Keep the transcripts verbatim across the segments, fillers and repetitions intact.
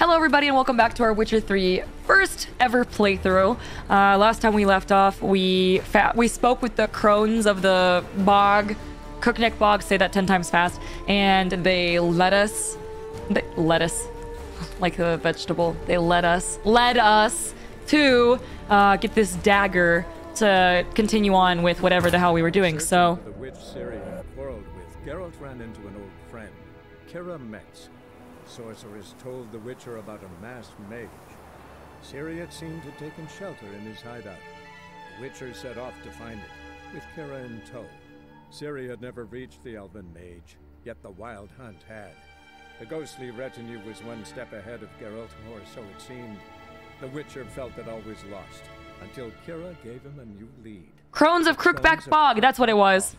Hello everybody and welcome back to our Witcher three first ever playthrough. Uh, last time we left off, we fa we spoke with the Crones of the Bog, Crookback Bog, say that ten times fast, and they let us, they let us, like a vegetable, they let us, led us to uh, get this dagger to continue on with whatever the hell we were doing, so. The witch Ciri quarreled with, Geralt ran into an old friend, Keira Metz. Sorceress told the Witcher about a masked mage. Ciri had seemed to have taken shelter in his hideout. The Witcher set off to find it, with Keira in tow. Ciri had never reached the elven mage, yet the Wild Hunt had. The ghostly retinue was one step ahead of Geralt, or so it seemed. The Witcher felt it always lost, until Keira gave him a new lead. Crones of Crookback Bog, that's what it was.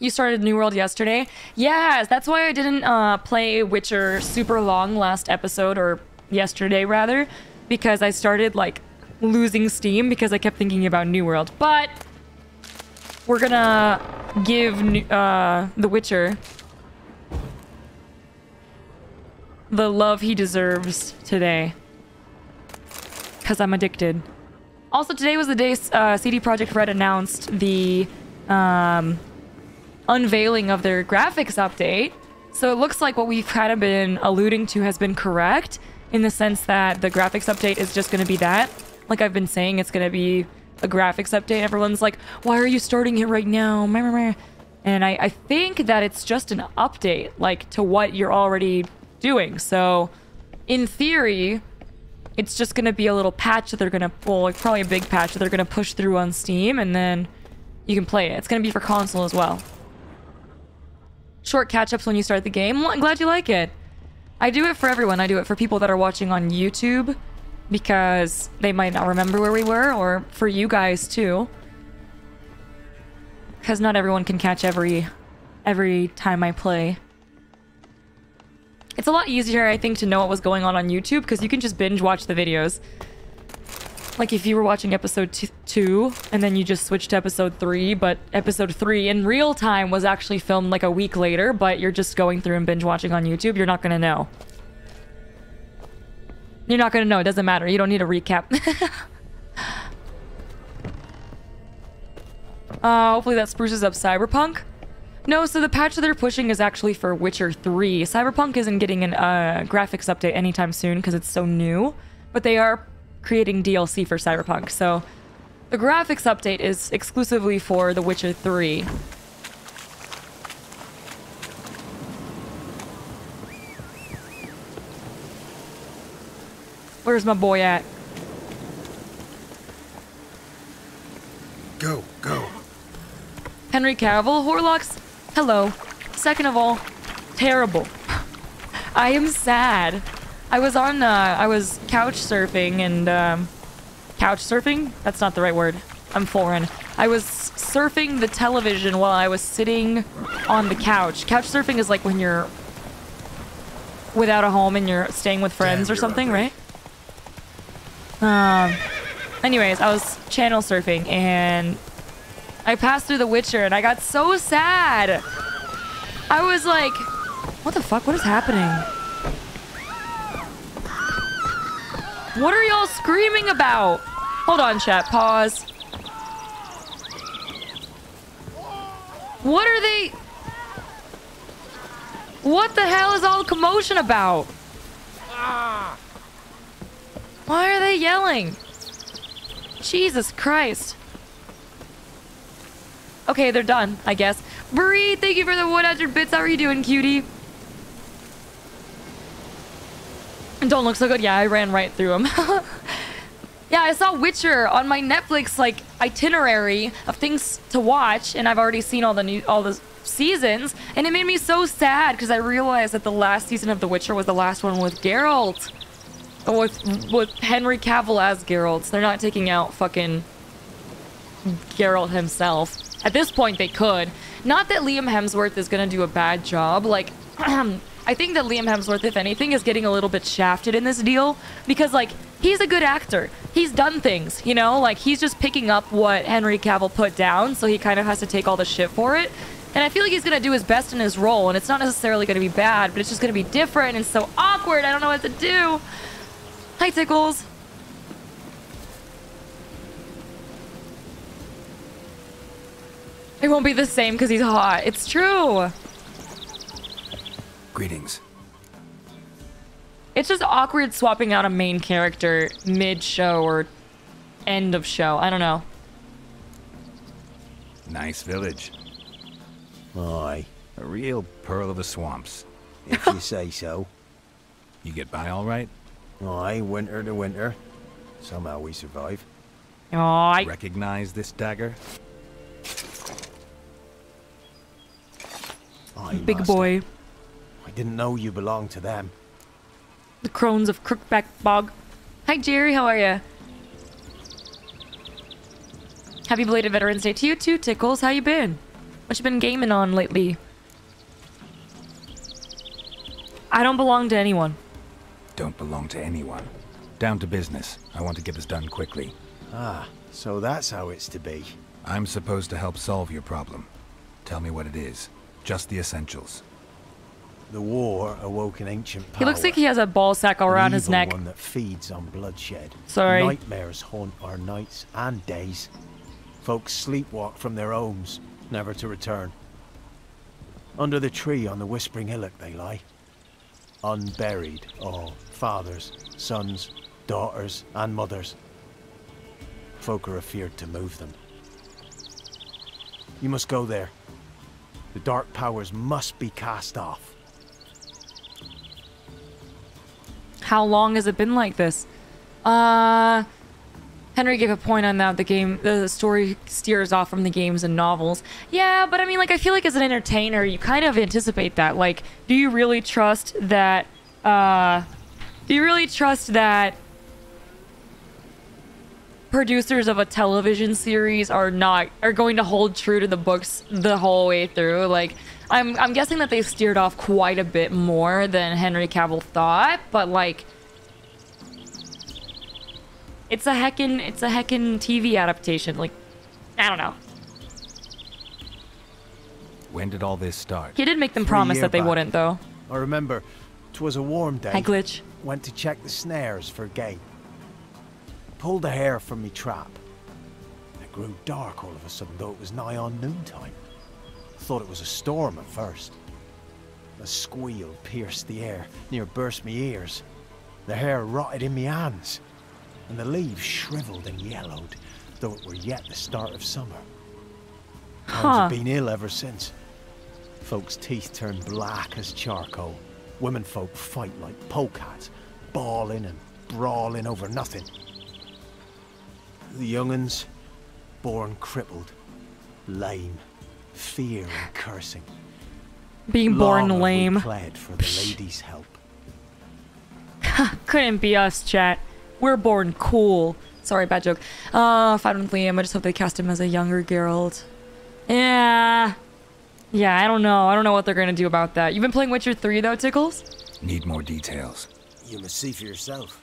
You started New World yesterday? Yes, that's why I didn't uh, play Witcher super long last episode, or yesterday rather, because I started like losing steam because I kept thinking about New World. But we're gonna give uh, the Witcher the love he deserves today, because I'm addicted. Also, today was the day uh, C D Projekt Red announced the um, unveiling of their graphics update. So it looks like what we've kind of been alluding to has been correct, in the sense that the graphics update is just going to be that. Like I've been saying, it's going to be a graphics update. Everyone's like, why are you starting it right now? And I, I think that it's just an update, like, to what you're already doing. So in theory, it's just going to be a little patch that they're going to, well, like, probably a big patch that they're going to push through on Steam, and then you can play it. It's going to be for console as well. Short catch-ups when you start the game. I'm glad you like it. I do it for everyone. I do it for people that are watching on YouTube, because they might not remember where we were, or for you guys too, because not everyone can catch every every time I play. It's a lot easier, I think, to know what was going on on YouTube, because you can just binge watch the videos. Like if you were watching episode t two and then you just switched to episode three, but episode three in real time was actually filmed like a week later, but you're just going through and binge watching on YouTube, you're not gonna know. You're not gonna know, it doesn't matter, you don't need a recap. uh, hopefully that spruces up Cyberpunk. No, so the patch that they're pushing is actually for Witcher three. Cyberpunk isn't getting a uh, graphics update anytime soon because it's so new, but they are creating D L C for Cyberpunk, so the graphics update is exclusively for The Witcher three. Where's my boy at? Go, go. Henry Cavill, Horlocks, hello. Second of all, terrible. I am sad. I was on, uh, I was couch surfing and, um, couch surfing? That's not the right word. I'm foreign. I was surfing the television while I was sitting on the couch. Couch surfing is like when you're without a home and you're staying with friends Damn, or something, right? Um, anyways, I was channel surfing and I passed through The Witcher and I got so sad. I was like, what the fuck? What is happening? What are y'all screaming about? Hold on, chat. Pause. What are they... What the hell is all the commotion about? Why are they yelling? Jesus Christ. Okay, they're done, I guess. Bree, thank you for the one hundred bits. How are you doing, cutie? Don't look so good. Yeah, I ran right through them. Yeah, I saw Witcher on my Netflix like itinerary of things to watch, and I've already seen all the new all the seasons, and it made me so sad because I realized that the last season of The Witcher was the last one with Geralt, with with Henry Cavill as Geralt. So they're not taking out fucking Geralt himself. At this point, they could. Not that Liam Hemsworth is gonna do a bad job, like. I think that Liam Hemsworth, if anything, is getting a little bit shafted in this deal because, like, he's a good actor. He's done things, you know? Like, he's just picking up what Henry Cavill put down, so he kind of has to take all the shit for it. And I feel like he's going to do his best in his role, and it's not necessarily going to be bad, but it's just going to be different and so awkward. I don't know what to do. Hi, Tickles. It won't be the same because he's hot. It's true. Greetings. It's just awkward swapping out a main character mid-show or end of show. I don't know. Nice village. Aye. A real pearl of the swamps. If you say so. You get by all right? Aye, winter to winter. Somehow we survive. Aye. Recognize this dagger? Aye, Big master. Boy. I didn't know you belonged to them. The Crones of Crookback Bog. Hi, Jerry. How are you? Happy belated Veterans Day to you too, Tickles. How you been? What you been gaming on lately? I don't belong to anyone. Don't belong to anyone. Down to business. I want to get this done quickly. Ah, so that's how it's to be. I'm supposed to help solve your problem. Tell me what it is. Just the essentials. The war awoke an ancient power. He looks like he has a ball sack all around his neck. One that feeds on bloodshed. Sorry. Nightmares haunt our nights and days. Folks sleepwalk from their homes, never to return. Under the tree on the Whispering Hillock they lie. Unburied, all fathers, sons, daughters, and mothers. Folk are afeard to move them. You must go there. The dark powers must be cast off. How long has it been like this? Uh, Henry gave a point on that. The game, the story steers off from the games and novels. Yeah, but I mean, like, I feel like as an entertainer, you kind of anticipate that. Like, do you really trust that? Uh, do you really trust that producers of a television series are not are going to hold true to the books the whole way through? Like, I'm, I'm guessing that they steered off quite a bit more than Henry Cavill thought, but like, it's a heckin' it's a heckin' T V adaptation. Like, I don't know. When did all this start? He did make them Three promise that they back. wouldn't, though. I remember, 'twas a warm day. I glitch. Went to check the snares for game. Pulled the hair from me trap. It grew dark all of a sudden, though it was nigh on noontime. Thought it was a storm at first. A squeal pierced the air, near burst me ears. The hair rotted in me hands, and the leaves shriveled and yellowed, though it were yet the start of summer. Huh. I've been ill ever since. Folks' teeth turned black as charcoal. Women folk fight like polecats, bawling and brawling over nothing. The young'uns, born crippled, lame. Fear and cursing. Being born Long lame. Pled for the lady's help. Couldn't be us, chat. We're born cool. Sorry, bad joke. Uh, if I don't Liam, I just hope they cast him as a younger Geralt. Yeah. Yeah, I don't know. I don't know what they're gonna do about that. You've been playing Witcher three though, Tickles? Need more details. You must see for yourself.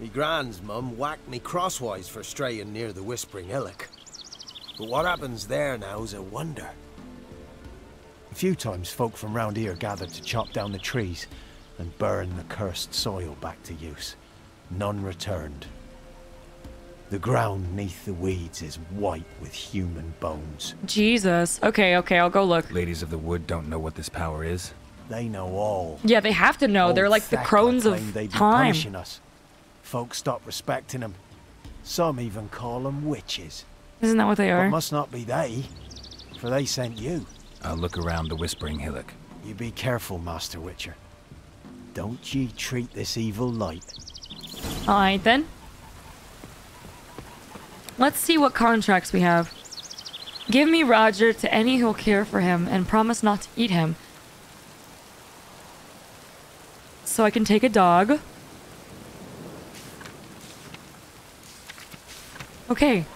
Me grand's mum whacked me crosswise for straying near the Whispering Hillock. But what happens there now is a wonder. A few times folk from round here gathered to chop down the trees and burn the cursed soil back to use. None returned. The ground neath the weeds is white with human bones. Jesus. Okay, okay, I'll go look. Ladies of the Wood don't know what this power is. They know all. Yeah, they have to know. Old They're like the crones of time. They'd be punishing us. Folk stop respecting them. Some even call them witches. Isn't that what they are? It must not be they, for they sent you. I'll look around the Whispering Hillock. You be careful, Master Witcher. Don't ye treat this evil light. Alright then. Let's see what contracts we have. Give me Roger to any who'll care for him, and promise not to eat him. So I can take a dog. Okay.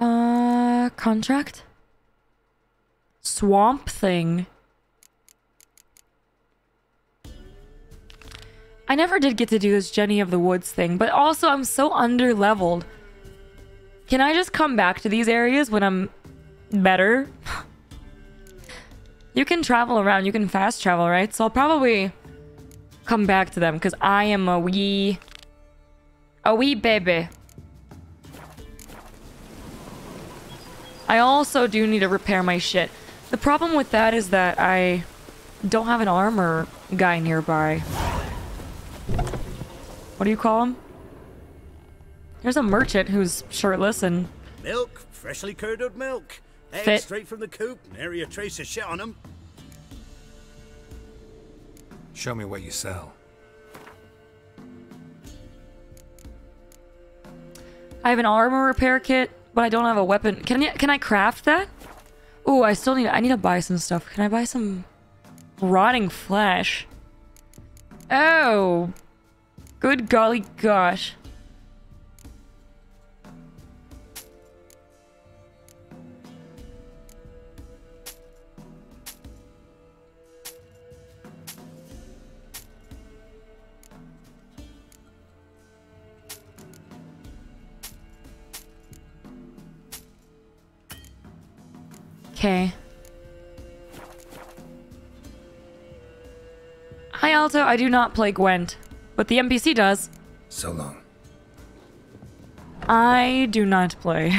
Uh, contract? Swamp thing. I I never did get to do this Jenny of the Woods thing, but also I'm so under-leveled. Can I just come back to these areas when I'm better? You can travel around. You can fast travel, right? So I'll probably come back to them because I am a wee... a wee baby. I also do need to repair my shit. The problem with that is that I don't have an armor guy nearby. What do you call him? There's a merchant who's shirtless and... Milk, freshly curdled milk. Eggs fit. Straight from the coop, nary a trace of shit on them. Show me what you sell. I have an armor repair kit, but I don't have a weapon. Can I, can I craft that? Ooh, I still need... I need to buy some stuff. Can I buy some rotting flesh? Oh. Good golly gosh. Okay. Hi Alto, I do not play Gwent, but the N P C does. So long. I do not play.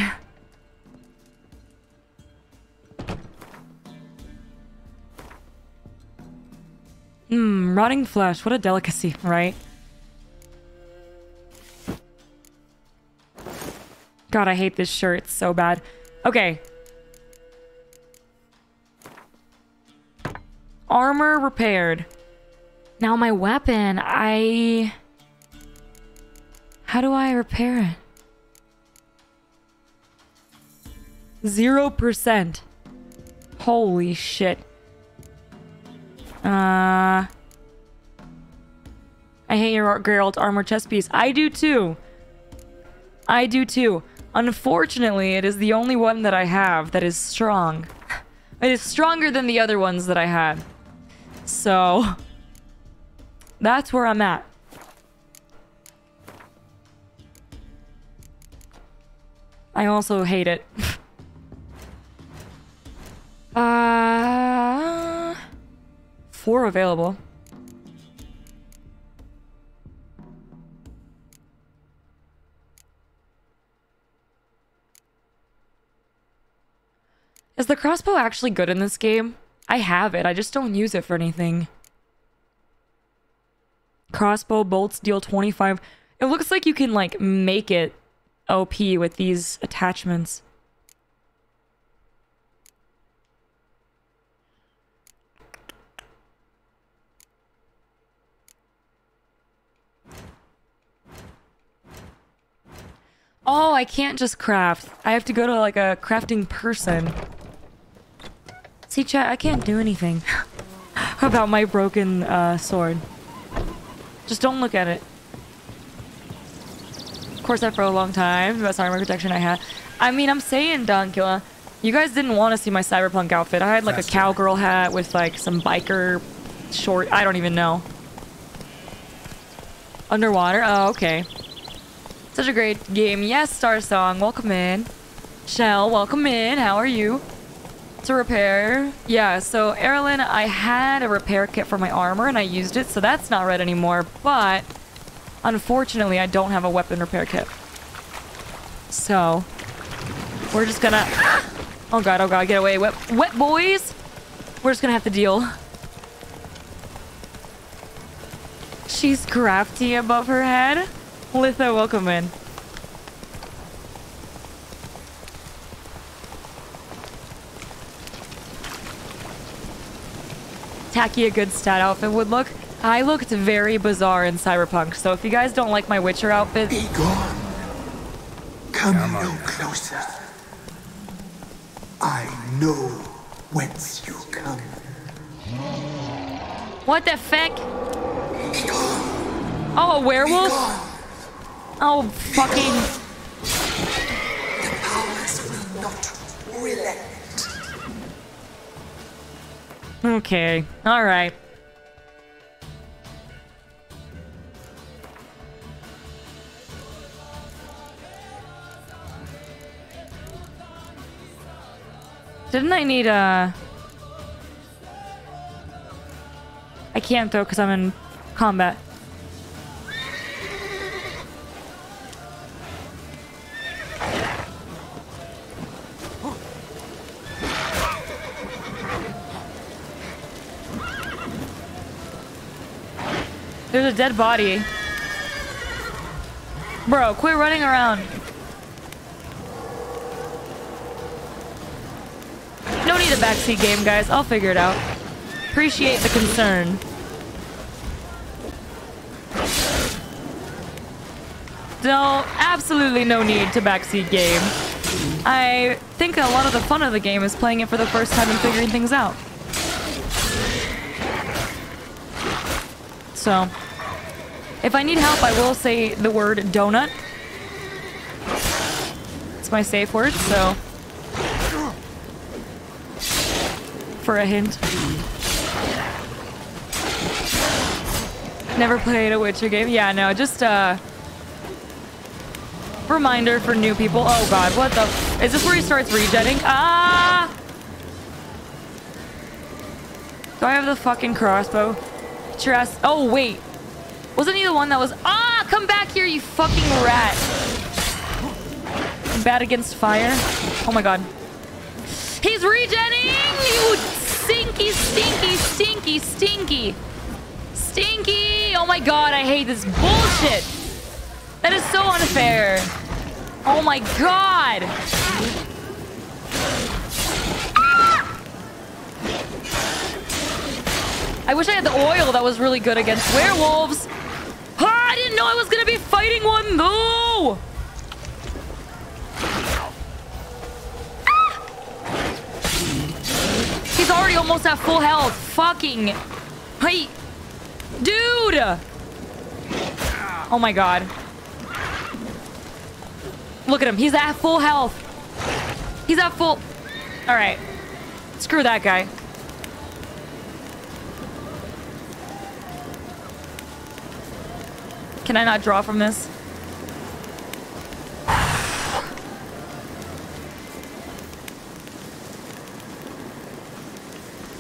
Hmm, rotting flesh, what a delicacy, right? God, I hate this shirt, it's so bad. Okay. Armor repaired. Now my weapon, I... How do I repair it? Zero percent. Holy shit. Uh... I hate your Geralt armor chest piece. I do too. I do too. Unfortunately, it is the only one that I have that is strong. It is stronger than the other ones that I had. So, that's where I'm at. I also hate it. uh, four available. Is the crossbow actually good in this game? I have it, I just don't use it for anything. Crossbow bolts deal twenty-five. It looks like you can like make it O P with these attachments. Oh, I can't just craft. I have to go to like a crafting person. See chat, I can't do anything about my broken uh, sword. Just don't look at it. Of course that for a long time, the best armor protection I had. I mean, I'm saying, Donkula, you guys didn't want to see my cyberpunk outfit. I had like That's a cowgirl hat with like some biker short, I don't even know. Underwater, oh, okay. Such a great game. Yes, Star Song, welcome in. Shell, welcome in, how are you? To repair. Yeah, so Erlen, I had a repair kit for my armor and I used it, so that's not red anymore, but unfortunately I don't have a weapon repair kit. So we're just gonna oh god, oh god, get away, wet, wet boys! We're just gonna have to deal. She's crafty above her head. Litha, welcome in. Tacky a good stat outfit would look. I looked very bizarre in Cyberpunk, so if you guys don't like my Witcher outfit... Be gone. Come, Come no closer. I know whence you come. What the feck? Be gone. Oh, a werewolf? Oh, fucking... The powers will not relent. Okay, all right. Didn't I need a... I can't though because I'm in combat. There's a dead body. Bro, quit running around. No need a backseat game, guys. I'll figure it out. Appreciate the concern. No, absolutely no need to backseat game. I think a lot of the fun of the game is playing it for the first time and figuring things out. So... if I need help, I will say the word donut. It's my safe word, so... for a hint. Never played a Witcher game. Yeah, no, just a... reminder for new people. Oh god, what the... f- is this where he starts regenning? Ah! Do I have the fucking crossbow? Get your ass... oh, wait. Wasn't he the one that was... ah, come back here, you fucking rat. I'm bad against fire. Oh my god. He's regenning! You stinky, stinky, stinky, stinky. Stinky! Oh my god, I hate this bullshit. That is so unfair. Oh my god. I wish I had the oil that was really good against werewolves. Ah, I didn't know I was gonna be fighting one though. Ah! He's already almost at full health. Fucking, hey, dude. Oh my god. Look at him. He's at full health. He's at full. All right. Screw that guy. Can I not draw from this?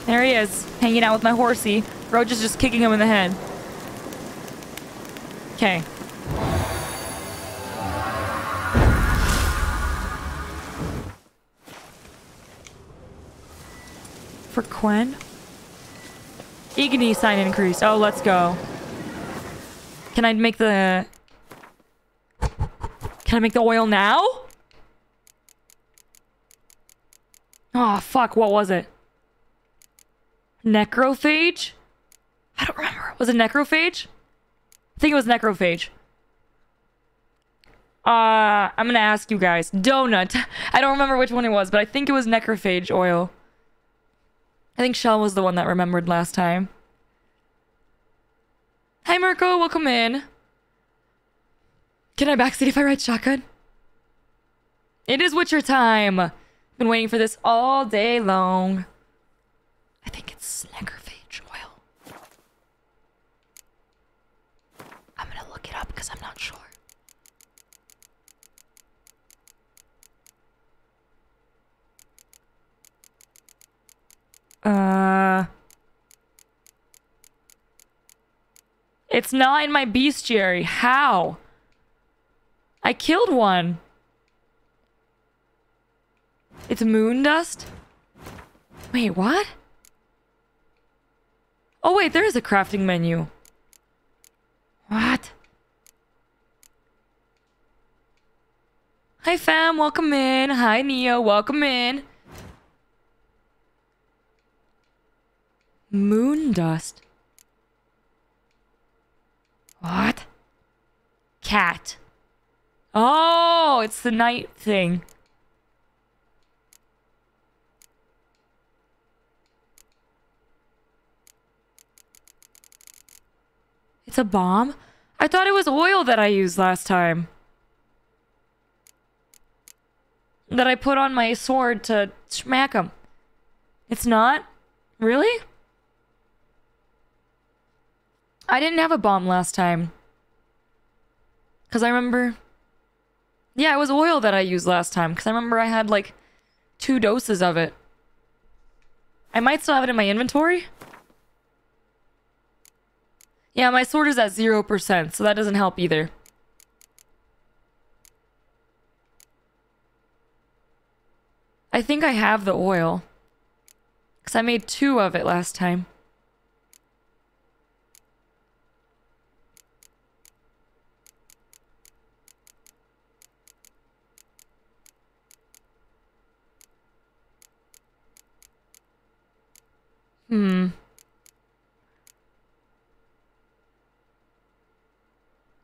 There he is, hanging out with my horsey. Roach is just kicking him in the head. Okay. For Quen? Igni sign increase. Oh, let's go. Can I make the... can I make the oil now? Oh, fuck. What was it? Necrophage? I don't remember. Was it necrophage? I think it was necrophage. Uh, I'm gonna ask you guys. Donut. I don't remember which one it was, but I think it was necrophage oil. I think Shell was the one that remembered last time. Hi, Mirko. Welcome in. Can I backseat if I ride shotgun? It is Witcher time. Been waiting for this all day long. I think it's necrophage oil. I'm gonna look it up because I'm not sure. Uh... It's not in my bestiary. How? I killed one. It's moon dust? Wait, what? Oh wait, there is a crafting menu. What? Hi fam, welcome in. Hi Neo, welcome in. Moon dust. What? Cat. Oh, it's the night thing. It's a bomb? I thought it was oil that I used last time. That I put on my sword to smack him. It's not? Really? I didn't have a bomb last time. Because I remember... yeah, it was oil that I used last time. Because I remember I had like two doses of it. I might still have it in my inventory. Yeah, my sword is at zero percent, so that doesn't help either. I think I have the oil. Because I made two of it last time. Hmm.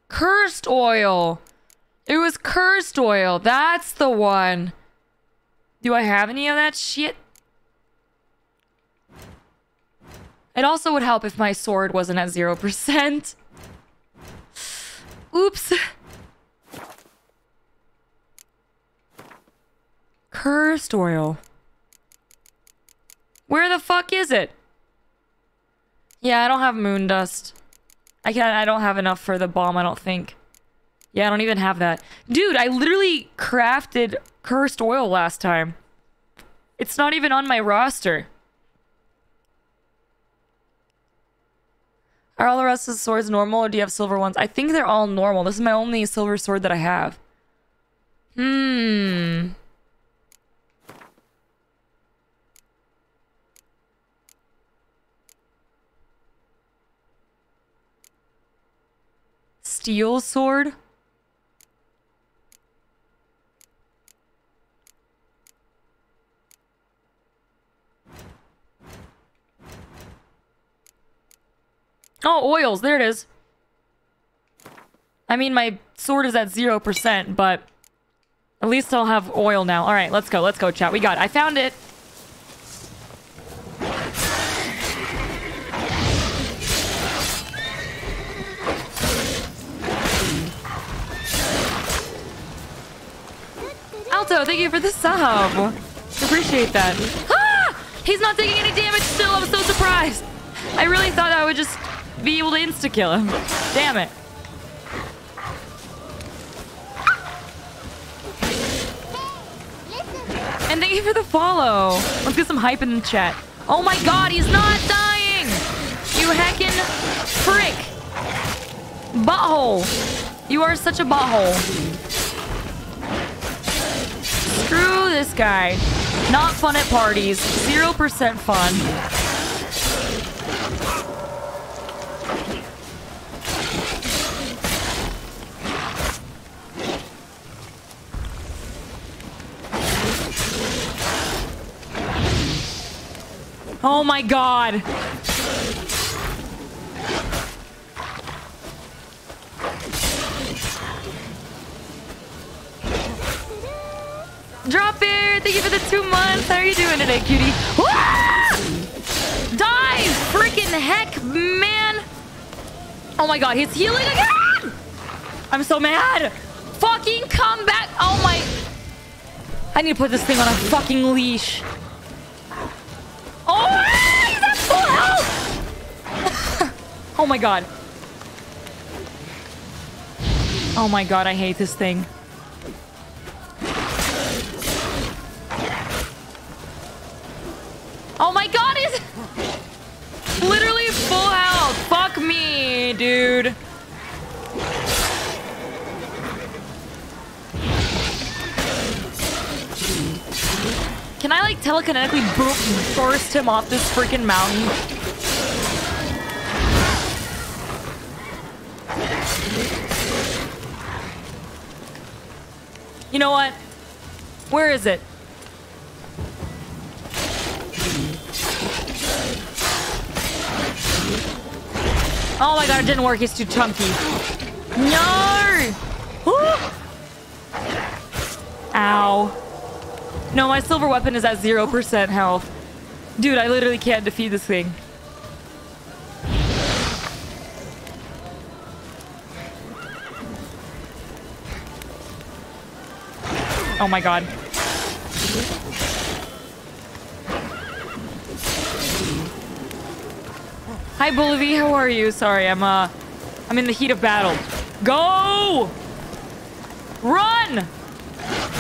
Cursed oil. It was cursed oil. That's the one. Do I have any of that shit? It also would help if my sword wasn't at zero percent. Oops. Cursed oil. Where the fuck is it? Yeah, I don't have moon dust. I can't, I don't have enough for the bomb, I don't think. Yeah, I don't even have that. Dude, I literally crafted cursed oil last time. It's not even on my roster. Are all the rest of the swords normal, or do you have silver ones? I think they're all normal. This is my only silver sword that I have. Hmm. Steel sword? Oh, oils. There it is. I mean, my sword is at zero percent, but at least I'll have oil now. All right, let's go. Let's go, chat. We got it. I found it. Alto, thank you for the sub. Appreciate that. Ah! He's not taking any damage still. I'm so surprised. I really thought I would just be able to insta-kill him. Damn it. And thank you for the follow. Let's get some hype in the chat. Oh my god, he's not dying! You heckin' frick! Butthole! You are such a butthole. Screw this guy. Not fun at parties. Zero percent fun. Oh my god! Drop Bear, thank you for the two months! How are you doing today, cutie? Ah! Die! Freaking heck, man! Oh my god, he's healing again! I'm so mad! Fucking come back! Oh my... I need to put this thing on a fucking leash. Oh, he's at full health! Oh my god. Oh my god, I hate this thing. Oh my god, he's literally full health. Fuck me, dude. Can I, like, telekinetically boop, burst him off this freaking mountain? You know what? Where is it? Oh my god, it didn't work. He's too chunky. No! Ooh! Ow. No, my silver weapon is at zero percent health. Dude, I literally can't defeat this thing. Oh my god. Hi, Bolivie, how are you? Sorry, I'm, uh... I'm in the heat of battle. Go! Run!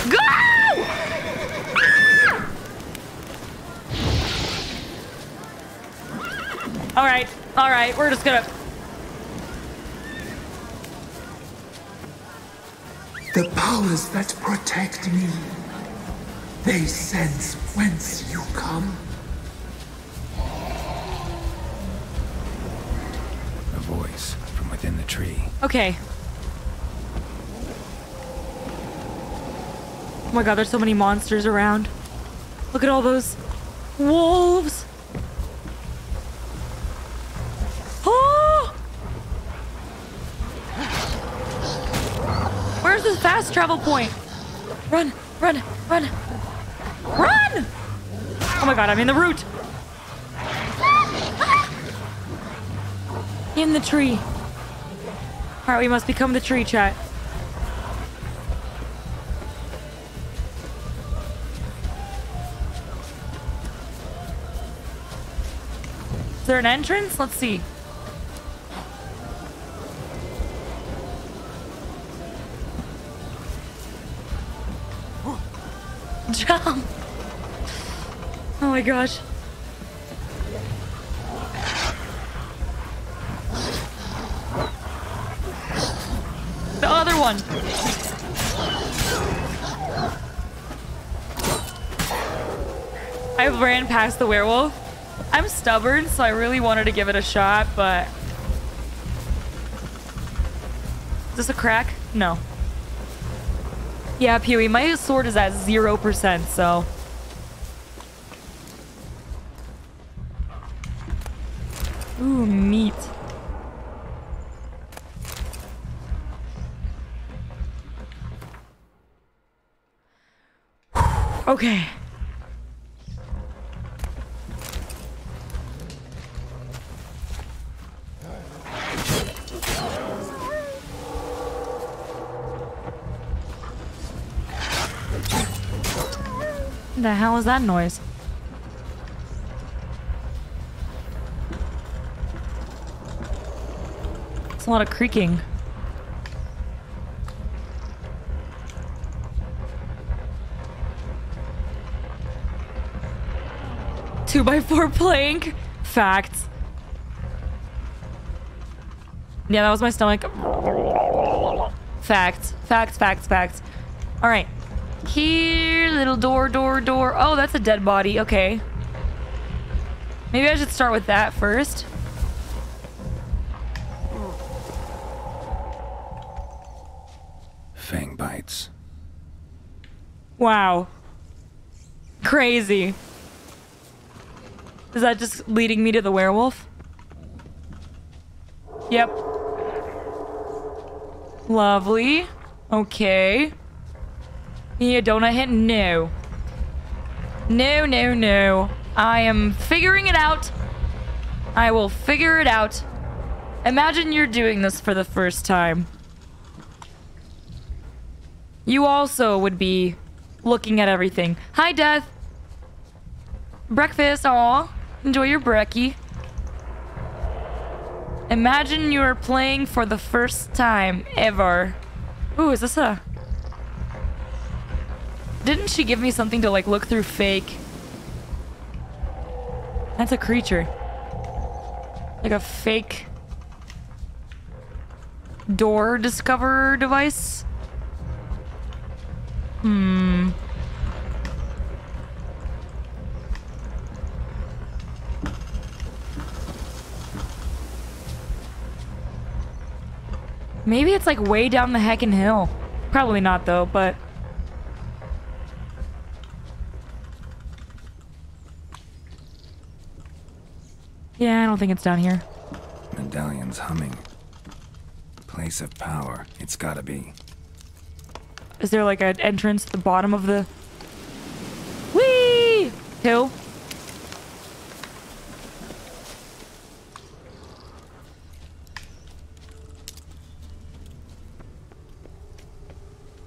Go! All right, all right, we're just gonna... The powers that protect me, they sense whence you come. A voice from within the tree. Okay. Oh my god, there's so many monsters around. Look at all those wolves. Oh! Where's this fast travel point? Run, run, run, run! Oh my god, I'm in the root. In the tree. All right, we must become the tree, chat. Is there an entrance? Let's see. Jump! Oh my gosh. The other one. I ran past the werewolf. I'm stubborn, so I really wanted to give it a shot, but... Is this a crack? No. Yeah, Pewee, my sword is at zero percent, so... Ooh, meat. Okay. What the hell is that noise? It's a lot of creaking. Two by four plank. Facts. Yeah, that was my stomach. Facts. Facts, facts, facts. All right. Here, little door, door, door. Oh, that's a dead body. Okay. Maybe I should start with that first. Fang bites. Wow. Crazy. Is that just leading me to the werewolf? Yep. Lovely. Okay. Yeah, don't I hit? No. No, no, no. I am figuring it out. I will figure it out. Imagine you're doing this for the first time. You also would be looking at everything. Hi, Death. Breakfast, aw. Enjoy your brekkie. Imagine you are playing for the first time ever. Ooh, is this a... Didn't she give me something to, like, look through fake? That's a creature. Like a fake... door discoverer device? Hmm... Maybe it's, like, way down the heckin' hill. Probably not, though, but... Yeah, I don't think it's down here. Medallion's humming. Place of power. It's gotta be. Is there like an entrance at the bottom of the... Whee! Hill?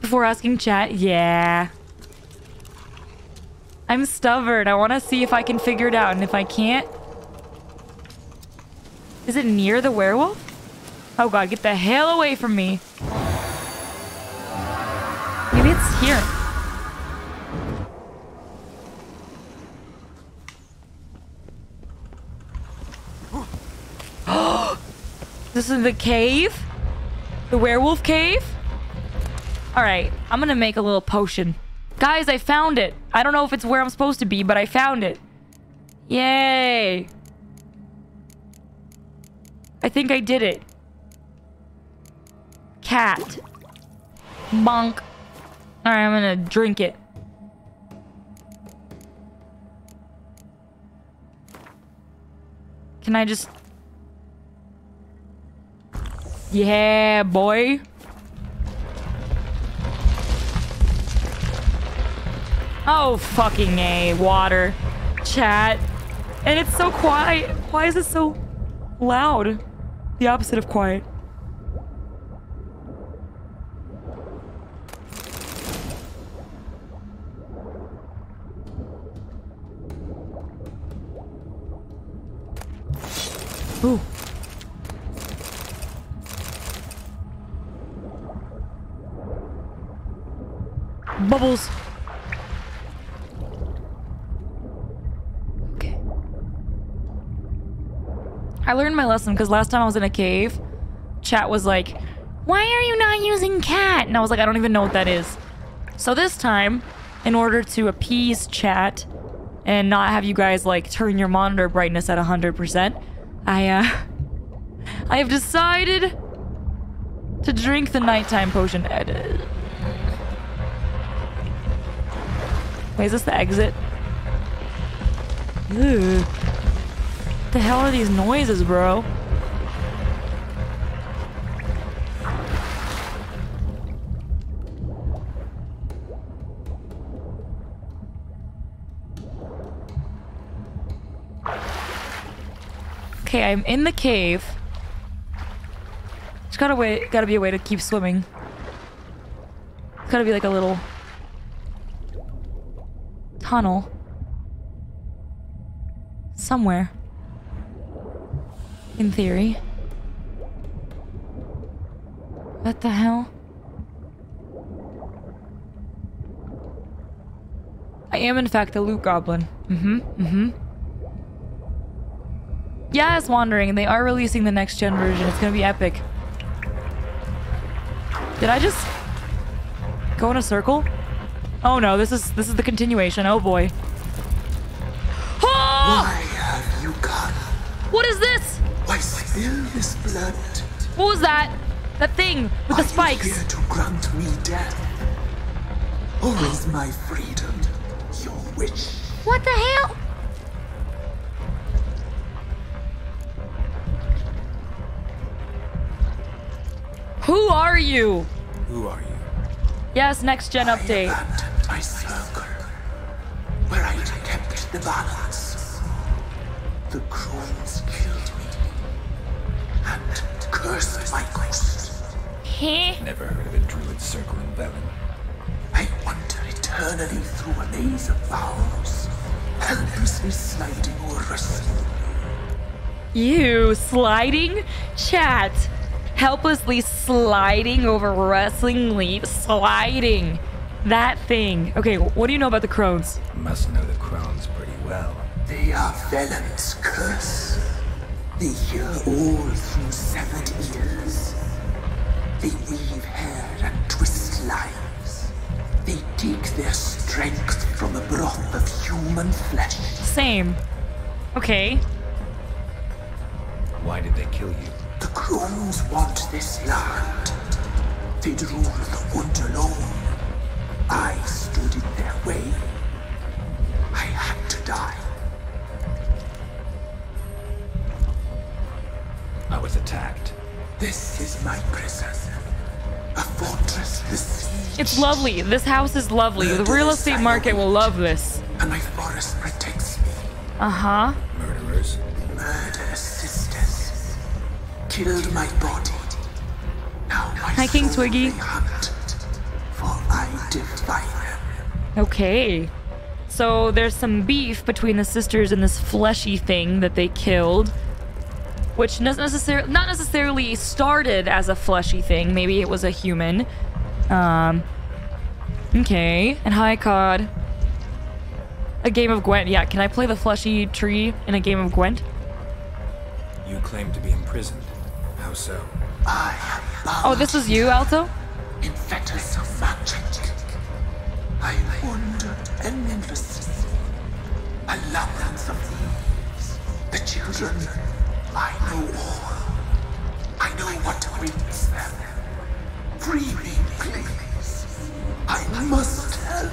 Before asking chat, yeah. I'm stubborn. I want to see if I can figure it out, and if I can't... Is it near the werewolf? Oh god, get the hell away from me. Maybe it's here. This is the cave? The werewolf cave? Alright, I'm gonna make a little potion. Guys, I found it. I don't know if it's where I'm supposed to be, but I found it. Yay. I think I did it. Cat. Bonk. Alright, I'm gonna drink it. Can I just... Yeah, boy. Oh, fucking A. Water. Chat. And it's so quiet. Why is it so loud? The opposite of quiet. Ooh. Bubbles. Okay. I learned my lesson because last time I was in a cave, chat was like, why are you not using cat? And I was like, I don't even know what that is. So this time, in order to appease chat and not have you guys like turn your monitor brightness at one hundred percent, I, uh, I have decided to drink the nighttime potion. Wait, is this the exit? Ew. What the hell are these noises, bro? Okay, I'm in the cave. There's gotta wait, gotta be a way to keep swimming. There's gotta be like a little tunnel somewhere. In theory. What the hell? I am in fact a loot goblin. Mm-hmm. Mm-hmm. Yeah, it's wandering, and they are releasing the next gen version. It's gonna be epic. Did I just go in a circle? Oh no, this is this is the continuation. Oh boy. Oh! Why have you come? What is this? Why spill this blood? What was that? That thing with the spikes. Are you here to grant me death? Or is my freedom your wish? What the hell? Who are you? Who are you? Yes, next gen I update. Abandoned my circle, where I kept the balance. The Crones killed me and cursed my ghost. Heh. Never heard of a druid circle in Velen. I wander eternally through a maze of vows, helplessly sliding or rustling. You sliding, chat. Helplessly sliding over rustling leaves. Sliding. That thing. Okay, what do you know about the Crones? Must know the Crones pretty well. They are Velen's curse. They hear all through severed ears. They weave hair and twist lives. They take their strength from a broth of human flesh. Same. Okay. Why did they kill you? The Crones want this land. They'd rule the wood alone. I stood in their way. I had to die. I was attacked. This is my prison. A fortress besieged. It's lovely. This house is lovely. Murderous, the real estate market will love this. And my forest protects me. Uh-huh. Murderers. Murderous sisters. Killed my body. Now my Hi, King Twiggy. Hunt, for I defy them. Okay. So there's some beef between the sisters and this fleshy thing that they killed, which not necessarily not necessarily started as a fleshy thing. Maybe it was a human. Um. Okay. And hi, C O D. A game of Gwent. Yeah. Can I play the fleshy tree in a game of Gwent? You claim to be imprisoned. How so. I am oh, this was you, Alto? Infected so much. I am wounded and endless. A labyrinth of thieves. The children, I know all. I know what to witness them. Free me, please. I must help.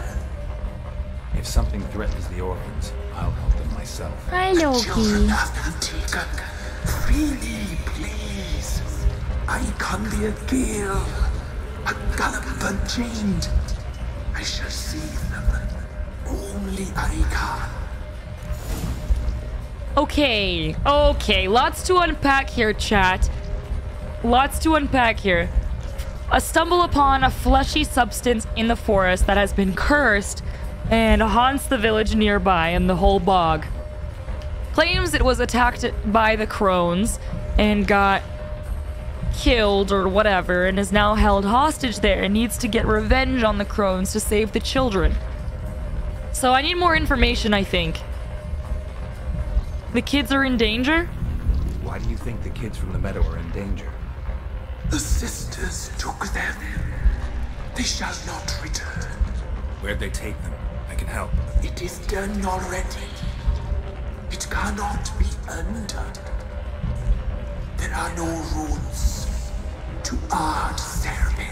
If something threatens the orphans, I'll help them myself. I know, the children have been taken. Freely, please. I can be a gale, a gallop unchained. I shall see them. Only I can. Okay, okay. Lots to unpack here, chat. Lots to unpack here. A stumble upon a fleshy substance in the forest that has been cursed and haunts the village nearby and the whole bog. Claims it was attacked by the Crones and got killed or whatever and is now held hostage there and needs to get revenge on the Crones to save the children. So I need more information, I think. The kids are in danger? Why do you think the kids from the meadow are in danger? The sisters took them. They shall not return. Where'd they take them? I can help. It is done already. It cannot be undone. There are no rules to our ceremony.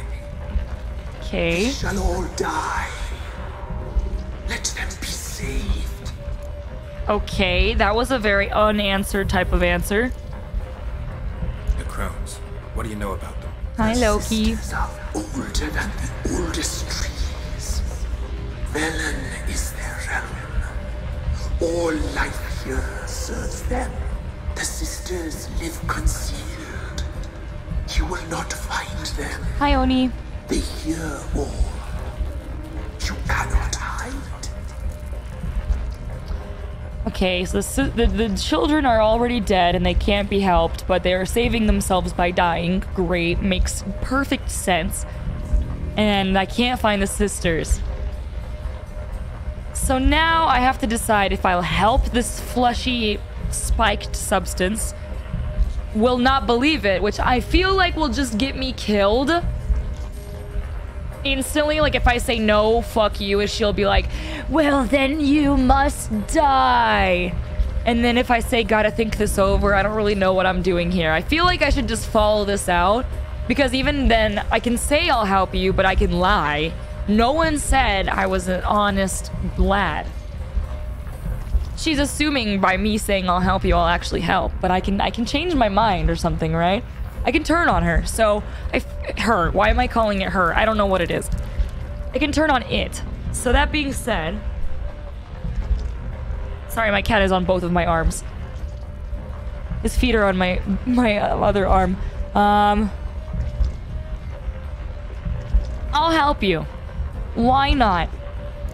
Okay. They shall all die. Let them be saved. Okay, that was a very unanswered type of answer. The Crones. What do you know about them? Hi, Loki. The sisters are older than the oldest trees. Velen is their realm. All life here serves them. The sisters live concealed. You will not find them. Hi, Oni. They hear all. You cannot hide. Okay, so the, the, the children are already dead and they can't be helped, but they are saving themselves by dying. Great. Makes perfect sense. And I can't find the sisters. So now I have to decide if I'll help this fleshy, spiked substance. Will not believe it, which I feel like will just get me killed. Instantly, like if I say no, fuck you, and she'll be like, well, then you must die. And then if I say, gotta think this over, I don't really know what I'm doing here. I feel like I should just follow this out, because even then I can say I'll help you, but I can lie. No one said I was an honest lad. She's assuming by me saying I'll help you, I'll actually help, but I can I can change my mind or something, right? I can turn on her. So I her. Why am I calling it her? I don't know what it is. I can turn on it. So that being said, sorry, my cat is on both of my arms. His feet are on my my other arm. Um, I'll help you. Why not?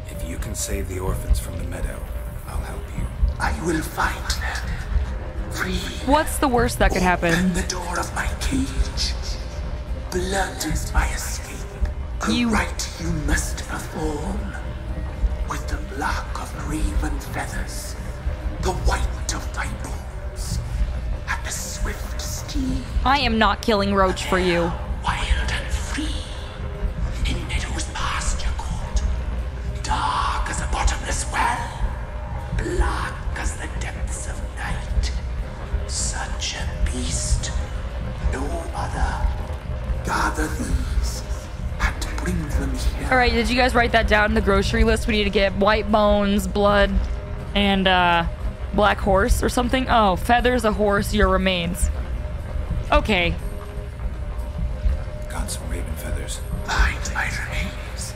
If you can save the orphans from the meadow, I'll help you. I will find them. What's the worst that could happen? Open the door of my cage. Blood is my escape. A you... rite you must perform. With the black of raven feathers, the white of my bones, and the swift steed. I am not killing Roach for you. Wild and free. In meadows past your court. Dark as a bottomless well. Black as the depths of night. Such a beast, no other. Gather these and bring them here. All right, did you guys write that down in the grocery list? We need to get white bones, blood, and uh, black horse or something. Oh, feathers, a horse, your remains. Okay. Got some raven feathers. Find my remains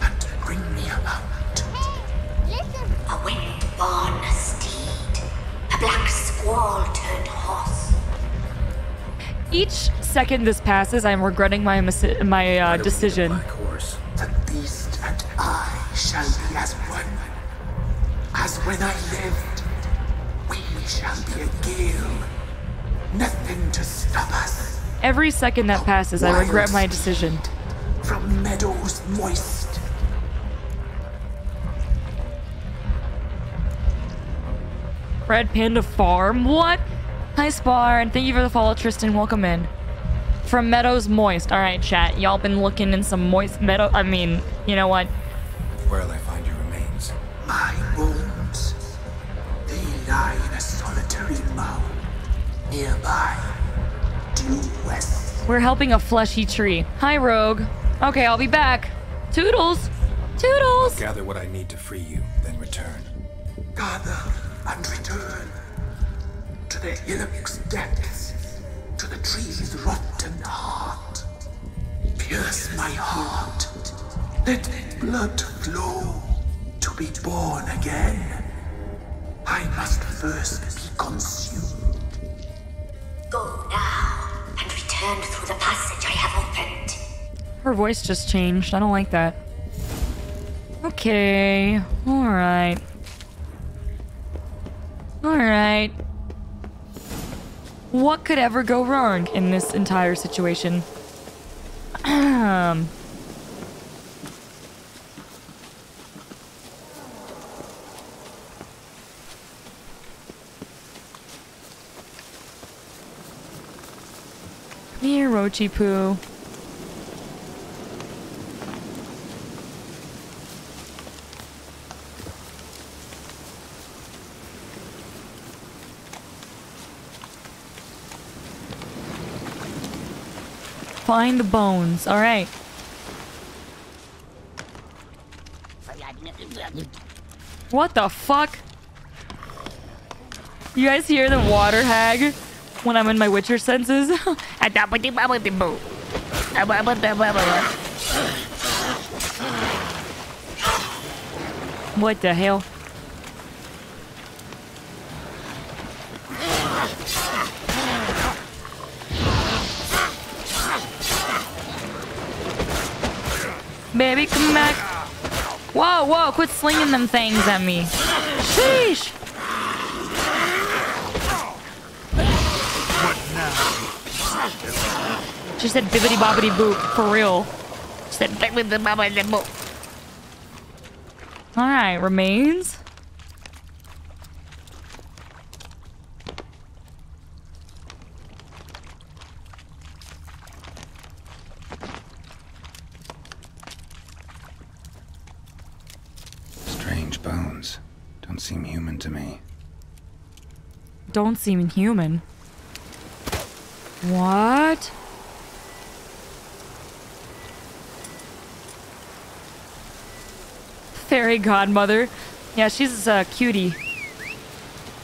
and bring me about. Hey, listen. A wind-born steed, a black squall turned horse. Each second this passes, I'm regretting my my uh, decision. The beast and I shall be as one. As when I lived, we shall be a gale. Nothing to stop us. Every second that passes, I regret my decision. From meadows moist. Red Panda Farm? What? Nice bar. Thank you for the follow, Tristan. Welcome in. From Meadows Moist. All right, chat. Y'all been looking in some moist meadow. I mean, you know what? Where'll I find your remains? My bones. They lie in a solitary mound nearby, due west. We're helping a fleshy tree. Hi, Rogue. Okay, I'll be back. Toodles. Toodles. I'll gather what I need to free you, then return. Gather and return to the hillock's depths. To the tree's rotten heart. Pierce my heart. Let blood flow to be born again. I must first be consumed. Go now and return through the passage I have opened. Her voice just changed. I don't like that. Okay. All right. All right. What could ever go wrong in this entire situation? Come here, Roachy Poo. Find the bones. All right. What the fuck? You guys hear the water hag when I'm in my Witcher senses? What the hell? Baby, come back. Whoa, whoa, quit slinging them things at me. Sheesh. She said bibbity bobbity boop, for real. She said bibbity bobbity boop. Alright, remains. Seem human to me. Don't seem human. What? Fairy godmother. Yeah, she's a cutie. She's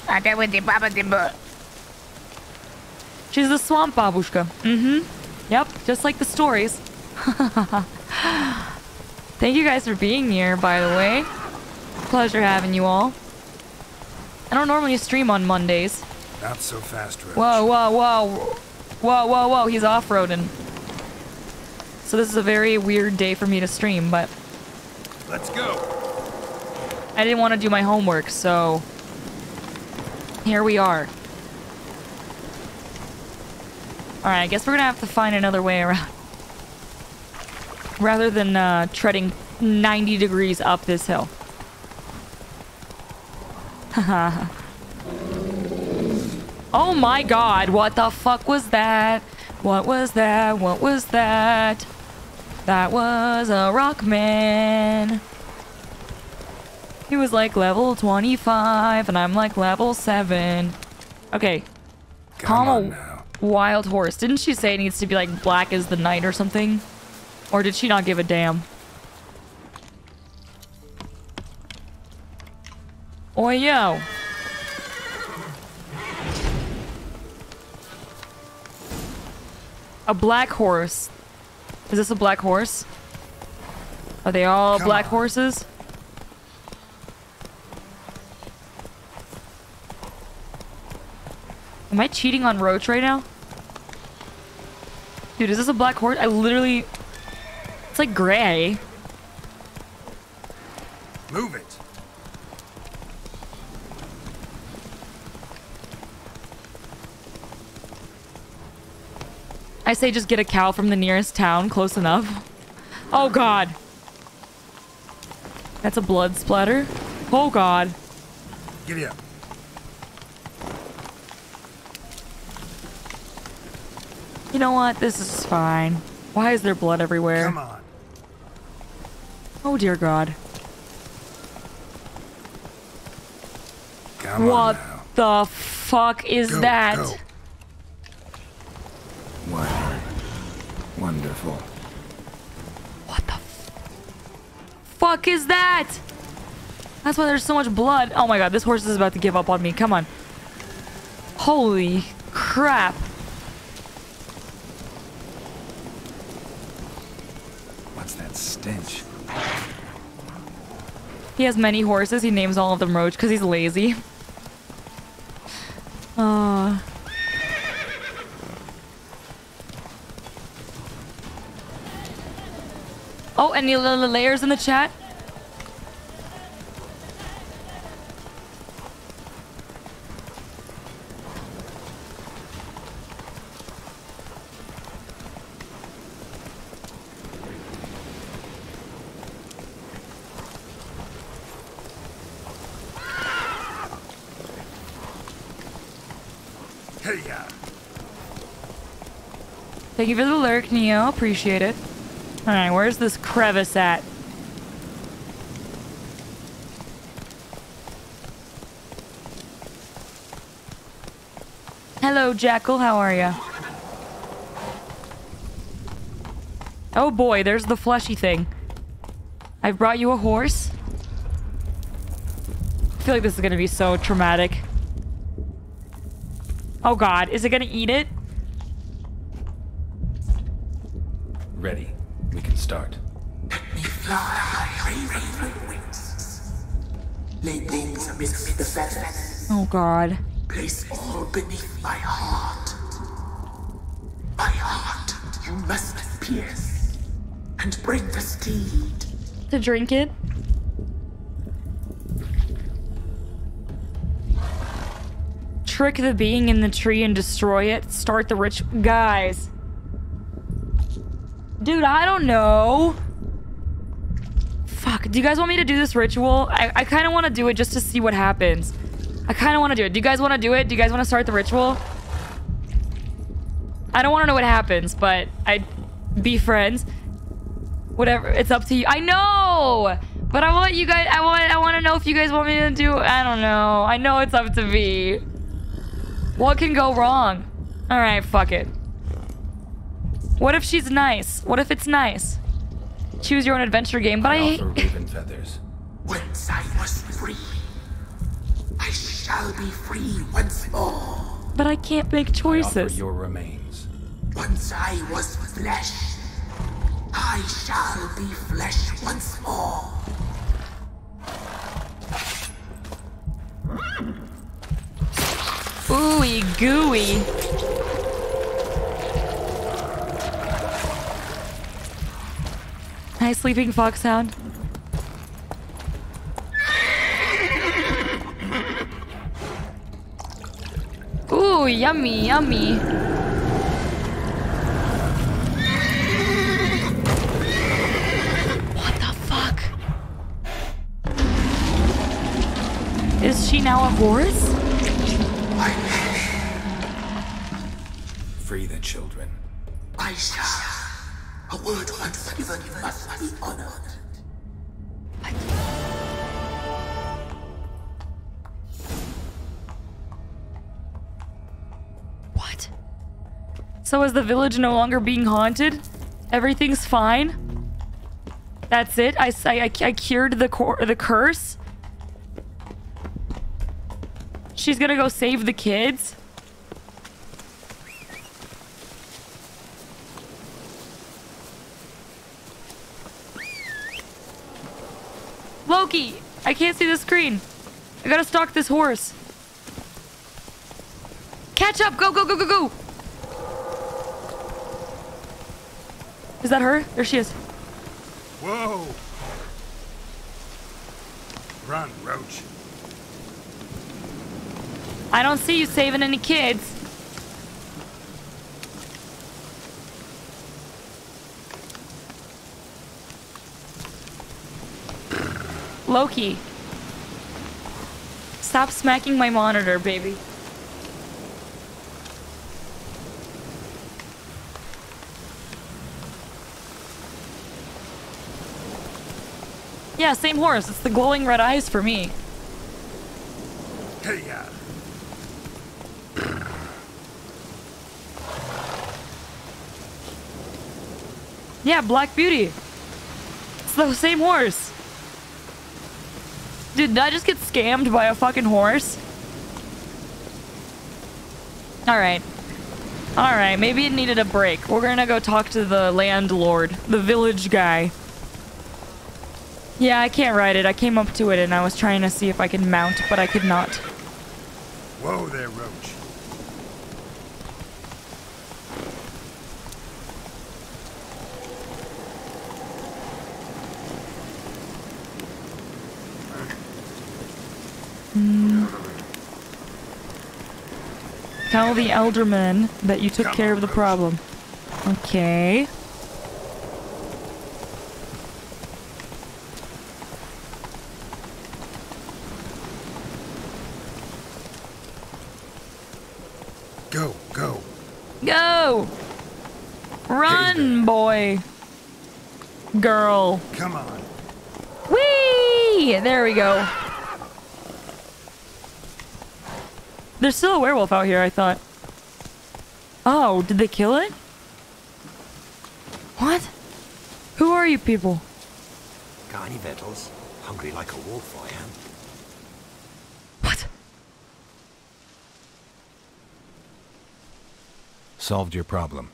the swamp babushka. Mm-hmm. Yep, just like the stories. Thank you guys for being here, by the way. Pleasure having you all. I don't normally stream on Mondays. Not so fast, Roach. Whoa, whoa, whoa. Whoa, whoa, whoa. He's off-roading. So this is a very weird day for me to stream, but... Let's go. I didn't want to do my homework, so... Here we are. Alright, I guess we're gonna have to find another way around. Rather than uh, treading ninety degrees up this hill. Oh my god, what the fuck was that? What was that? What was that? That was a rock man. He was like level twenty-five and I'm like level seven. Okay. Calm a now. Wild horse. Didn't she say it needs to be like black as the night or something? Or did she not give a damn? Oh, yo. A black horse. Is this a black horse? Are they all Come black on. horses? Am I cheating on Roach right now? Dude, is this a black horse? I literally... It's like gray. Move it. I say just get a cow from the nearest town, close enough. Oh god. That's a blood splatter. Oh god. Giddy up. You know what? This is fine. Why is there blood everywhere? Come on. Oh dear God. Come what on now. The fuck is go, that? Go. Wow. Wonderful. What the f fuck is that? That's why there's so much blood. Oh my God, this horse is about to give up on me. Come on. Holy crap. What's that stench? He has many horses. He names all of them Roach because he's lazy. Uh. Oh, any little layers in the chat? Thank you for the lurk, Neo. Appreciate it. All right, where's this crevice at? Hello, Jackal. How are you? Oh boy, there's the fleshy thing. I've brought you a horse. I feel like this is gonna be so traumatic. Oh God, is it gonna eat it? Ready. We can start. We fly high, raven wings. Lay things amidst the feathers. Oh God. Place all beneath my heart. My heart you must pierce and break the steed. To drink it? Trick the being in the tree and destroy it. Start the rich guys. Dude, I don't know. Fuck. Do you guys want me to do this ritual? I, I kind of want to do it just to see what happens. I kind of want to do it. Do you guys want to do it? Do you guys want to start the ritual? I don't want to know what happens, but I'd be friends. Whatever. It's up to you. I know! But I want you guys... I want I want to know if you guys want me to do... I don't know. I know it's up to me. What can go wrong? All right, fuck it. What if she's nice? What if it's nice? Choose your own adventure game, but I, I hate raven feathers. Once I was free, I shall be free once more. But I can't make choices. I offer your remains. Once I was flesh, I shall be flesh once more. Ooey gooey. Hi, sleeping foxhound. Ooh, yummy, yummy. What the fuck? Is she now a horse? Free the children. I shall. A word once given must be honored. What? So is the village no longer being haunted? Everything's fine? That's it? I, I, I cured the, cor the curse? She's gonna go save the kids? Loki! I can't see the screen. I gotta stalk this horse. Catch up! Go, go, go, go, go! Is that her? There she is. Whoa! Run, Roach. I don't see you saving any kids. Loki, stop smacking my monitor, baby. Yeah, same horse. It's the glowing red eyes for me. Hey, yeah. Yeah, Black Beauty. It's the same horse. Dude, did I just get scammed by a fucking horse? Alright. Alright, maybe it needed a break. We're gonna go talk to the landlord, the village guy. Yeah, I can't ride it. I came up to it and I was trying to see if I could mount, but I could not. Whoa there, Roach. Tell the elderman that you took Come care on, of the Roach. problem. Okay. Go, go. Go! Run, boy. Girl. Come on. Whee! There we go. There's still a werewolf out here, I thought. Oh, did they kill it? What? Who are you people? Got any victuals? Hungry like a wolf, I am. What? Solved your problem.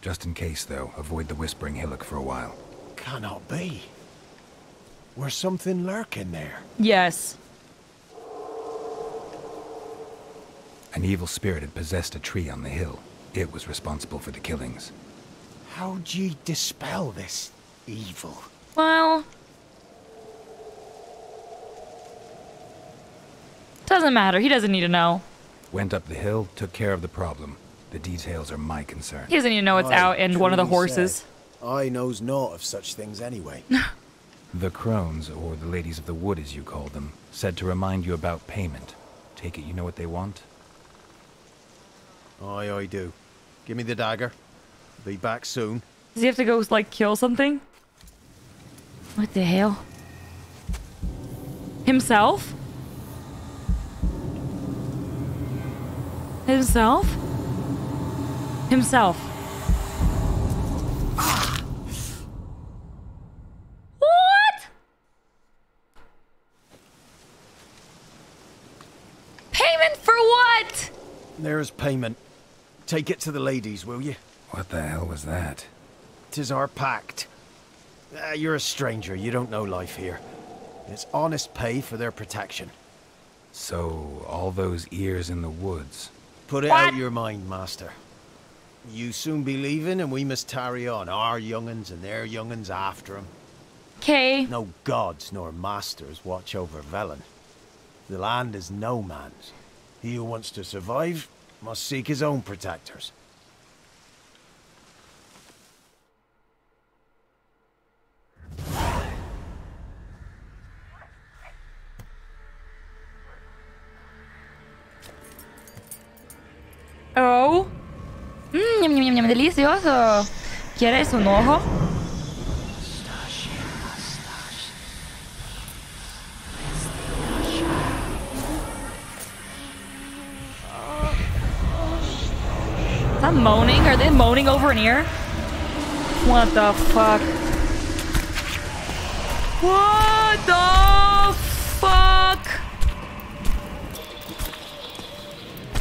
Just in case, though, avoid the Whispering Hillock for a while. Cannot be. Were something lurking there? Yes. An evil spirit had possessed a tree on the hill. It was responsible for the killings. How'd you dispel this evil? Well... doesn't matter. He doesn't need to know. Went up the hill, took care of the problem. The details are my concern. He doesn't need to know it's I out and one of the horses. Said, I knows naught of such things anyway. The Crones, or the Ladies of the Wood as you call them, said to remind you about payment. Take it you know what they want? Aye, I do. Give me the dagger. Be back soon. Does he have to go, like, kill something? What the hell? Himself? Himself? Himself. What? Payment for what? There's payment. Take it to the ladies, will you? What the hell was that? 'Tis our pact. Uh, you're a stranger. You don't know life here. It's honest pay for their protection. So, all those ears in the woods. Put it what? out of your mind, master. You soon be leaving and we must tarry on. Our young'uns and their young'uns after 'em. Okay. No gods nor masters watch over Velen. The land is no man's. He who wants to survive must seek his own protectors. Oh. Mmm, delicioso. ¿Quieres un ojo? Moaning? Are they moaning over an ear? What the fuck? What the fuck?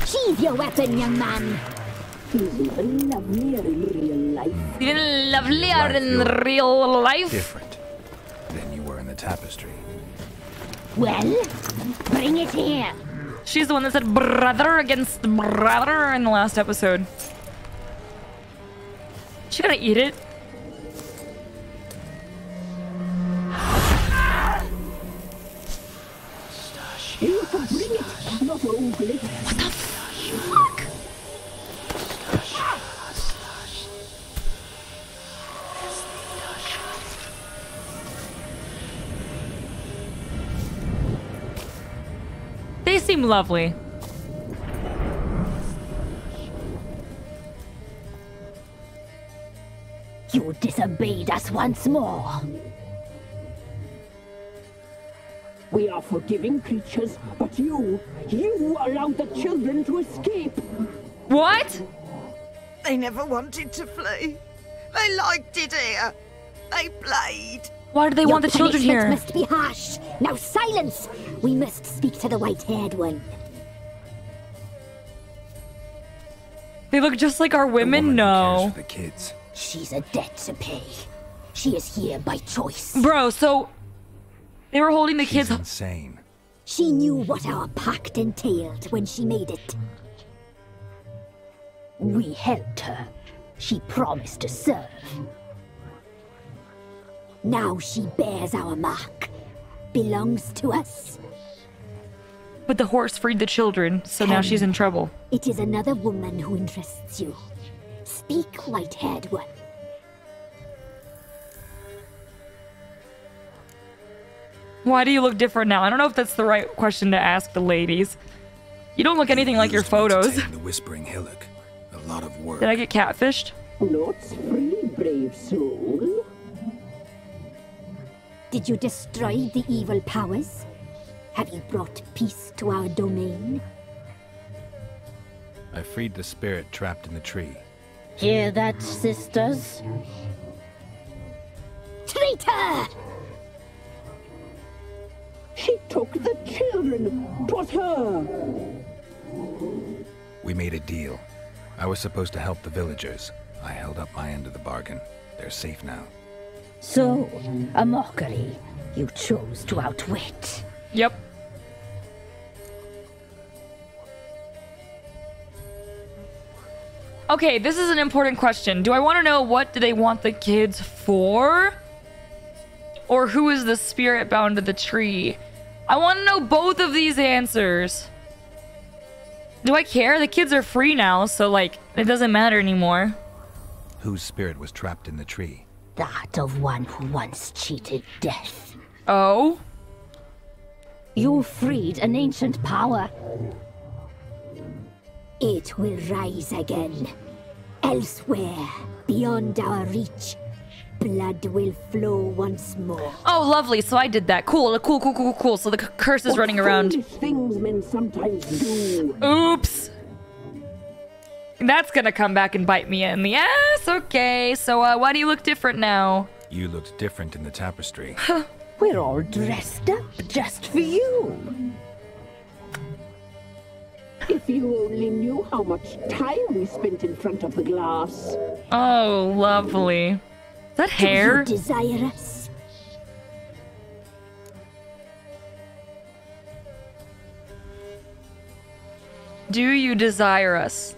Sheathe your weapon, young man. He's even lovelier in real life. Even lovelier in real life? Different than you were in the tapestry. Well, bring it here. She's the one that said brother against brother in the last episode. She gotta eat it. What the fuck? They seem lovely. You disobeyed us once more. We are forgiving creatures, but you, you allowed the children to escape. What? They never wanted to flee. They liked it here. They played. Why do they Your want the children here? Must be harsh. Now silence. We must speak to the white-haired one. They look just like our women. The no. Cares for the kids. She's a debt to pay. She is here by choice. Bro, so they were holding the She's kids. Insane. She knew what our pact entailed when she made it. We helped her. She promised to serve. Now she bears our mark. Belongs to us. But the horse freed the children, so Ten. now she's in trouble. It is another woman who interests you. Speak, white-haired one. Why do you look different now? I don't know if that's the right question to ask the ladies. You don't look anything like your photos. The Whispering Hillock. A lot of work. Did I get catfished? Not free, brave soul. Did you destroy the evil powers? Have you brought peace to our domain? I freed the spirit trapped in the tree. Hear that, sisters? Traitor! She took the children. 'Twas her. We made a deal. I was supposed to help the villagers. I held up my end of the bargain. They're safe now. So, a mockery. You chose to outwit. Yep. Okay, this is an important question. Do I want to know what do they want the kids for? Or who is the spirit bound to the tree? I want to know both of these answers. Do I care? The kids are free now, so like, it doesn't matter anymore. Whose spirit was trapped in the tree? That of one who once cheated death. Oh? You freed an ancient power. It will rise again. Elsewhere, beyond our reach, blood will flow once more. Oh, lovely. So I did that. Cool, cool, cool, cool, cool. So the curse is what running around. Things men sometimes do. Oops. That's going to come back and bite me in the ass. Okay. So uh, why do you look different now? You looked different in the tapestry. We're all dressed up just for you. If you only knew how much time we spent in front of the glass. Oh, lovely. Is that hair? Do you desire us? Do you desire us?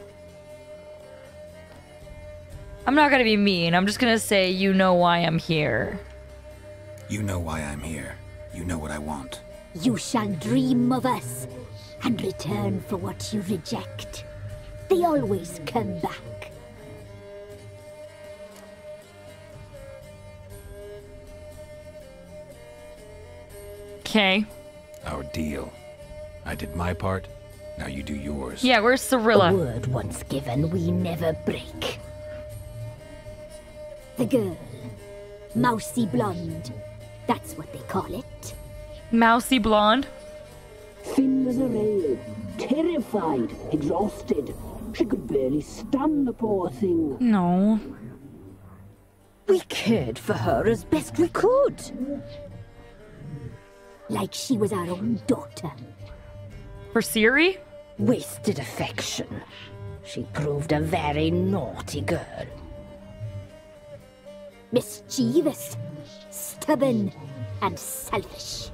I'm not gonna be mean. I'm just gonna say, you know why I'm here. You know why I'm here. You know what I want. You shall dream of us. And return for what you reject. They always come back. Okay. Our deal. I did my part, now you do yours. Yeah, where's Cirilla? A word once given, we never break. The girl. Mousy blonde. That's what they call it. Mousy blonde? Thin as a rail, terrified, exhausted. She could barely stand the poor thing. No. We cared for her as best we could. Like she was our own daughter. For Ciri? Wasted affection. She proved a very naughty girl. Mischievous, stubborn, and selfish.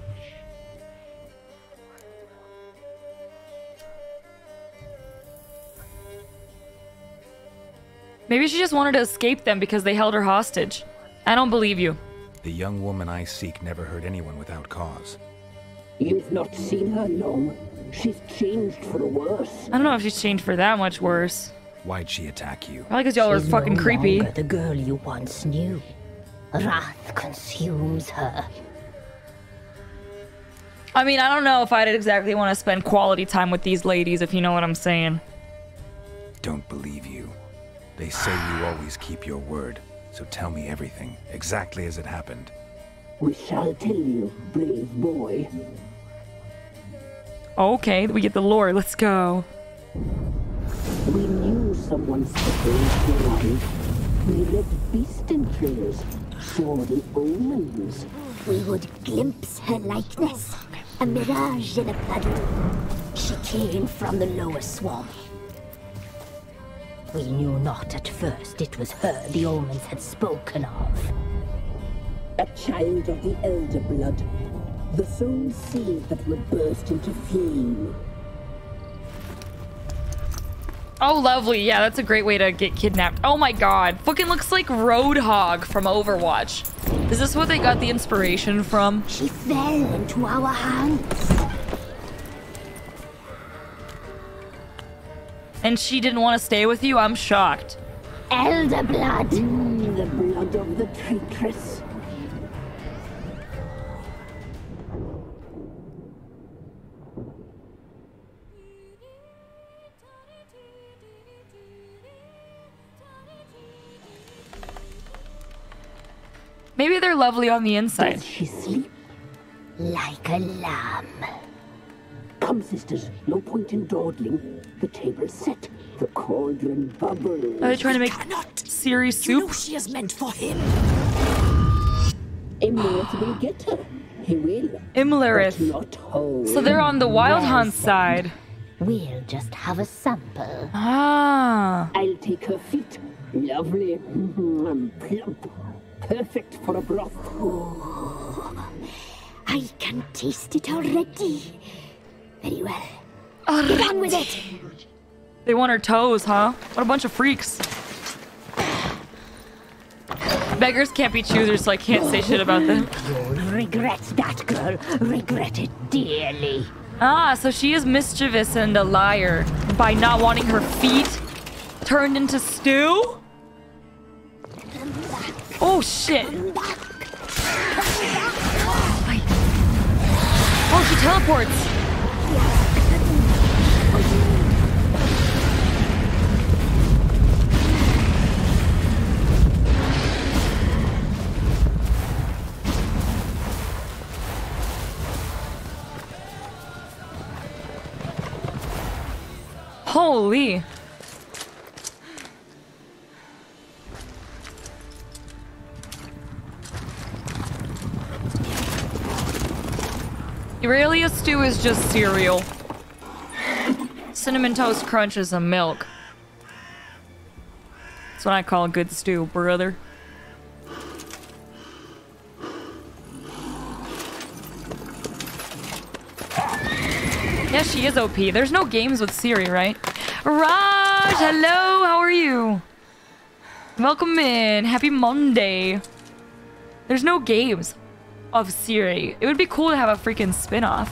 Maybe she just wanted to escape them because they held her hostage. I don't believe you. The young woman I seek never hurt anyone without cause. You've not seen her long. She's changed for the worse. I don't know if she's changed for that much worse. Why'd she attack you? Probably because y'all are fucking creepy. She's no longer the girl you once knew. Wrath consumes her. I mean, I don't know if I'd exactly want to spend quality time with these ladies, if you know what I'm saying. Don't believe you. They say you always keep your word, so tell me everything, exactly as it happened. We shall tell you, brave boy. Okay, we get the lore. Let's go. We knew someone special was alive. We let beast entrails, saw the omens. We would glimpse her likeness, a mirage in a puddle. She came from the lower swamp. We knew not at first it was her the omens had spoken of. A child of the elder blood, the soul seed that would burst into flame. Oh, lovely. Yeah, that's a great way to get kidnapped. Oh my god. Fucking looks like Roadhog from Overwatch. Is this what they got the inspiration from? She fell into our hands. And she didn't want to stay with you? I'm shocked. Elder blood. Mm, the blood of the traitress. Maybe they're lovely on the inside. Does she sleep? Like a lamb. Come, sisters, no point in dawdling. The table's set, the cauldron bubbles. Are they trying to make Ciri soup? You know she is meant for him. Imlerith will get her. He will. Imlerith. So they're on the Wild Hunt side. We'll just have a sample. Ah. I'll take her feet. Lovely. Plump. Perfect for a broth. Oh, I can taste it already. Very well. All Get right. on with it. They want her toes, huh? What a bunch of freaks. Beggars can't be choosers, so I can't say shit about them. You'll regret that, girl. Regret it dearly. Ah, so she is mischievous and a liar by not wanting her feet turned into stew? Oh shit! Oh, she teleports! Holy! Eralia stew is just cereal. Cinnamon Toast Crunch is a milk. That's what I call good stew, brother. Yeah, she is O P. There's no games with Ciri, right? Raj, hello, how are you? Welcome in. Happy Monday. There's no games of Ciri. It would be cool to have a freaking spin-off.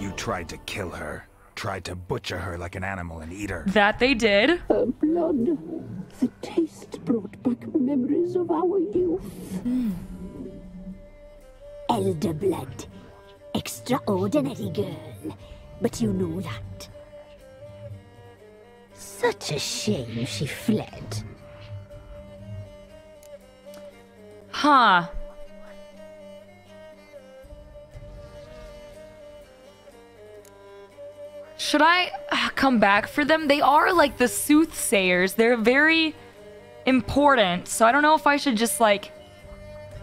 You tried to kill her. Tried to butcher her like an animal and eat her. That they did. Her blood. The taste brought back memories of our youth. Mm. Elder blood. Extraordinary girl. But you know that. Such a shame she fled. Huh. Should I come back for them? They are like the soothsayers. They're very important. So I don't know if I should just like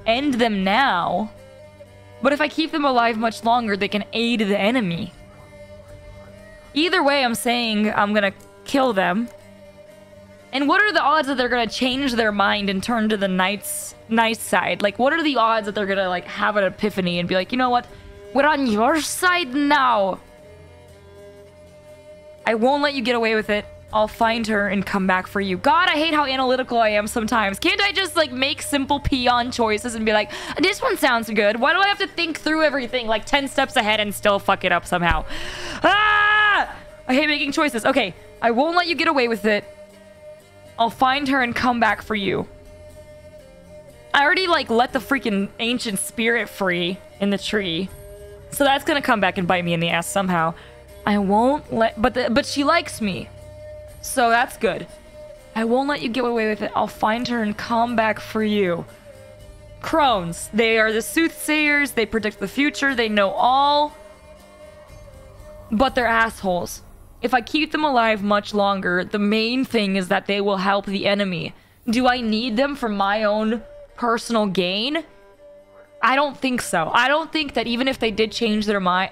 end them now. But if I keep them alive much longer, they can aid the enemy. Either way, I'm saying I'm gonna kill them. And what are the odds that they're gonna change their mind and turn to the knight's nice side? Like, what are the odds that they're gonna like have an epiphany and be like, you know what? We're on your side now. I won't let you get away with it. I'll find her and come back for you. God, I hate how analytical I am sometimes. Can't I just like make simple peon choices and be like, this one sounds good. Why do I have to think through everything like ten steps ahead and still fuck it up somehow? Ah! I hate making choices. Okay, I won't let you get away with it. I'll find her and come back for you. I already, like, let the freaking ancient spirit free in the tree. So that's gonna come back and bite me in the ass somehow. I won't let, but the, but she likes me, so that's good. I won't let you get away with it. I'll find her and come back for you. Crones, they are the soothsayers, they predict the future, they know all, but they're assholes. If I keep them alive much longer, the main thing is that they will help the enemy. Do I need them for my own personal gain? I don't think so. I don't think that even if they did change their mind...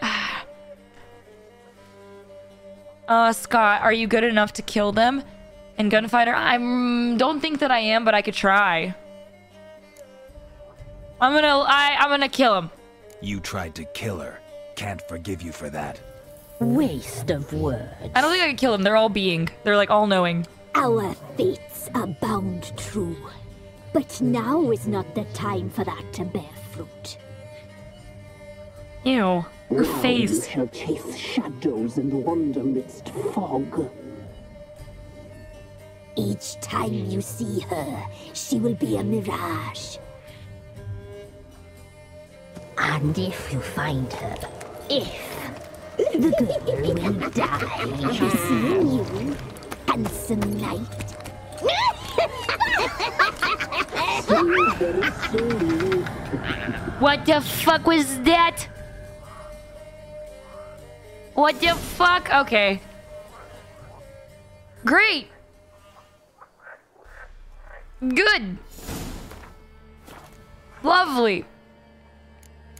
uh, Scott, are you good enough to kill them? And Gunfighter, I mm, don't think that I am, but I could try. I'm gonna, I, I'm gonna kill him. You tried to kill her. Can't forgive you for that. Waste of words. I don't think I could kill him. They're all being. They're like all knowing. Our fates are bound true. But now is not the time for that to bear fruit. Ew, her now face. You shall chase shadows and wander midst fog. Each time you see her, she will be a mirage. And if you find her, if the girl will die, this new, handsome knight. What the fuck was that? What the fuck? Okay. Great. Good. Lovely.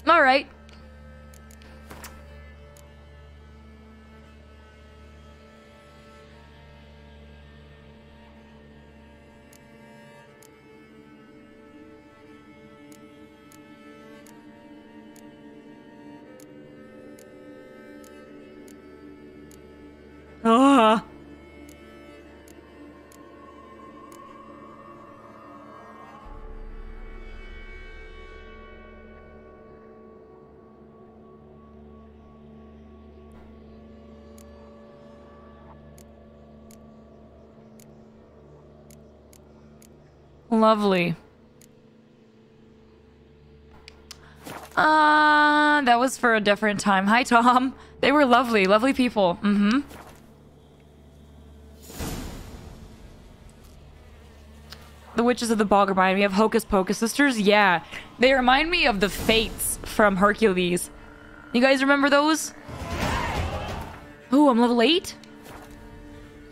All right. Ah. Uh. Lovely. Uh, that was for a different time. Hi, Tom. They were lovely, lovely people. Mm-hmm. The Witches of the Bog remind me of Hocus Pocus Sisters. Yeah, they remind me of the Fates from Hercules. You guys remember those? Ooh, I'm level eight?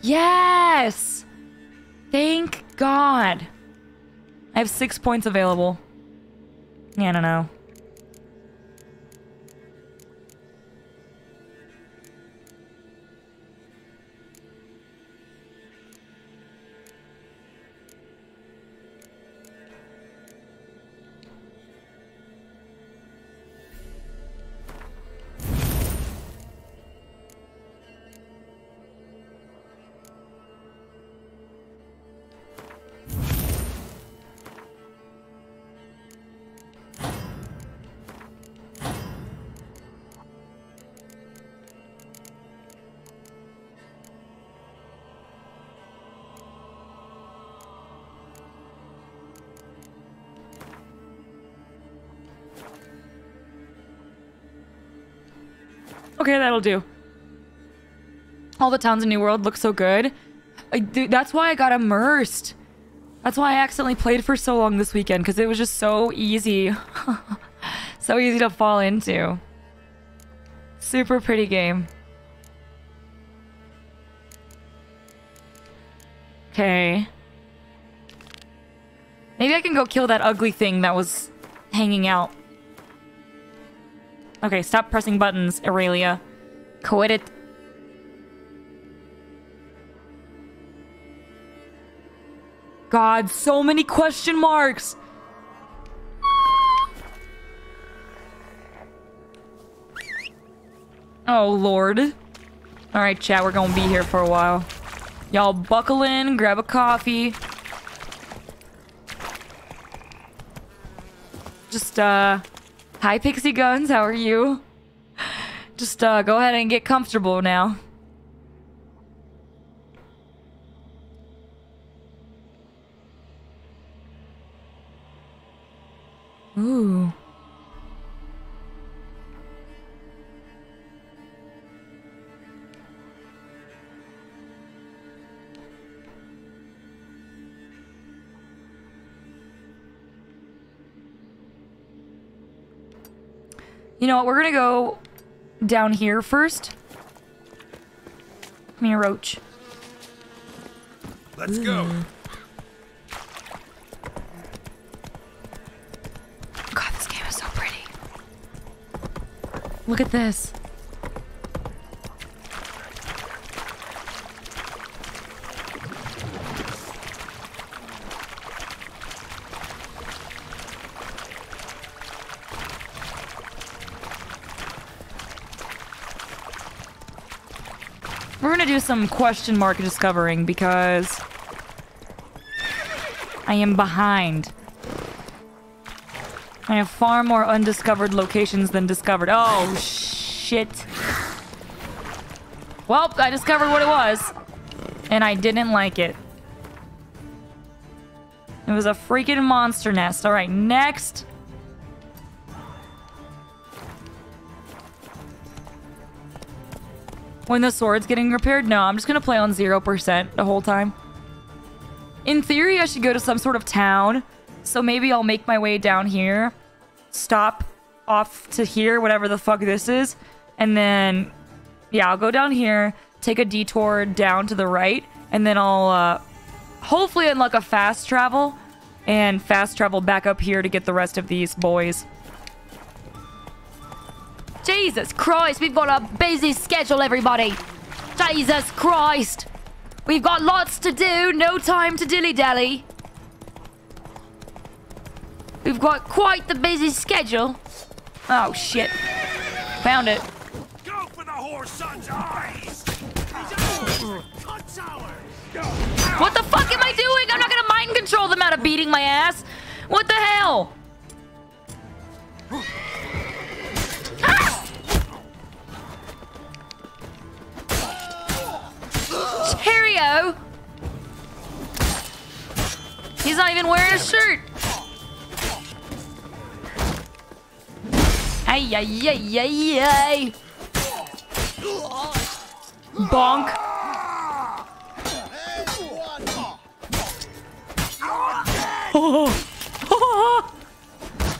Yes! Thank God. I have six points available. Yeah, I don't know. Okay, that'll do. All the towns in New World look so good. I, dude, that's why I got immersed. That's why I accidentally played for so long this weekend, because it was just so easy. So easy to fall into. Super pretty game. Okay. Maybe I can go kill that ugly thing that was hanging out. Okay, stop pressing buttons, Eralia. Quit it. God, so many question marks! Oh, Lord. Alright, chat, we're gonna be here for a while. Y'all buckle in, grab a coffee. Just, uh... Hi, Pixie Guns. How are you? Just uh, go ahead and get comfortable now. Ooh. You know what? We're gonna go down here first. Come here, Roach. Let's Ooh. go. God, this game is so pretty. Look at this. We're gonna do some question mark discovering because I am behind. I have far more undiscovered locations than discovered. Oh, shit. Well, I discovered what it was, and I didn't like it. It was a freaking monster nest. All right, next. When the sword's getting repaired? No, I'm just gonna play on zero percent the whole time. In theory, I should go to some sort of town. So maybe I'll make my way down here. Stop off to here, whatever the fuck this is. And then, yeah, I'll go down here, take a detour down to the right. And then I'll uh, hopefully unlock a fast travel. And fast travel back up here to get the rest of these boys. Jesus Christ, we've got a busy schedule, everybody. Jesus Christ. We've got lots to do, no time to dilly-dally. We've got quite the busy schedule. Oh, shit. Found it. Go for the whore's son's eyes. What the fuck am I doing? I'm not gonna mind control them out of beating my ass. What the hell? Cheerio! He's not even wearing a shirt! Ay, ay, ay, ay, ay! Bonk! Oh. Oh.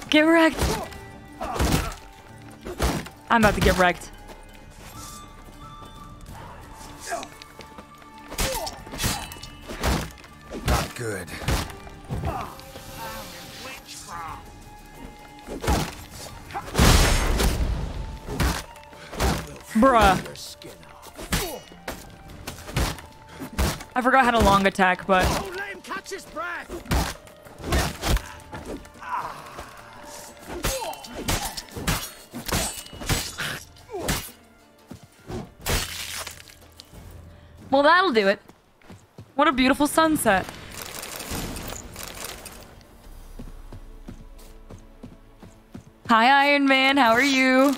Get wrecked! I'm about to get wrecked. Good. Bruh. I forgot I had a long attack, but oh, let him catch his breath. Well, that'll do it. What a beautiful sunset. Hi, Iron Man. How are you?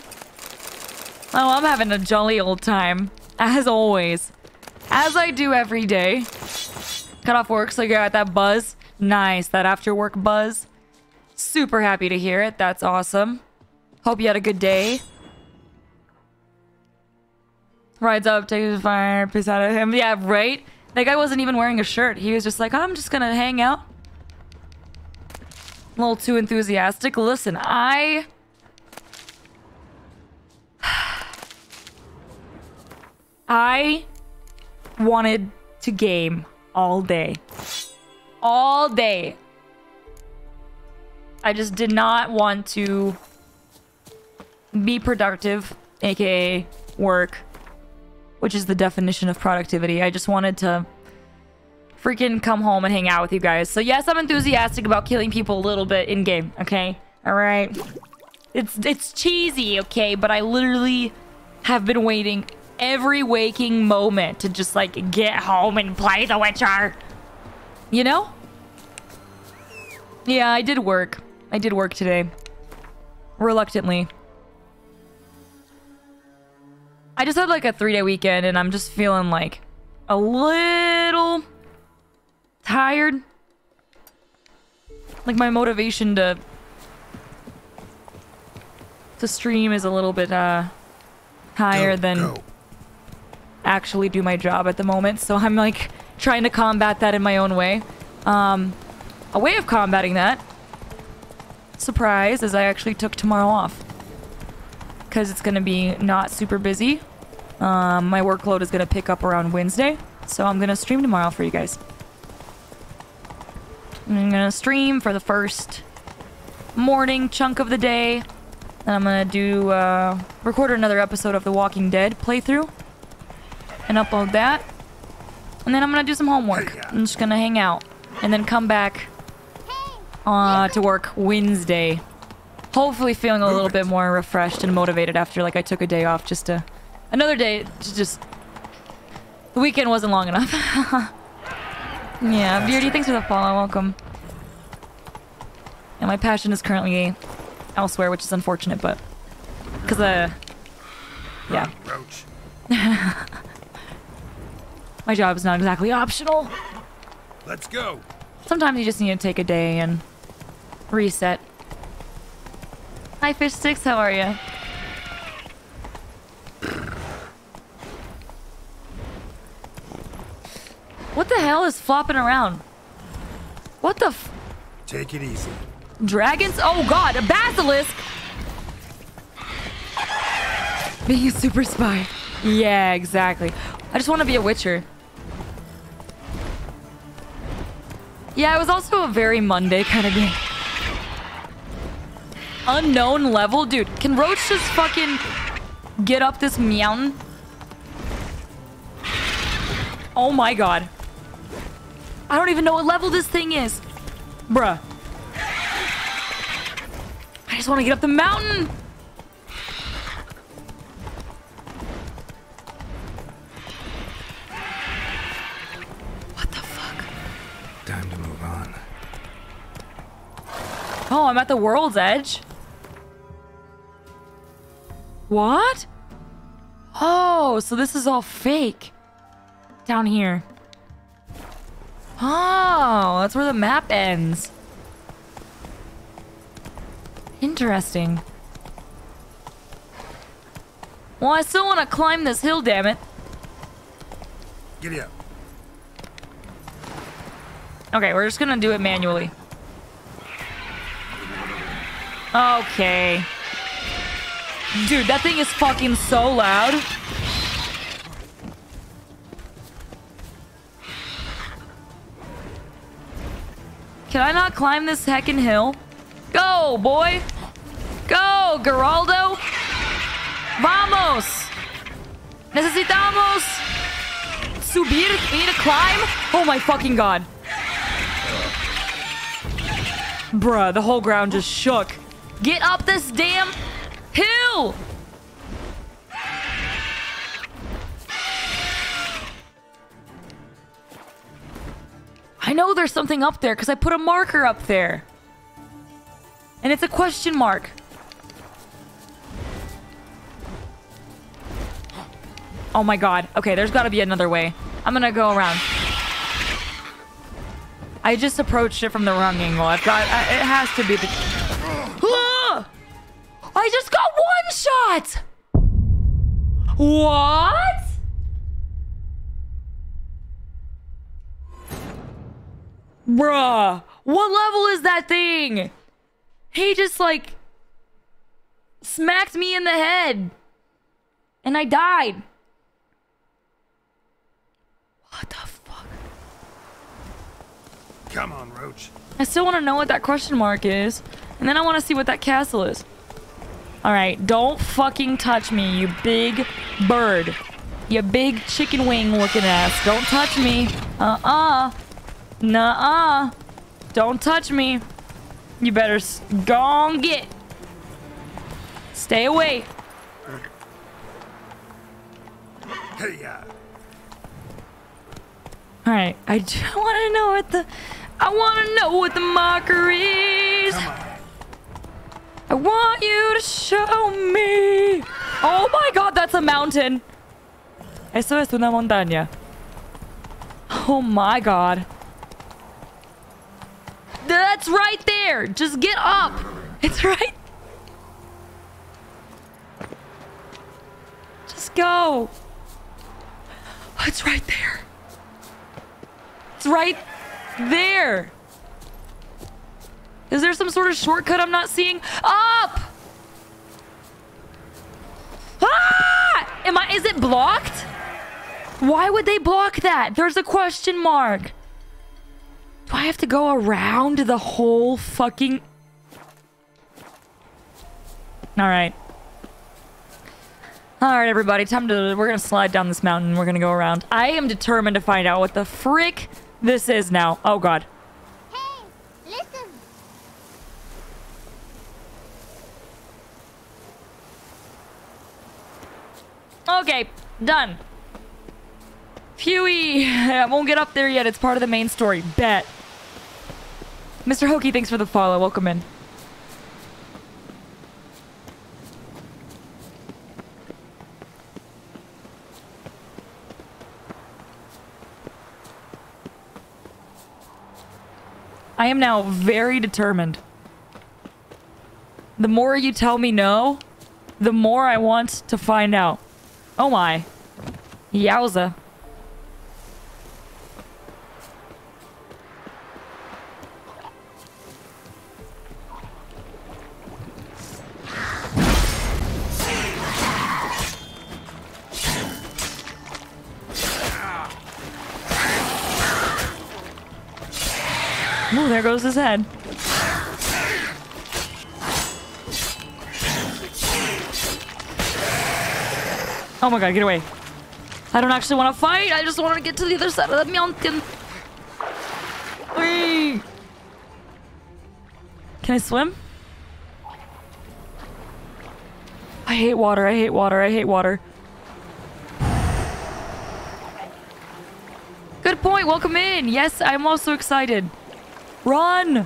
Oh, I'm having a jolly old time. As always. As I do every day. Cut off work, so you got that buzz. Nice. That after-work buzz. Super happy to hear it. That's awesome. Hope you had a good day. Rides up, takes the fire, piss out of him. Yeah, right? That guy wasn't even wearing a shirt. He was just like, I'm just gonna hang out. A little too enthusiastic. Listen, I... I wanted to game all day. All day. I just did not want to be productive, aka work, which is the definition of productivity. I just wanted to freaking come home and hang out with you guys. So yes, I'm enthusiastic about killing people a little bit in game. Okay, all right. It's it's cheesy, okay, but I literally have been waiting every waking moment to just like get home and play The Witcher. You know? Yeah, I did work. I did work today, reluctantly. I just had like a three-day weekend, and I'm just feeling like a little tired. Like my motivation to to stream is a little bit uh higher go, than go. actually do my job at the moment, so I'm like trying to combat that in my own way. Um a way of combating that, surprise, is I actually took tomorrow off. because it's going to be not super busy. Um, my workload is going to pick up around Wednesday, so I'm going to stream tomorrow for you guys. I'm going to stream for the first morning chunk of the day. And I'm going to do uh, record another episode of the Walking Dead playthrough and upload that. And then I'm going to do some homework. I'm just going to hang out and then come back uh, to work Wednesday. Hopefully feeling a little bit more refreshed and motivated after like I took a day off just to... Another day to just... The weekend wasn't long enough. Yeah, Beardy, thanks for the follow. Welcome. And my passion is currently elsewhere, which is unfortunate, but... Because, uh... yeah. Roach. My job is not exactly optional. Let's go. Sometimes you just need to take a day and reset. Hi, Fish Six, how are you? What the hell is flopping around? What the f- Take it easy. Dragons? Oh god, a basilisk! Being a super spy. Yeah, exactly. I just want to be a witcher. Yeah, it was also a very Monday kind of game. Unknown level? Dude, can Roach just fucking get up this mountain? Oh my god. I don't even know what level this thing is. Bruh. I just want to get up the mountain. What the fuck? Time to move on. Oh, I'm at the world's edge. What? Oh, so this is all fake. Down here. Oh, that's where the map ends. Interesting. Well, I still want to climb this hill, damn it. Giddy up. Okay, we're just gonna do it manually. Okay. Dude, that thing is fucking so loud. Can I not climb this heckin' hill? Go, boy! Go, Geraldo! Vamos! Necesitamos! Subir, we need to climb? Oh my fucking god. Bruh, the whole ground just shook. Get up this damn hill! I know there's something up there because I put a marker up there. And it's a question mark. Oh my god. Okay, there's got to be another way. I'm going to go around. I just approached it from the wrong angle. I've got... I, it has to be the... Ah! I just got one shot! What? Bruh, what level is that thing? He just like smacked me in the head and I died. What the fuck? Come on, Roach. I still want to know what that question mark is, and then I want to see what that castle is. All right, don't fucking touch me, you big bird. You big chicken wing looking ass. Don't touch me. Uh-uh. Nuh-uh. Don't touch me. You better s gong get. Stay away. Hey-ya. All right, I just want to know what the... I want to know what the marker is. I want you to show me. Oh my god, that's a mountain. Eso es una montaña. Oh my god. That's right there. Just get up. It's right. Just go. It's right there. It's right there. Is there some sort of shortcut I'm not seeing? Up. Am I? Is it blocked? Why would they block that? There's a question mark. Do I have to go around the whole fucking... Alright. Alright, everybody. Time to... We're gonna slide down this mountain. We're gonna go around. I am determined to find out what the frick this is now. Oh, God. Hey, listen. Okay. Done. Phewie. I won't get up there yet. It's part of the main story. Bet. Mister Hokey, thanks for the follow. Welcome in. I am now very determined. The more you tell me no, the more I want to find out. Oh my. Yowza. Ooh, there goes his head. Oh my god, get away. I don't actually want to fight. I just want to get to the other side of the mountain. Whee! Can I swim? I hate water. I hate water. I hate water. Good point. Welcome in. Yes, I'm also excited. Run!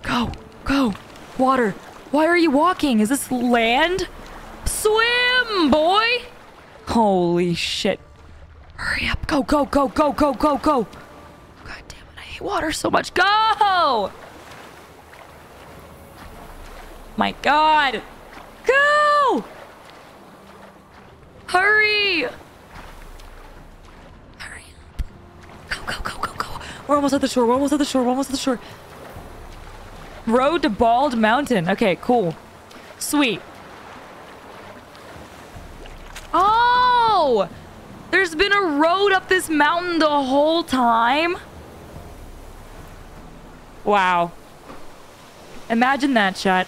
Go! Go! Water! Why are you walking? Is this land? Swim, boy! Holy shit. Hurry up! Go, go, go, go, go, go, go! God damn it, I hate water so much. Go! My god! Go! Hurry! Hurry up. Go, go, go, go, go! We're almost at the shore. We're almost at the shore. We're almost at the shore. Road to Bald Mountain. Okay, cool. Sweet. Oh! There's been a road up this mountain the whole time? Wow. Imagine that, chat.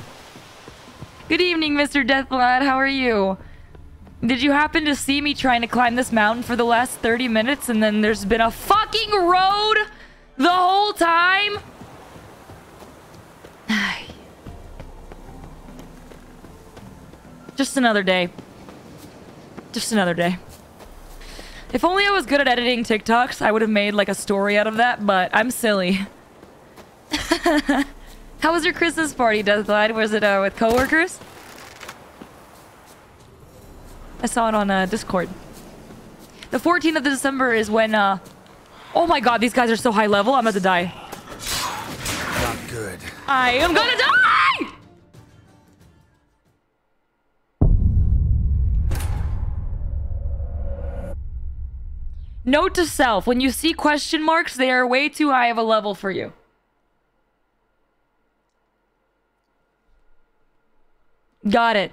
Good evening, Mister Deathblad. How are you? Did you happen to see me trying to climb this mountain for the last thirty minutes and then there's been a fucking road? The whole time? Just another day. Just another day. If only I was good at editing TikToks, I would have made like a story out of that, but I'm silly. How was your Christmas party, Deathblade? Was it uh, with coworkers? I saw it on uh, Discord. The fourteenth of December is when... Uh, Oh my god, these guys are so high level, I'm about to die. Not good. I am gonna die! Note to self, when you see question marks, they are way too high of a level for you. Got it.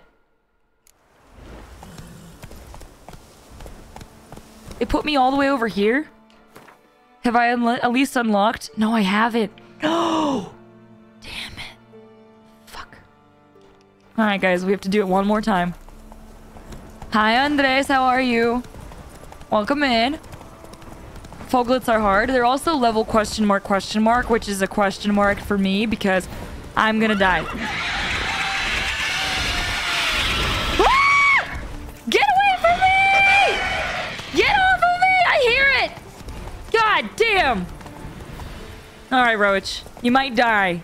It put me all the way over here? Have I at least unlocked? No, I haven't. No! Damn it. Fuck. Alright, guys. We have to do it one more time. Hi, Andres. How are you? Welcome in. Foglets are hard. They're also level question mark question mark, which is a question mark for me because I'm gonna die. Ah! Get away from me! Get off of me! I hear it! God damn! Alright, Roach. You might die.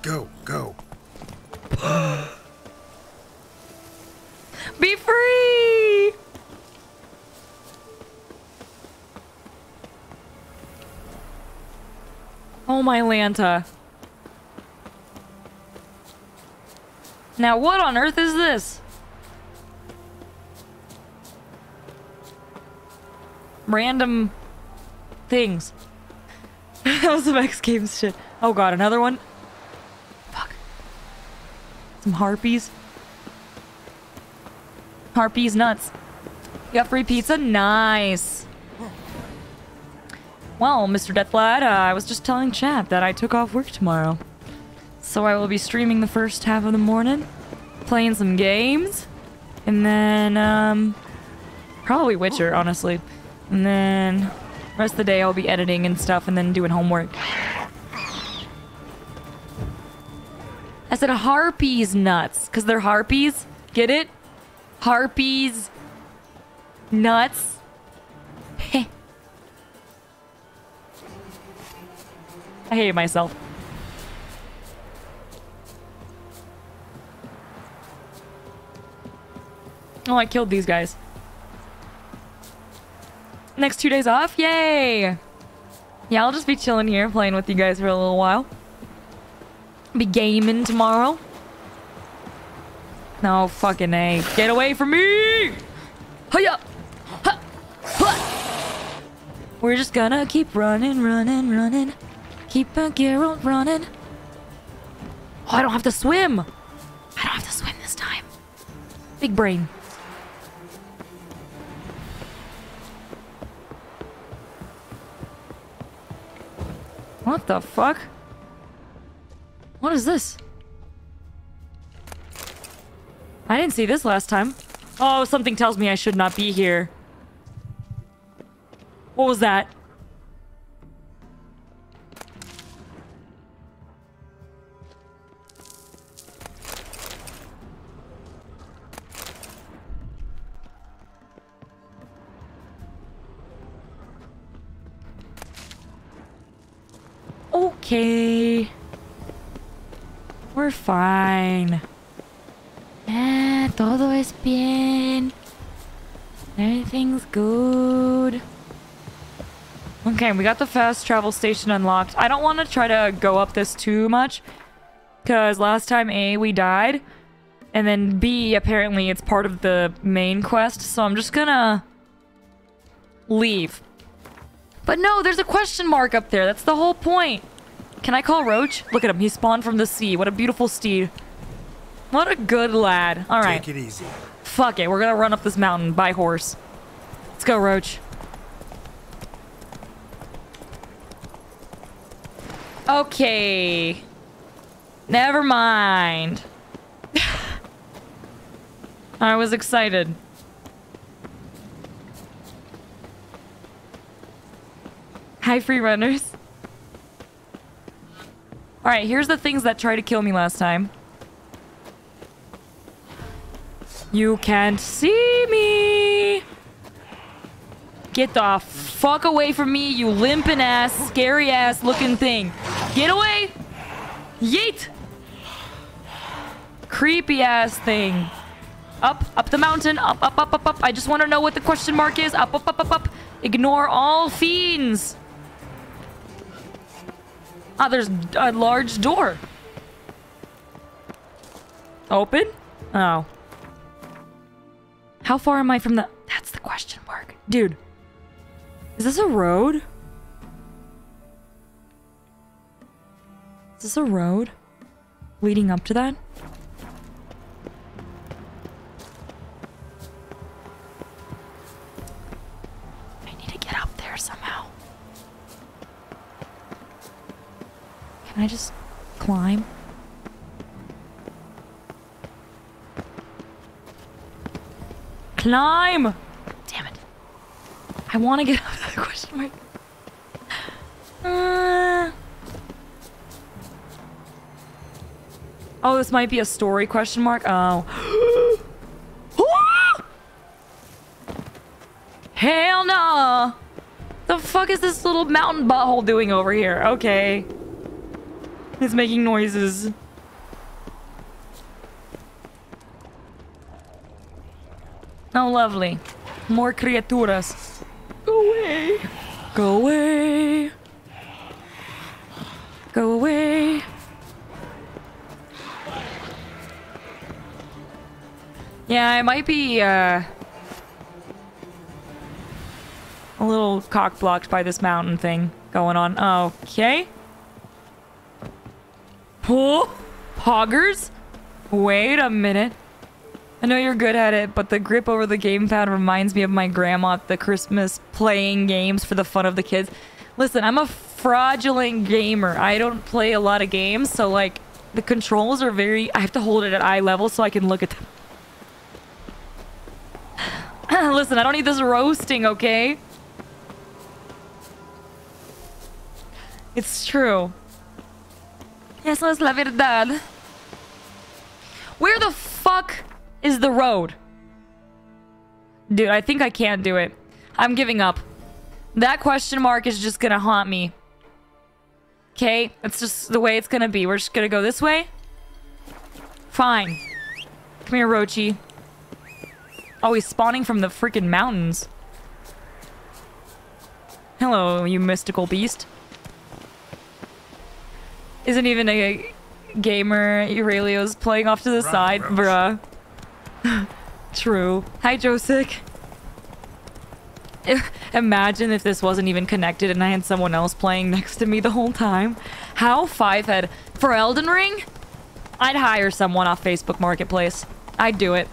Go, go. Be free! Oh, my Lanta. Now, what on earth is this? Random things. That was some X Games shit. Oh god, another one? Fuck. Some harpies. Harpies nuts. You got free pizza? Nice. Well, Mister Deathblad, uh, I was just telling Chad that I took off work tomorrow. So I will be streaming the first half of the morning, playing some games, and then, um, probably Witcher, honestly. And then, rest of the day I'll be editing and stuff, and then doing homework. I said harpies nuts, because they're harpies. Get it? Harpies nuts. Heh. I hate myself. Oh, I killed these guys. Next two days off? Yay! Yeah, I'll just be chilling here, playing with you guys for a little while. Be gaming tomorrow. No fucking A. Get away from me! Hiya! Ha! Ha! We're just gonna keep running, running, running. Keep a Geralt running. Oh, I don't have to swim. I don't have to swim this time. Big brain. What the fuck? What is this? I didn't see this last time. Oh, something tells me I should not be here. What was that? Okay. We're fine. Yeah, todo es bien. Everything's good. Okay, we got the fast travel station unlocked. I don't want to try to go up this too much, because last time A, we died, and then B, apparently it's part of the main quest, so I'm just gonna leave. But no, there's a question mark up there. That's the whole point. Can I call Roach? Look at him. He spawned from the sea. What a beautiful steed. What a good lad. All right. Take it easy. Fuck it. We're going to run up this mountain by horse. Let's go, Roach. Okay. Never mind. I was excited. Hi, free runners. Alright, here's the things that tried to kill me last time. You can't see me! Get the fuck away from me, you limping ass, scary ass looking thing. Get away! Yeet! Creepy ass thing. Up, up the mountain, up, up, up, up, up. I just want to know what the question mark is. Up, up, up, up, up. Ignore all fiends. Ah, there's a large door. Open? Oh. How far am I from the... That's the question mark. Dude. Is this a road? Is this a road? Leading up to that? I need to get up there somehow. Can I just climb? Climb! Damn it. I want to get out of the question mark. Uh... Oh, this might be a story question mark. Oh. Hell no! The fuck is this little mountain butthole doing over here? Okay. It's making noises. Oh, lovely. More criaturas. Go away. Go away. Go away. Yeah, I might be uh, a little cock-blocked by this mountain thing going on. Okay. Poggers? Wait a minute. I know you're good at it, but the grip over the gamepad reminds me of my grandma at the Christmas playing games for the fun of the kids. Listen, I'm a fraudulent gamer. I don't play a lot of games, so like the controls are very... I have to hold it at eye level so I can look at them. Listen, I don't need this roasting, okay? It's true. Eso es la verdad. Where the fuck is the road? Dude, I think I can't do it. I'm giving up. That question mark is just gonna haunt me. Okay? That's just the way it's gonna be. We're just gonna go this way? Fine. Come here, Roachy. Oh, he's spawning from the freaking mountains. Hello, you mystical beast. Isn't even a gamer. Euralio's playing off to the Run, side, Roach. Bruh. True. Hi, Josek. Imagine if this wasn't even connected and I had someone else playing next to me the whole time. How five had for Elden Ring? I'd hire someone off Facebook Marketplace. I'd do it.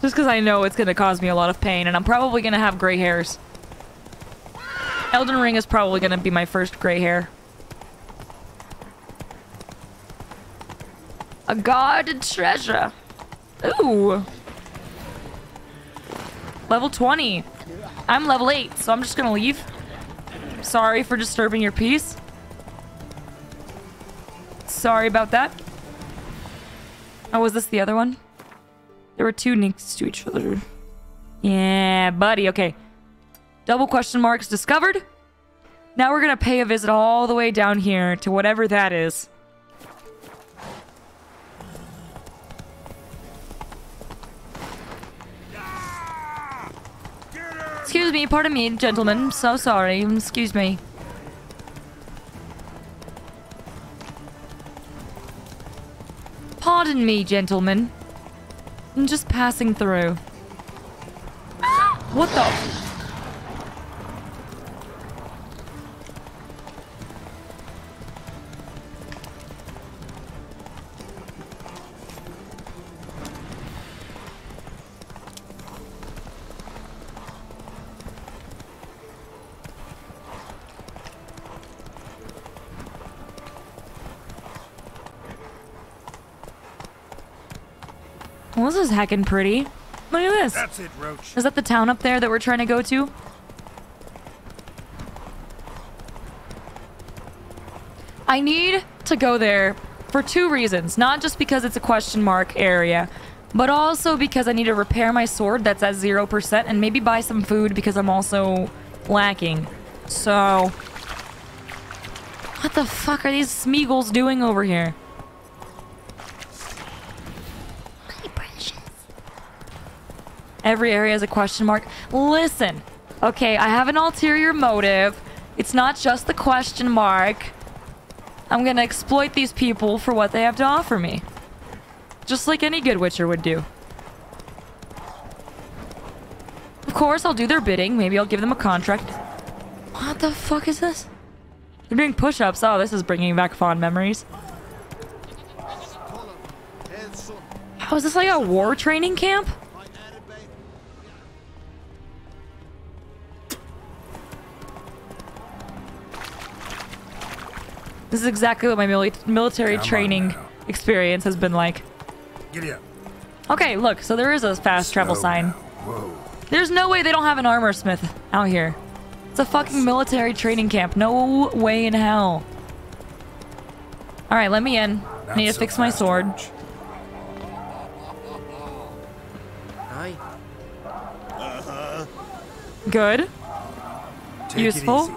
Just because I know it's going to cause me a lot of pain and I'm probably going to have gray hairs. Elden Ring is probably going to be my first gray hair. A guarded treasure. Ooh. Level twenty. I'm level eight, so I'm just going to leave. Sorry for disturbing your peace. Sorry about that. Oh, was this the other one? There were two next to each other. Yeah, buddy. Okay. Double question marks discovered. Now we're going to pay a visit all the way down here to whatever that is. Excuse me, pardon me, gentlemen. I'm so sorry. Excuse me. Pardon me, gentlemen. I'm just passing through. What the? Well, this is heckin' pretty. Look at this. That's it, Roach. Is that the town up there that we're trying to go to? I need to go there for two reasons. Not just because it's a question mark area, but also because I need to repair my sword that's at zero percent and maybe buy some food because I'm also lacking. So... what the fuck are these Smeagol's doing over here? Every area is a question mark. Listen, okay, I have an ulterior motive. It's not just the question mark. I'm gonna exploit these people for what they have to offer me. Just like any good Witcher would do. Of course, I'll do their bidding. Maybe I'll give them a contract. What the fuck is this? They're doing push-ups. Oh, this is bringing back fond memories. Oh, is this like a war training camp? This is exactly what my mili military Come training experience has been like. Giddy up. Okay, look, so there is a fast Slow travel sign. There's no way they don't have an armor smith out here. It's a fucking military training camp. No way in hell. Alright, let me in. Not I need so to fix my sword. Much. Good. Take Useful.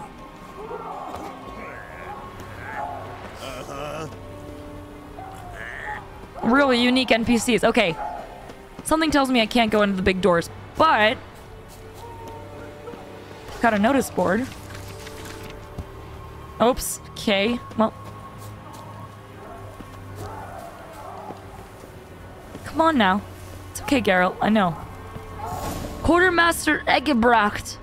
Really unique N P Cs. Okay. Something tells me I can't go into the big doors, but... got a notice board. Oops. Okay. Well. Come on now. It's okay, Geralt. I know. Quartermaster Egebracht.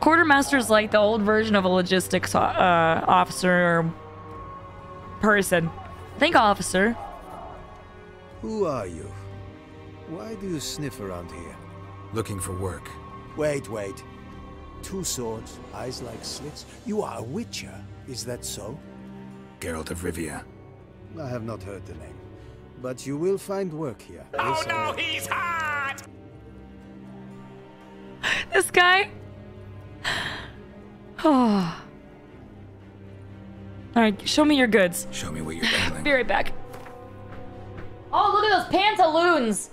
Quartermaster is like the old version of a logistics uh, officer or person. Think, officer. Who are you? Why do you sniff around here? Looking for work. Wait, wait. Two swords, eyes like slits. You are a witcher, is that so? Geralt of Rivia. I have not heard the name. But you will find work here. Oh yes, no, he's hot! This guy? Oh. Alright, show me your goods. Show me what you're dangling. Be right back. Oh, look at those pantaloons!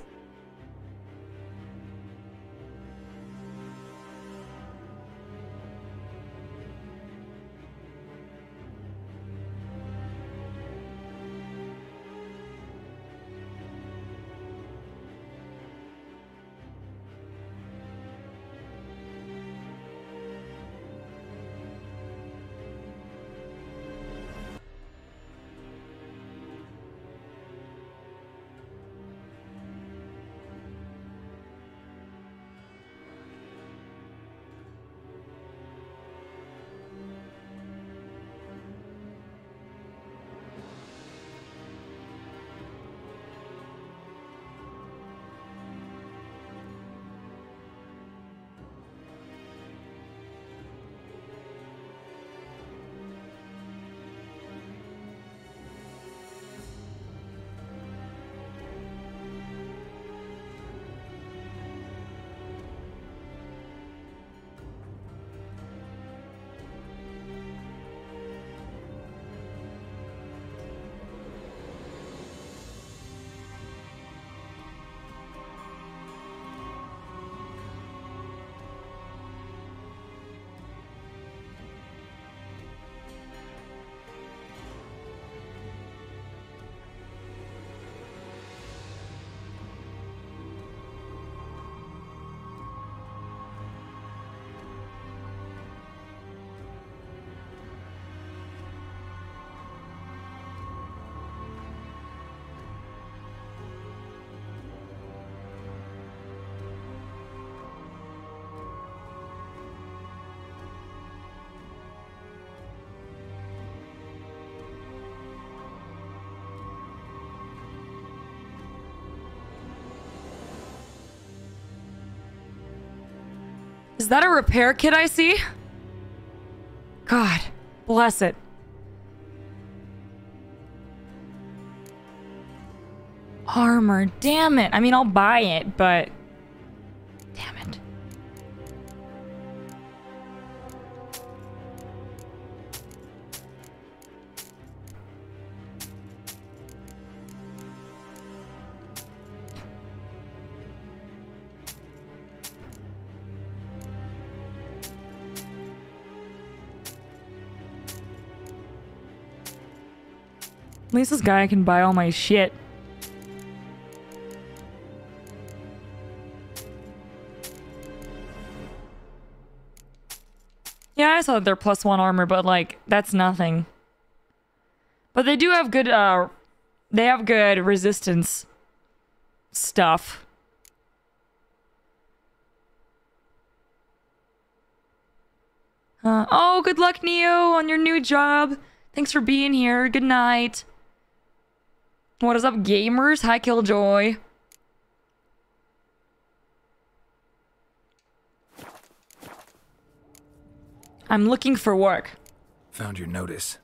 Is that a repair kit I see? God, bless it. Armor, damn it. I mean, I'll buy it, but... damn it. At least this guy can buy all my shit. Yeah, I saw that they're plus one armor, but like, that's nothing. But they do have good, uh, they have good resistance stuff. Uh, oh, good luck, Neo, on your new job. Thanks for being here. Good night. What is up, gamers? Hi, Killjoy. I'm looking for work. Found your notice.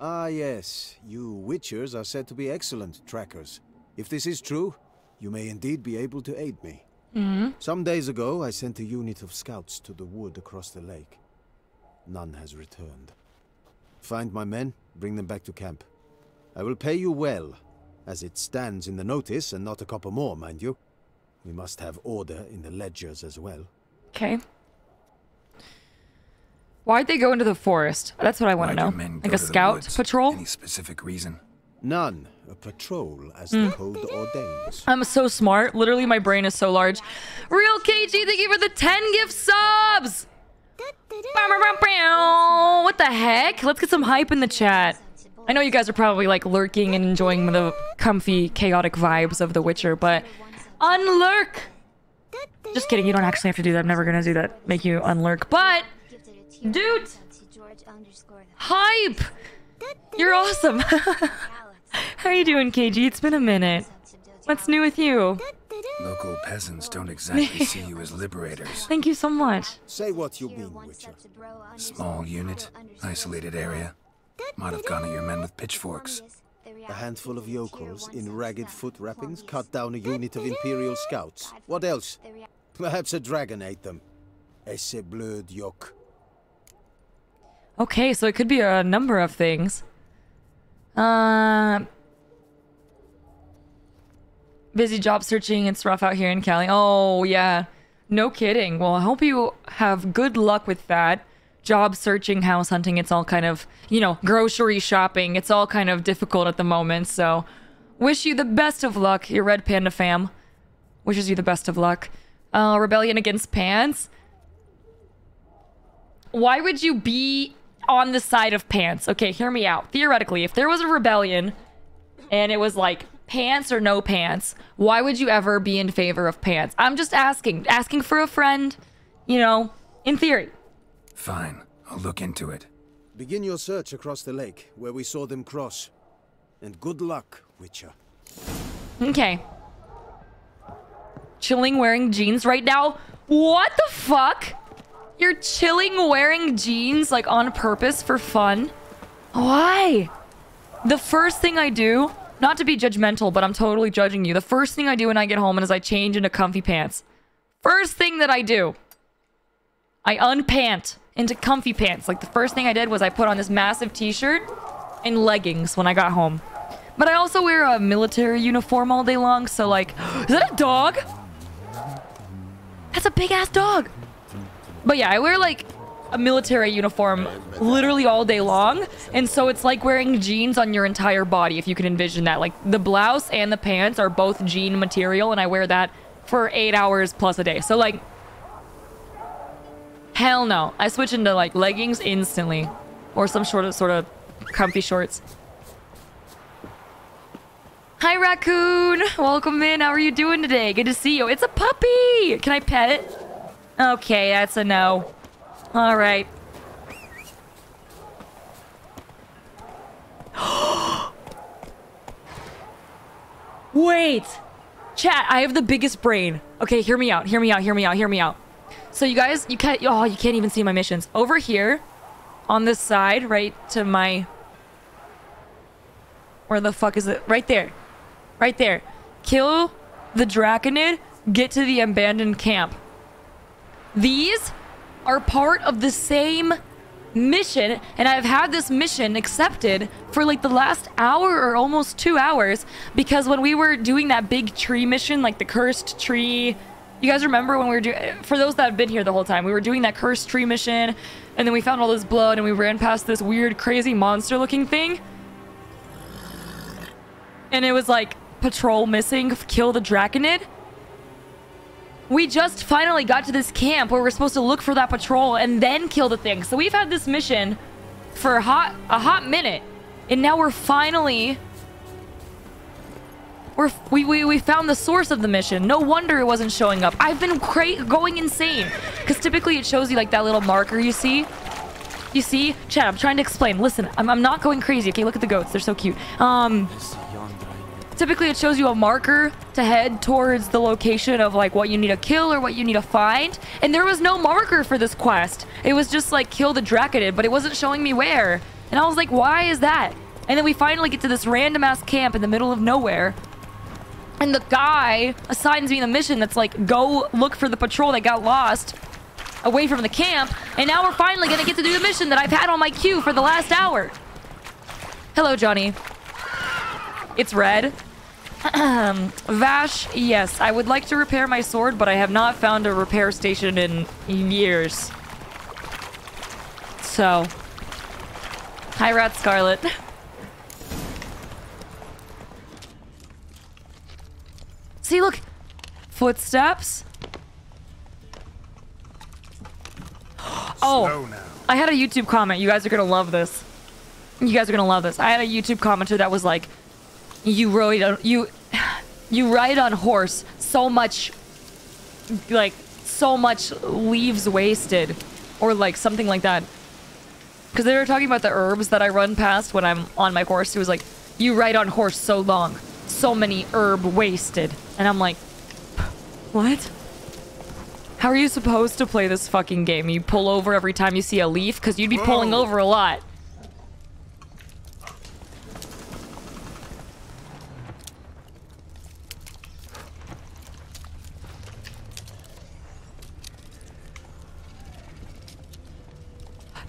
Ah, yes. You witchers are said to be excellent trackers. If this is true, you may indeed be able to aid me. Mm-hmm. Some days ago, I sent a unit of scouts to the wood across the lake. None has returned. Find my men, bring them back to camp. I will pay you well, as it stands in the notice, and not a copper more, mind you. We must have order in the ledgers as well. Okay. Why'd they go into the forest? That's what I want to know. Like a scout patrol? Any specific reason? None. A patrol, as mm. the code ordains. I'm so smart. Literally, my brain is so large. Real K G, thank you for the ten gift subs! What the heck? Let's get some hype in the chat. I know you guys are probably like lurking and enjoying the comfy, chaotic vibes of The Witcher, but unlurk! Just kidding, you don't actually have to do that. I'm never gonna do that, make you unlurk. But, dude! Hype! You're awesome! How are you doing, K G? It's been a minute. What's new with you? Local peasants don't exactly see you as liberators. Thank you so much. Say what you mean, Witcher. Small unit, isolated area. Might have gone at your men with pitchforks. A handful of yokels in ragged foot wrappings cut down a unit of Imperial scouts. What else? Perhaps a dragon ate them. Esse blöd yok. Okay, so it could be a number of things. Uh, busy job searching. It's rough out here in Cali. Oh, yeah. No kidding. Well, I hope you have good luck with that. Job searching, house hunting. It's all kind of, you know, grocery shopping. It's all kind of difficult at the moment. So wish you the best of luck. Your Red Panda fam wishes you the best of luck. Uh, rebellion against pants. Why would you be on the side of pants? Okay, hear me out. Theoretically, if there was a rebellion and it was like pants or no pants, why would you ever be in favor of pants? I'm just asking. Asking for a friend, you know, in theory. Fine. I'll look into it. Begin your search across the lake where we saw them cross. And good luck, Witcher. Okay. Chilling wearing jeans right now? What the fuck? You're chilling wearing jeans, like, on purpose for fun? Why? The first thing I do, not to be judgmental, but I'm totally judging you. The first thing I do when I get home is I change into comfy pants. First thing that I do, I unpant into comfy pants. Like, the first thing I did was I put on this massive t-shirt and leggings when I got home. But I also wear a military uniform all day long, so, like... Is that a dog? That's a big-ass dog! But yeah, I wear like a military uniform literally all day long. And so it's like wearing jeans on your entire body, if you can envision that. Like the blouse and the pants are both jean material, and I wear that for eight hours plus a day. So like, hell no. I switch into like leggings instantly or some sort of sort of comfy shorts. Hi, Raccoon. Welcome in. How are you doing today? Good to see you. It's a puppy. Can I pet it? Okay, that's a no. All right. Wait. Chat, I have the biggest brain. Okay, hear me out. Hear me out. Hear me out. Hear me out. So you guys, you can't oh, you can't even see my missions. Over here on this side, right to my where the fuck is it? Right there. Right there. Kill the Draconid, get to the abandoned camp. These are part of the same mission, and I've had this mission accepted for like the last hour or almost two hours because when we were doing that big tree mission, like the cursed tree, you guys remember when we were doing, for those that have been here the whole time, we were doing that cursed tree mission and then we found all this blood and we ran past this weird, crazy monster looking thing. And it was like, patrol missing, kill the Draconid. We just finally got to this camp where we're supposed to look for that patrol and then kill the thing. So we've had this mission for a hot, a hot minute. And now we're finally... We're, we, we, we found the source of the mission. No wonder it wasn't showing up. I've been cra going insane. Because typically it shows you like that little marker you see. You see? Chat, I'm trying to explain. Listen, I'm, I'm not going crazy. Okay, look at the goats. They're so cute. Um... Typically, it shows you a marker to head towards the location of like what you need to kill or what you need to find. And there was no marker for this quest. It was just like kill the Draconid, but it wasn't showing me where. And I was like, why is that? And then we finally get to this random ass camp in the middle of nowhere. And the guy assigns me the mission that's like, go look for the patrol that got lost away from the camp. And now we're finally gonna get to do the mission that I've had on my queue for the last hour. Hello, Johnny. It's Red. Vash, yes, I would like to repair my sword, but I have not found a repair station in years. So, hi, Rat Scarlet. See, look, footsteps. Oh, I had a YouTube comment. You guys are gonna love this. You guys are gonna love this. I had a YouTube commenter that was like, You rode on, you, you ride on horse. So much, like, so much leaves wasted, or like something like that. Because they were talking about the herbs that I run past when I'm on my horse. It was like, you ride on horse so long. So many herb wasted. And I'm like, what? How are you supposed to play this fucking game? You pull over every time you see a leaf? Because you'd be pulling over a lot.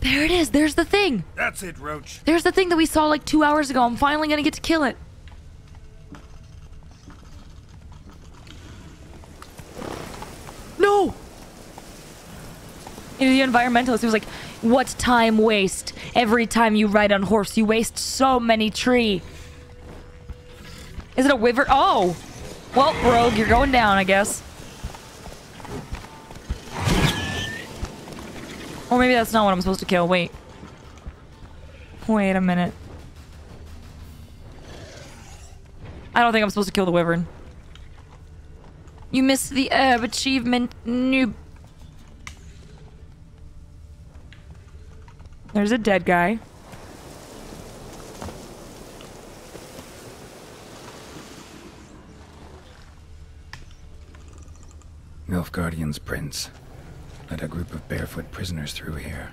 There it is. There's the thing. That's it, Roach. There's the thing that we saw like two hours ago. I'm finally gonna get to kill it. No! You know, the environmentalist, he was like, what time waste? Every time you ride on horse, you waste so many tree. Is it a wyvern? Oh! Well, rogue, you're going down, I guess. Or maybe that's not what I'm supposed to kill. Wait. Wait a minute. I don't think I'm supposed to kill the wyvern. You missed the herb achievement, noob. There's a dead guy. Nilfgaardian's prince led a group of barefoot prisoners through here.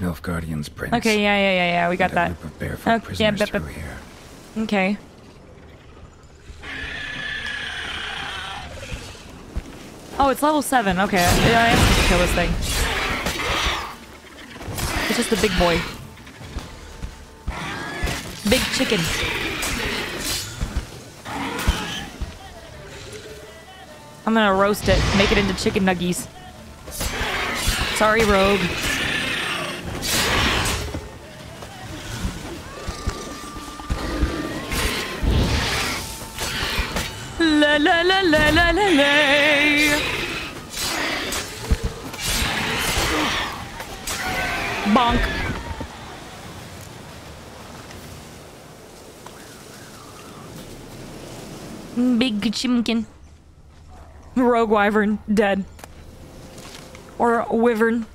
Nilfgaardian's prince. Okay, yeah, yeah, yeah, yeah, we got that. A group of barefoot okay, prisoners yeah, through here. Okay. Oh, it's level seven. Okay, I am supposed to kill this thing. It's just the big boy. Big chicken. I'm gonna roast it, make it into chicken nuggies. Sorry, rogue. La la la la la la la. Bonk. Big chimkin. Rogue wyvern dead. Or wyvern.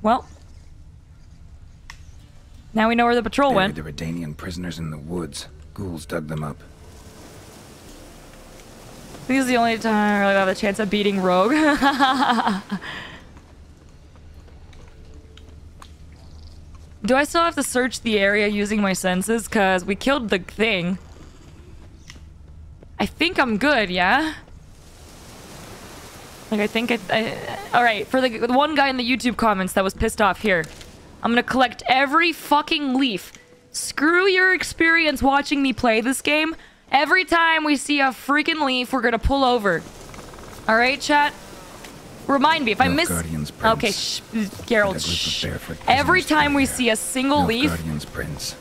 Well. Now we know where the patrol went. The Redanian prisoners in the woods. Ghouls dug them up. This is the only time I really have a chance of beating rogue. Do I still have to search the area using my senses? Because we killed the thing. I think I'm good, yeah? Like, I think I... I Alright, for the, the one guy in the YouTube comments that was pissed off here. I'm gonna collect every fucking leaf. Screw your experience watching me play this game. Every time we see a freaking leaf, we're gonna pull over. Alright, chat? Remind me, if I miss... Okay, shh, Geralt, every time we see a single leaf... Nilfgaardian's prince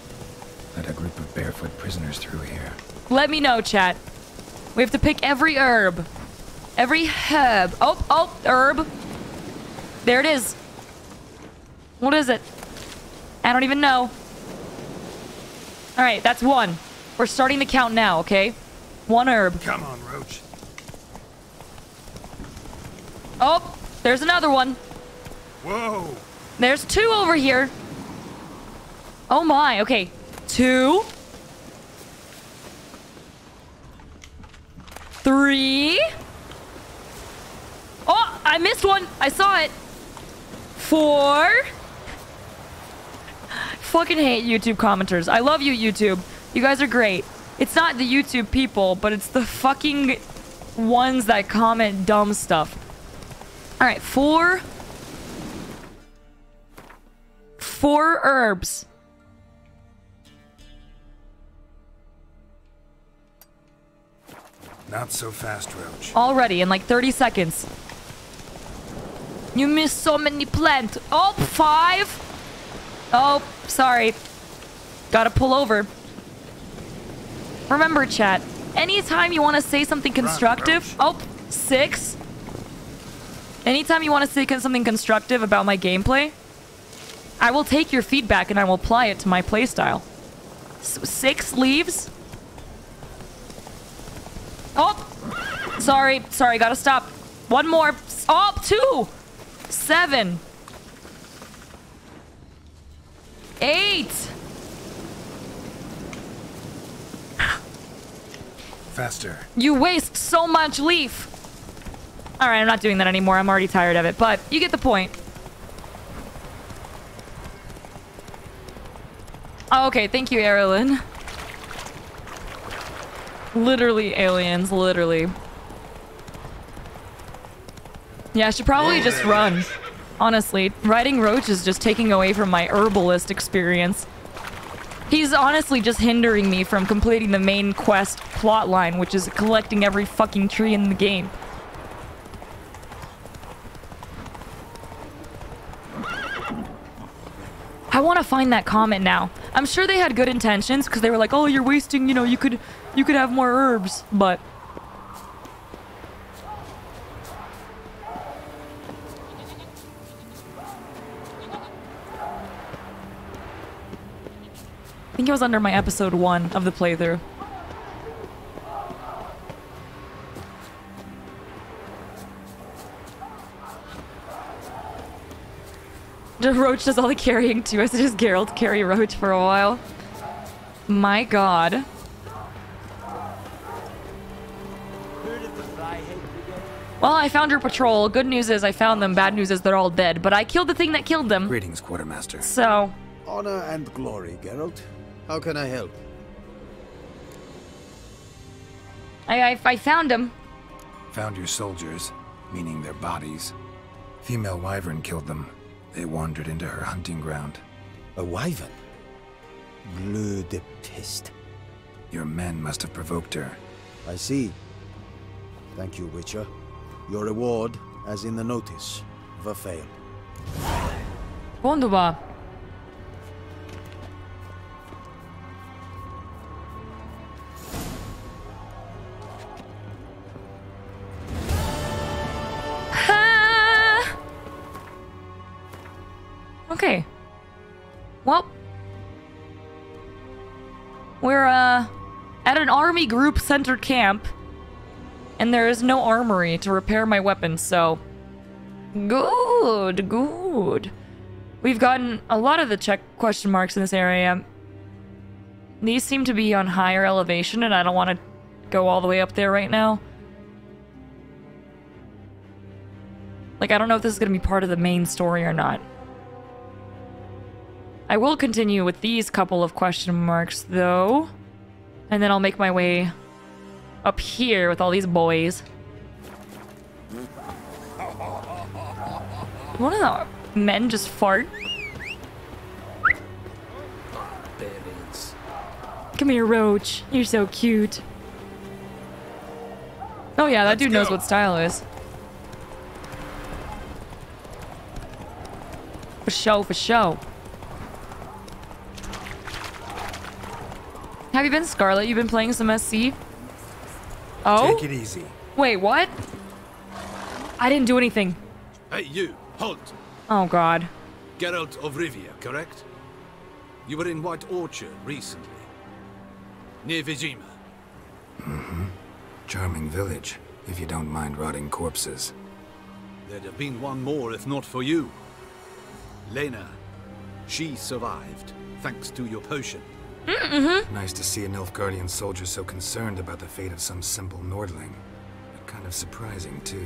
led a group of barefoot prisoners through here. Let me know, chat. We have to pick every herb. Every herb. Oh, oh, herb. There it is. What is it? I don't even know. Alright, that's one. We're starting the count now, okay? One herb. Come on, Roach. Oh, there's another one. Whoa. There's two over here. Oh my, okay. Two. Three. Oh, I missed one. I saw it. Four. Fucking hate YouTube commenters. I love you, YouTube. You guys are great. It's not the YouTube people, but it's the fucking ones that comment dumb stuff. Alright, four. Four herbs. Not so fast, Roach. Already, in like thirty seconds. You missed so many plants. Oh, five. Oh, sorry. Gotta pull over. Remember, chat, anytime you want to say something constructive... Oh, six. Anytime you want to say something constructive about my gameplay, I will take your feedback and I will apply it to my playstyle. So six leaves. Oh! Sorry, sorry, gotta stop. One more. Oh, two! Seven. Eight! Faster. You waste so much leaf. All right, I'm not doing that anymore. I'm already tired of it, but you get the point. Oh, okay, thank you, Erlyn. Literally aliens, literally. Yeah, I should probably just run. Honestly, riding Roach is just taking away from my herbalist experience. He's honestly just hindering me from completing the main quest plotline, which is collecting every fucking tree in the game. I want to find that comment now. I'm sure they had good intentions because they were like, "Oh, you're wasting, you know, you could you could have more herbs," but I think it was under my episode one of the playthrough. Roach does all the carrying too. I suggest Geralt carry Roach for a while. My god. Well, I found your patrol. Good news is I found them. Bad news is they're all dead. But I killed the thing that killed them. Greetings, Quartermaster. So. Honor and glory, Geralt. How can I help? I, I, I found him. Found your soldiers, meaning their bodies. Female wyvern killed them. They wandered into her hunting ground. A wyvern? Bleu de peste. Your men must have provoked her. I see. Thank you, Witcher. Your reward, as in the notice, va fail. Wunderbar. Okay. Well, we're uh, at an army group center camp, and there is no armory to repair my weapons, so good, good. We've gotten a lot of the check question marks in this area. These seem to be on higher elevation, and I don't want to go all the way up there right now. Like, I don't know if this is going to be part of the main story or not. I will continue with these couple of question marks, though. And then I'll make my way up here with all these boys. Did one of the men just fart? Come here, Roach. You're so cute. Oh yeah, that Let's dude go. knows what style is. For show, for show. Have you been, Scarlet? You've been playing some S C? Oh? Take it easy. Wait, what? I didn't do anything. Hey, you. Halt. Oh, God. Geralt of Rivia, correct? You were in White Orchard recently. Near Vizima. Mm-hmm. Charming village, if you don't mind rotting corpses. There'd have been one more if not for you. Lena. She survived, thanks to your potion. Mm-hmm. Nice to see a Nilfgaardian soldier so concerned about the fate of some simple Nordling. Kind of surprising, too.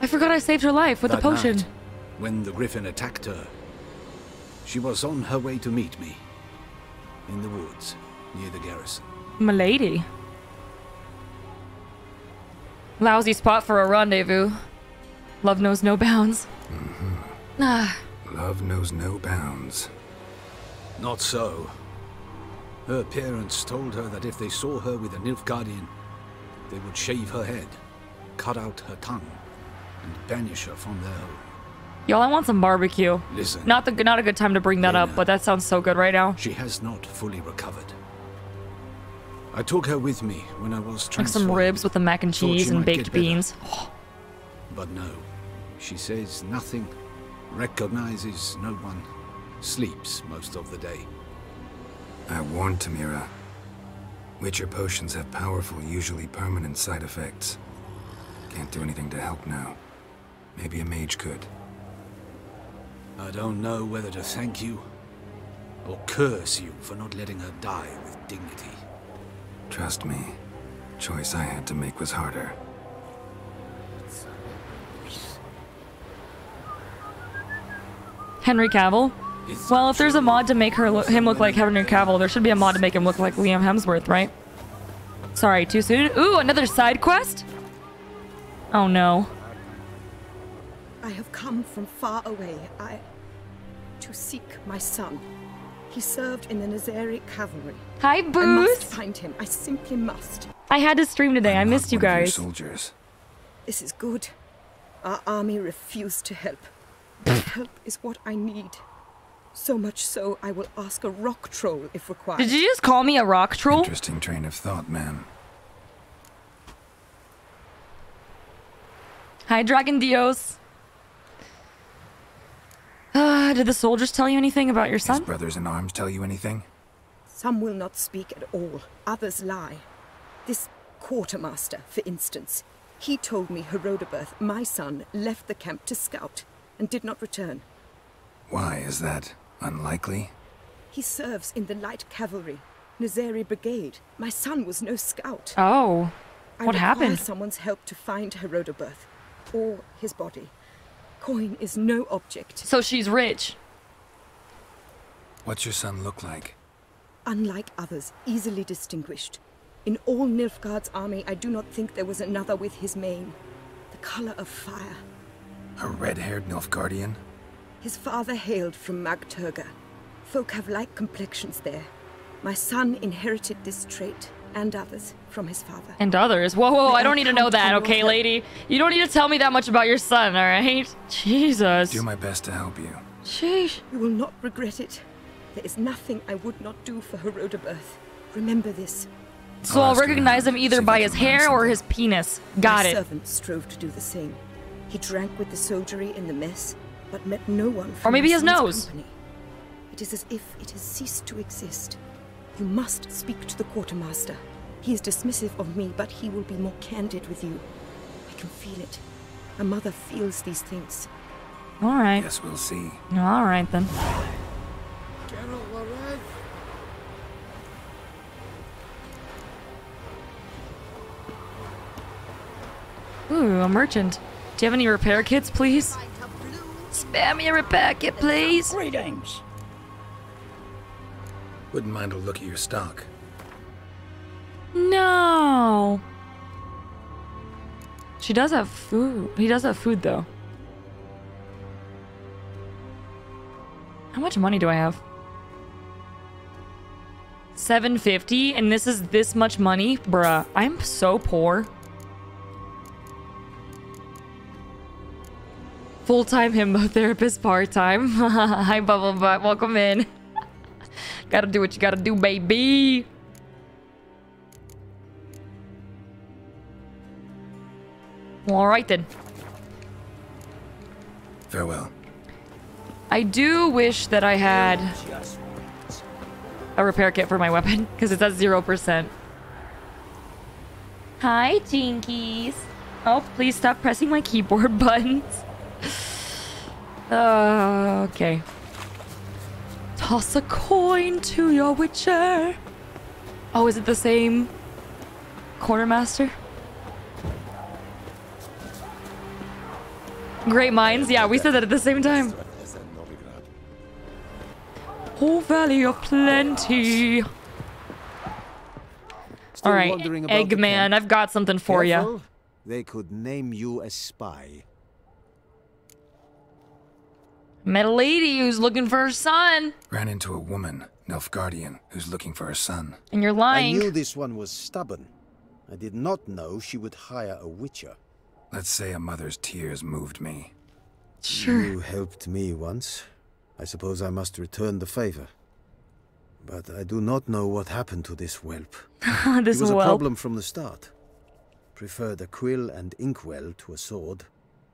I forgot I saved her life with that the potion. Night, when the griffin attacked her, she was on her way to meet me. In the woods, near the garrison. Milady. Lousy spot for a rendezvous. Love knows no bounds. Mm-hmm. Ah. Love knows no bounds. Not so. Her parents told her that if they saw her with a Nilfgaardian, they would shave her head, cut out her tongue, and banish her from their home. Y'all, I want some barbecue. Listen. Not the not a good time to bring that Lena, up, but that sounds so good right now. She has not fully recovered. I took her with me when I was transferred. Like some ribs with the mac and cheese and baked beans. Oh. But no, she says nothing, recognizes no one, sleeps most of the day. I warned Tamara. Witcher potions have powerful, usually permanent side effects. Can't do anything to help now. Maybe a mage could. I don't know whether to thank you or curse you for not letting her die with dignity. Trust me, the choice I had to make was harder. Henry Cavill? Well, if there's a mod to make her lo him look like Henry Cavill, there should be a mod to make him look like Liam Hemsworth, right? Sorry, too soon? Ooh, another side quest? Oh no. I have come from far away, I... to seek my son. He served in the Nazaric cavalry. Hi, Booth! I must find him, I simply must. I had to stream today, I missed you guys. Soldiers. This is good. Our army refused to help. Help is what I need. So much so, I will ask a rock troll if required. Did you just call me a rock troll? Interesting train of thought, ma'am. Hi, Dragon Dios. Uh, did the soldiers tell you anything about your son? His brothers in arms tell you anything? Some will not speak at all. Others lie. This quartermaster, for instance. He told me Herodabirth, my son, left the camp to scout and did not return. Why is that unlikely? He serves in the light cavalry, Nazari Brigade. My son was no scout. Oh, what I happened? Someone's help to find Herodabirth, or his body. Coin is no object. So she's rich. What's your son look like? Unlike others, easily distinguished. In all Nilfgaard's army, I do not think there was another with his mane. The color of fire. A red-haired Nilfgaardian? His father hailed from Magturga. Folk have light complexions there. My son inherited this trait, and others, from his father. And others? Whoa, whoa, whoa, I don't need to know that, okay, lady? You don't need to tell me that much about your son, alright? Jesus. Do my best to help you. Sheesh. You will not regret it. There is nothing I would not do for Herodabirth. Remember this. So I'll, I'll recognize him either by his hair or his penis. Got it. My servant strove to do the same. He drank with the soldiery in the mess, but met no one from his company. Or maybe his nose. It is as if it has ceased to exist. You must speak to the quartermaster. He is dismissive of me, but he will be more candid with you. I can feel it. A mother feels these things. All right. Yes, we'll see. All right then. Ooh, a merchant. Do you have any repair kits, please? Spare me a repair kit, please. Greetings. Wouldn't mind a look at your stock. No. She does have food. He does have food, though. How much money do I have? seven fifty, and this is this much money? Bruh, I'm so poor. Full-time hypnotherapist, part-time. Hi, Bubblebutt. Welcome in. Gotta do what you gotta do, baby. All right, then. Farewell. I do wish that I had a repair kit for my weapon, because it's at zero percent. Hi, Jinkies. Oh, please stop pressing my keyboard buttons. Uh, okay. Toss a coin to your Witcher. Oh, is it the same quartermaster? Great minds. Yeah, we said that at the same time. Oh, Valley of Plenty. All right, Eggman, I've got something for you. They could name you a spy. Met a lady who's looking for her son. Ran into a woman, Nilfgaardian, who's looking for her son. And you're lying. I knew this one was stubborn. I did not know she would hire a witcher. Let's say a mother's tears moved me. Sure. You helped me once. I suppose I must return the favor. But I do not know what happened to this whelp. This it was whelp. a problem from the start. Preferred a quill and inkwell to a sword.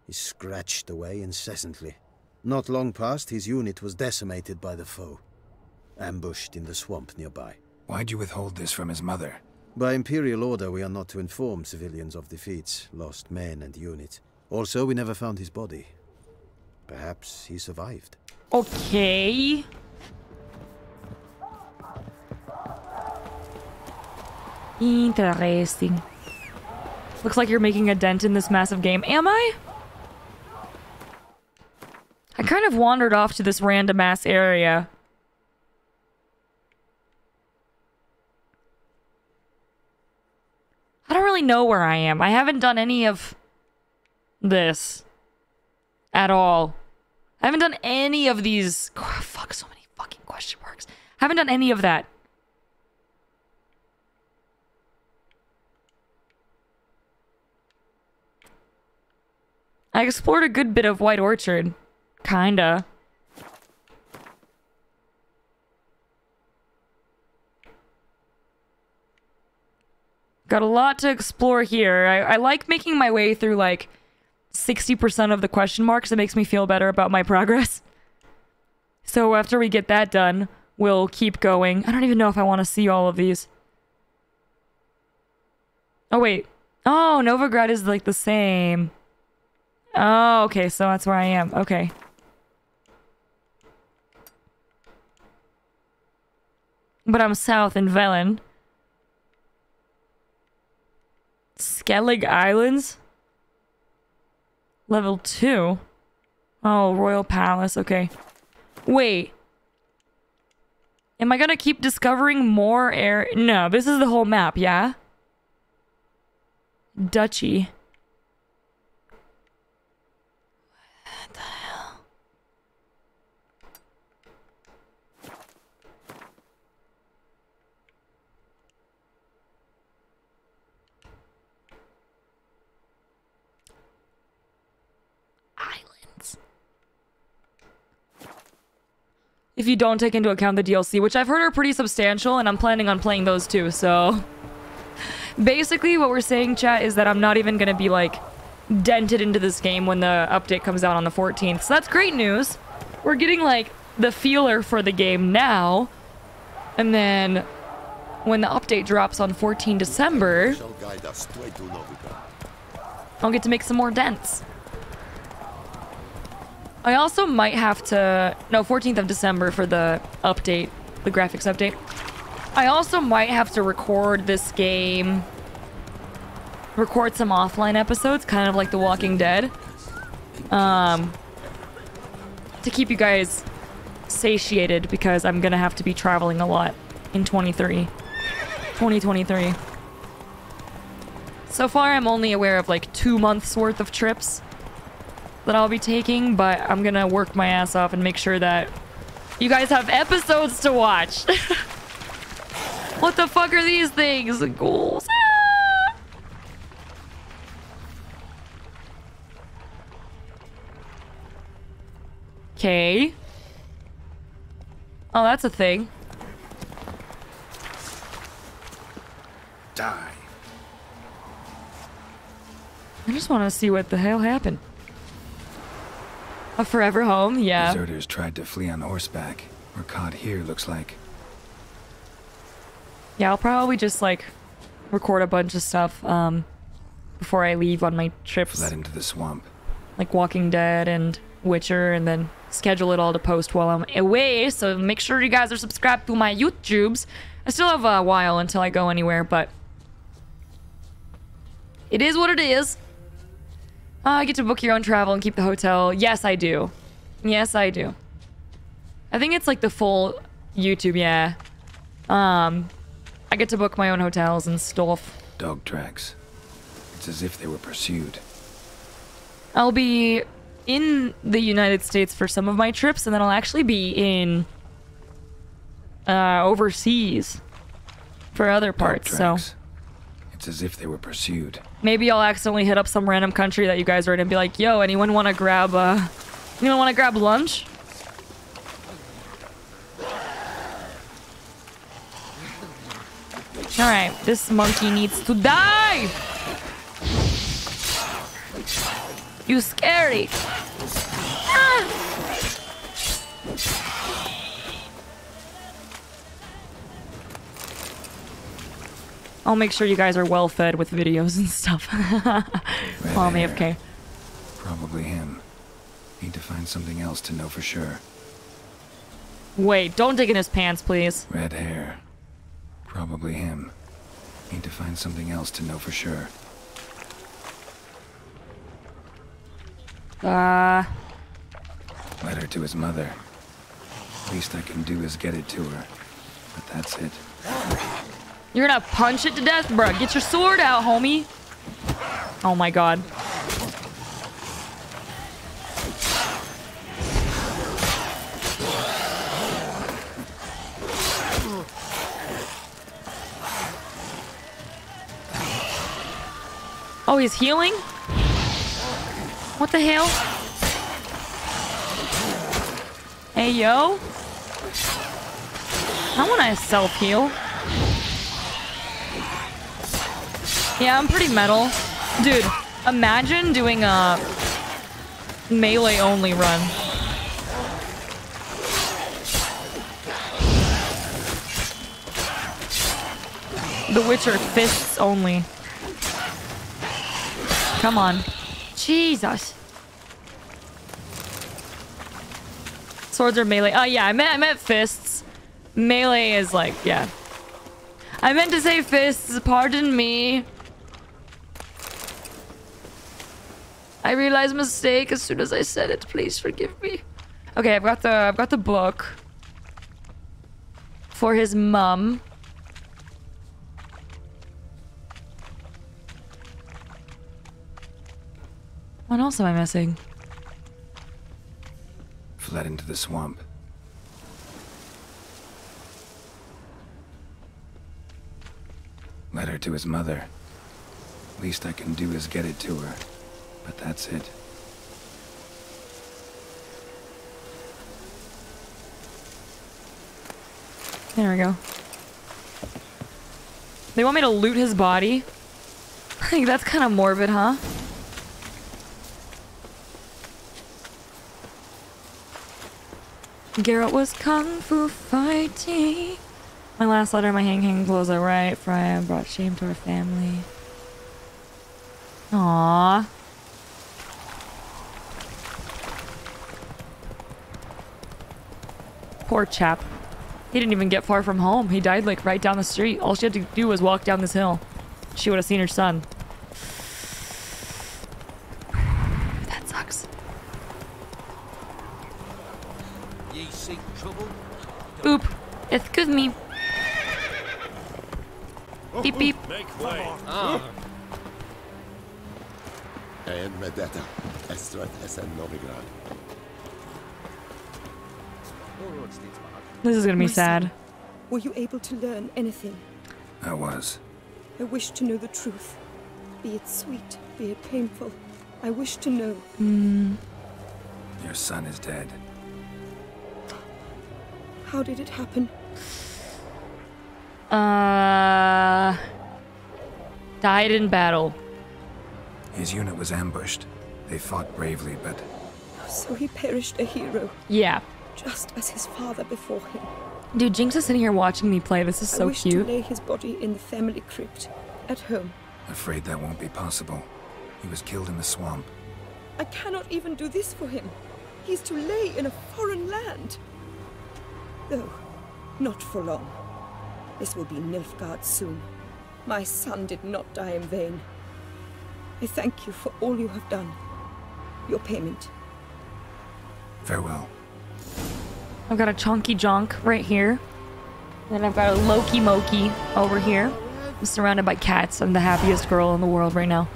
He scratched away incessantly. Not long past, his unit was decimated by the foe. Ambushed in the swamp nearby. Why'd you withhold this from his mother? By Imperial order, we are not to inform civilians of defeats, lost men and units. Also, we never found his body. Perhaps he survived. Okay. Interesting. Looks like you're making a dent in this massive game. Am I? I kind of wandered off to this random ass area. I don't really know where I am. I haven't done any of this at all. I haven't done any of these. Oh, fuck, so many fucking question marks. I haven't done any of that. I explored a good bit of White Orchard. Kinda. Got a lot to explore here. I, I like making my way through like sixty percent of the question marks. It makes me feel better about my progress. So after we get that done, we'll keep going. I don't even know if I want to see all of these. Oh, wait. Oh, Novigrad is like the same. Oh, okay, so that's where I am. Okay. But I'm south in Velen. Skellig Islands? Level two? Oh, Royal Palace, okay. Wait. Am I gonna keep discovering more air? No, this is the whole map, yeah? Duchy. If you don't take into account the D L C, which I've heard are pretty substantial, and I'm planning on playing those too, so... Basically, what we're saying, chat, is that I'm not even gonna be, like, dented into this game when the update comes out on the fourteenth. So that's great news! We're getting, like, the feeler for the game now, and then when the update drops on the fourteenth of December... I'll get to make some more dents. I also might have to... No, fourteenth of December for the update, the graphics update. I also might have to record this game, record some offline episodes, kind of like The Walking Dead, um, to keep you guys satiated, because I'm gonna have to be traveling a lot in twenty-three, twenty twenty-three. So far, I'm only aware of like two months worth of trips that I'll be taking, but I'm gonna work my ass off and make sure that you guys have episodes to watch. What the fuck are these things? The ghouls. Ah! Okay. Oh, that's a thing. Die. I just want to see what the hell happened. A forever home, yeah. Deserters tried to flee on horseback. We're caught here, looks like. Yeah, I'll probably just, like, record a bunch of stuff, um, before I leave on my trips. Fled into the swamp. Like Walking Dead and Witcher, and then schedule it all to post while I'm away, so make sure you guys are subscribed to my YouTubes. I still have a while until I go anywhere, but... It is what it is. I uh, get to book your own travel and keep the hotel. Yes, I do. Yes, I do. I think it's like the full YouTube, yeah. Um, I get to book my own hotels and stuff. Dog tracks. It's as if they were pursued. I'll be in the United States for some of my trips, and then I'll actually be in uh, overseas for other parts, so... as if they were pursued. Maybe I'll accidentally hit up some random country that you guys are in and be like, yo, anyone want to grab, uh, anyone want to grab lunch? Alright, this monkey needs to die! You scary! Ah! I'll make sure you guys are well fed with videos and stuff. While I'm A F K. Probably him. Need to find something else to know for sure. Wait, don't dig in his pants, please. Red hair. Probably him. Need to find something else to know for sure. Uh... Letter to his mother. Least I can do is get it to her. But that's it. You're gonna punch it to death, bruh. Get your sword out, homie. Oh my god. Oh, he's healing? What the hell? Hey, yo. I want to self-heal. Yeah, I'm pretty metal. Dude, imagine doing a melee-only run. The Witcher fists only. Come on. Jesus. Swords are melee. Oh, yeah, I meant, I meant fists. Melee is like, yeah. I meant to say fists. Pardon me. I realized mistake as soon as I said it. Please forgive me. Okay, I've got the, I've got the book. For his mum. What else am I missing? Fled into the swamp. Letter to his mother. Least I can do is get it to her. But that's it. There we go. They want me to loot his body? Like, that's kind of morbid, huh? Geralt was kung fu fighting. My last letter, my hang hang blows I right, for I have brought shame to our family. Aww. Poor chap. He didn't even get far from home. He died like right down the street. All she had to do was walk down this hill. She would have seen her son. That sucks. Ye seek trouble? Oop. Excuse me. Beep beep. Make way. Ah. I am Medetta, Estrat Essen Novigrad. This is gonna be sad. Were you able to learn anything? I was. I wish to know the truth. Be it sweet, be it painful. I wish to know. Mm. Your son is dead. How did it happen? Uh... Died in battle. His unit was ambushed. They fought bravely, but... So he perished a hero. Yeah. Just as his father before him. Dude, Jinx is sitting here watching me play. This is so cute. I wish to lay his body in the family crypt at home. Afraid that won't be possible. He was killed in the swamp. I cannot even do this for him. He's to lay in a foreign land. Though, not for long. This will be Nilfgaard soon. My son did not die in vain. I thank you for all you have done. Your payment. Farewell. I've got a chonky jonk right here. Then I've got a Loki Moki over here. I'm surrounded by cats. I'm the happiest girl in the world right now.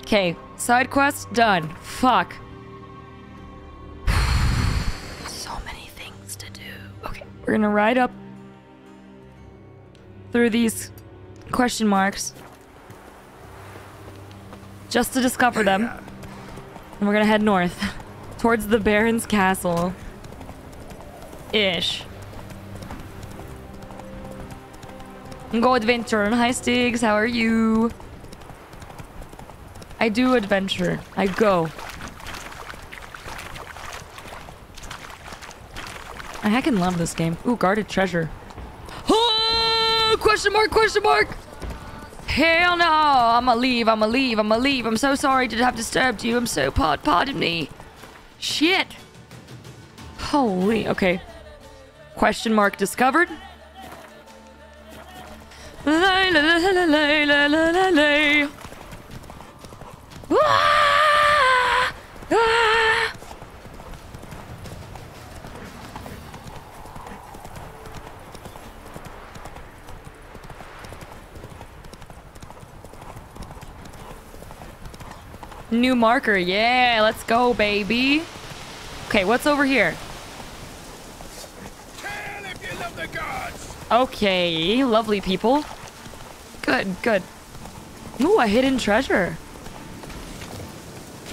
Okay, side quest done. Fuck. So many things to do. Okay, we're gonna ride up through these question marks just to discover them. And we're gonna head north towards the Baron's castle. Ish. Go adventure. And hi, Stigs. How are you? I do adventure. I go. I heckin' love this game. Ooh, guarded treasure. Oh, question mark, question mark. Hell no. I'ma leave, I'ma leave, I'ma leave. I'm so sorry to have disturbed you. I'm so pod, pardon me. Shit. Holy, okay. Question mark discovered. Lay, lay, lay, lay, lay, lay, lay. Ah! Ah! New marker, yeah, let's go, baby. Okay, what's over here? Tell if you love the gods. Okay, lovely people. Good, good. Ooh, a hidden treasure.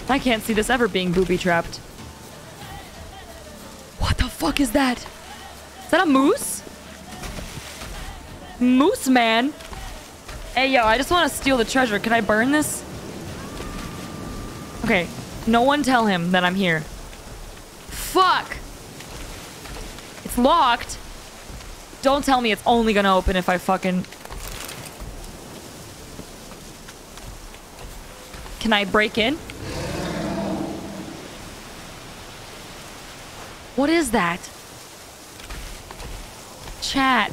I can't see this ever being booby-trapped. What the fuck is that? Is that a moose? Moose man? Hey, yo, I just want to steal the treasure. Can I burn this? Okay. No one tell him that I'm here. Fuck! It's locked. Don't tell me it's only gonna open if I fucking... Can I break in? What is that? Chat.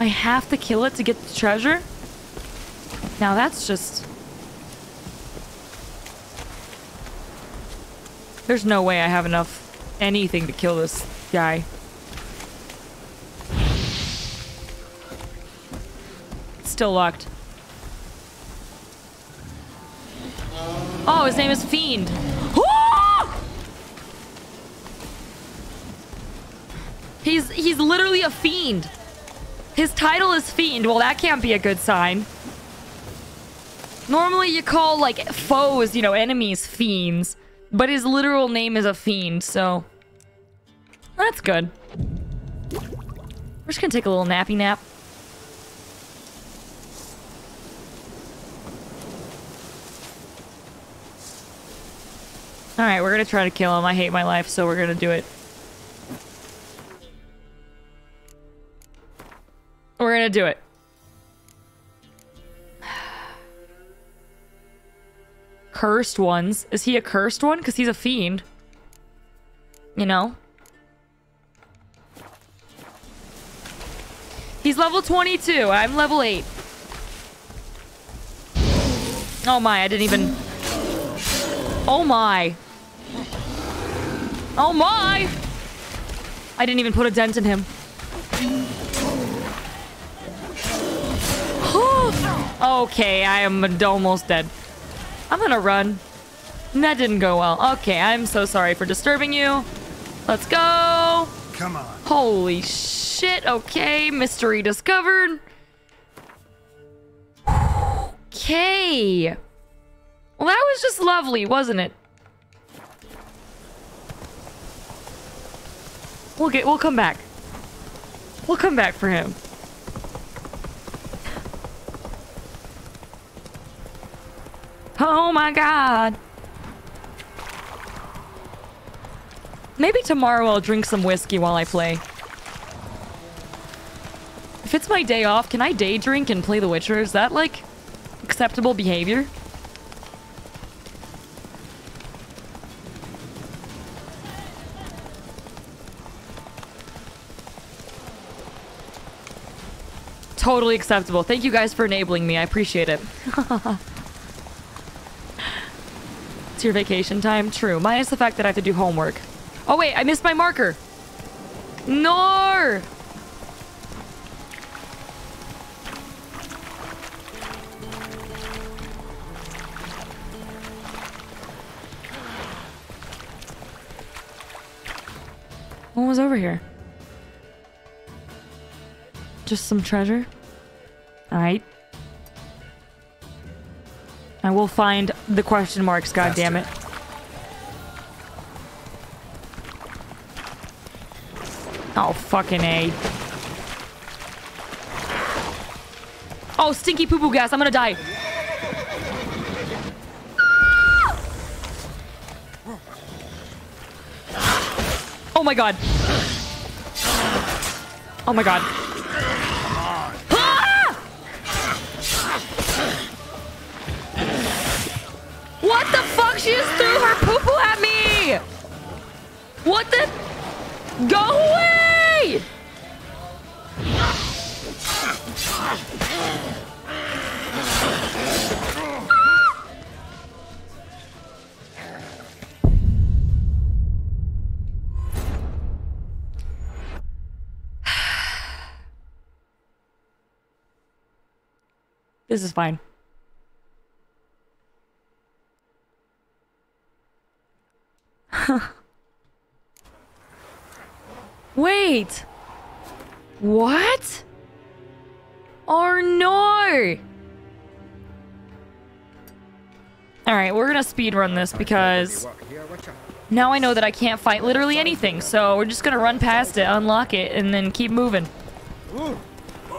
I have to kill it to get the treasure? Now that's just... There's no way I have enough anything to kill this guy. It's still locked. Oh, his name is Fiend. He's he's literally a fiend. His title is Fiend. Well, that can't be a good sign. Normally you call like foes, you know, enemies fiends, but his literal name is a fiend, so that's good. We're just gonna take a little nappy nap. All right, we're gonna try to kill him. I hate my life, so we're gonna do it. We're gonna do it. Cursed ones. Is he a cursed one? Because he's a fiend. You know? He's level twenty-two. I'm level eight. Oh my, I didn't even... Oh my. Oh my! I didn't even put a dent in him. Okay, I am almost dead. I'm gonna run. That didn't go well. Okay, I'm so sorry for disturbing you. Let's go. Come on. Holy shit. Okay, mystery discovered. Okay. Well, that was just lovely, wasn't it? We'll get, we'll come back. We'll come back for him. Oh my god. Maybe tomorrow I'll drink some whiskey while I play. If it's my day off, can I day drink and play The Witcher? Is that like acceptable behavior? Totally acceptable. Thank you guys for enabling me. I appreciate it. It's your vacation time. True. Minus the fact that I have to do homework. Oh, wait. I missed my marker. No! What was over here? Just some treasure? Alright. I will find the question marks, god damn it. Oh, fucking A. Oh, stinky poo-poo gas. I'm gonna die. Oh my god. Oh my god. Ah! What the fuck? She just threw her poo-poo at me! What the? Go away! Ah! This is fine. Wait. What? Oh no! Alright, we're gonna speedrun this because now I know that I can't fight literally anything, so we're just gonna run past it, unlock it, and then keep moving.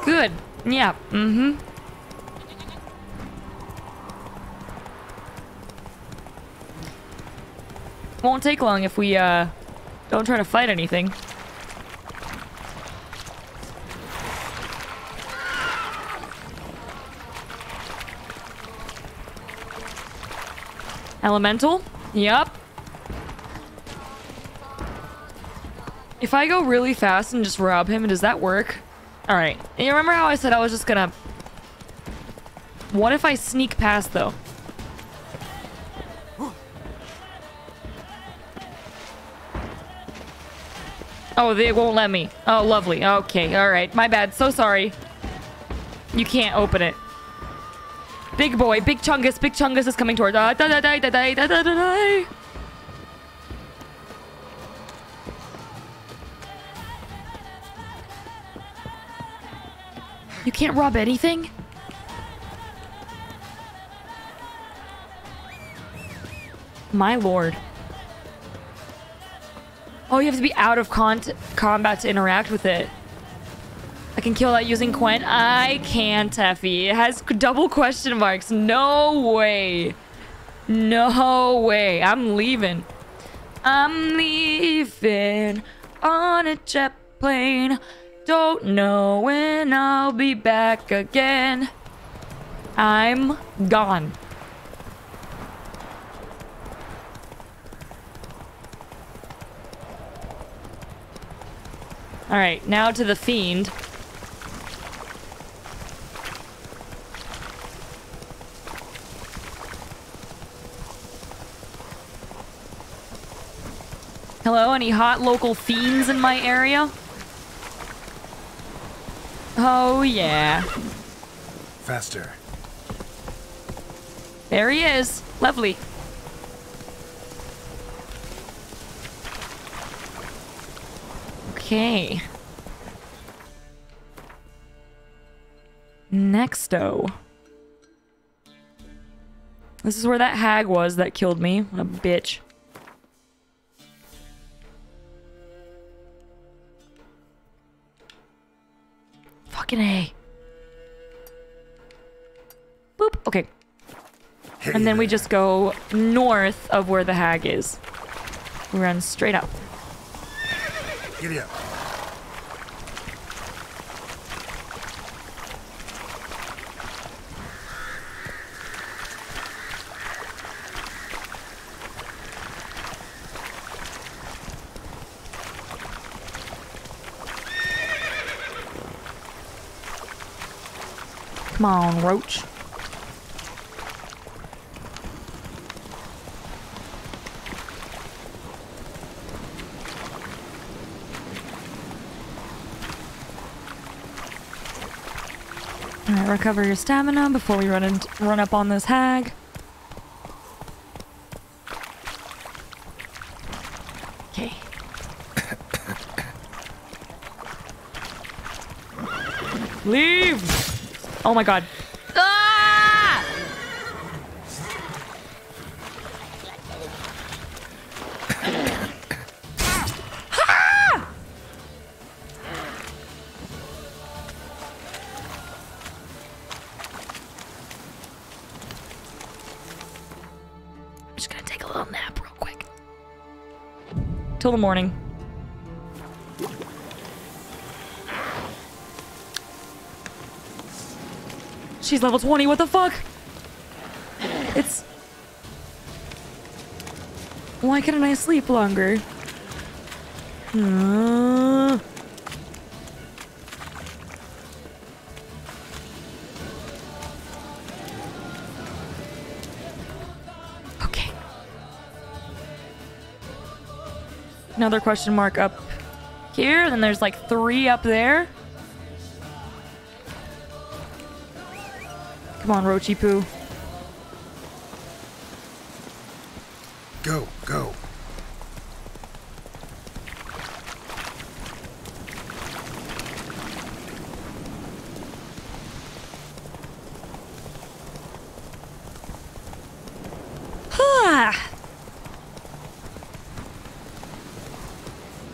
Good. Yeah. Mm-hmm. Won't take long if we, uh, don't try to fight anything. Elemental? Yep. If I go really fast and just rob him, does that work? Alright. You remember how I said I was just gonna... What if I sneak past, though? Oh, they won't let me. Oh, lovely. Okay, alright. My bad. So sorry. You can't open it. Big boy, big Chungus, big Chungus is coming towards. Uh, da, da, da, da, da, da, da, da, da. You can't rob anything? My lord. Oh, you have to be out of con combat to interact with it. I can kill that using Gwent. I can't, Taffy. It has double question marks. No way. No way. I'm leaving. I'm leaving on a jet plane. Don't know when I'll be back again. I'm gone. Alright, now to the fiend. Hello, any hot local fiends in my area? Oh, yeah. Faster. There he is. Lovely. Okay. Nexto. This is where that hag was that killed me. What a bitch. Fucking A. Boop. Okay. Hey, and then we just go north of where the hag is. We run straight up. Giddy up. Come on, Roach. Alright, recover your stamina before we run and run up on this hag. Okay. Leave! Oh my god. Ah! Ah! till the morning. She's level twenty, what the fuck? It's... Why couldn't I sleep longer? Uh... Okay. Another question mark up here, and then there's like three up there. Come on, Roachy Poo. Go, go.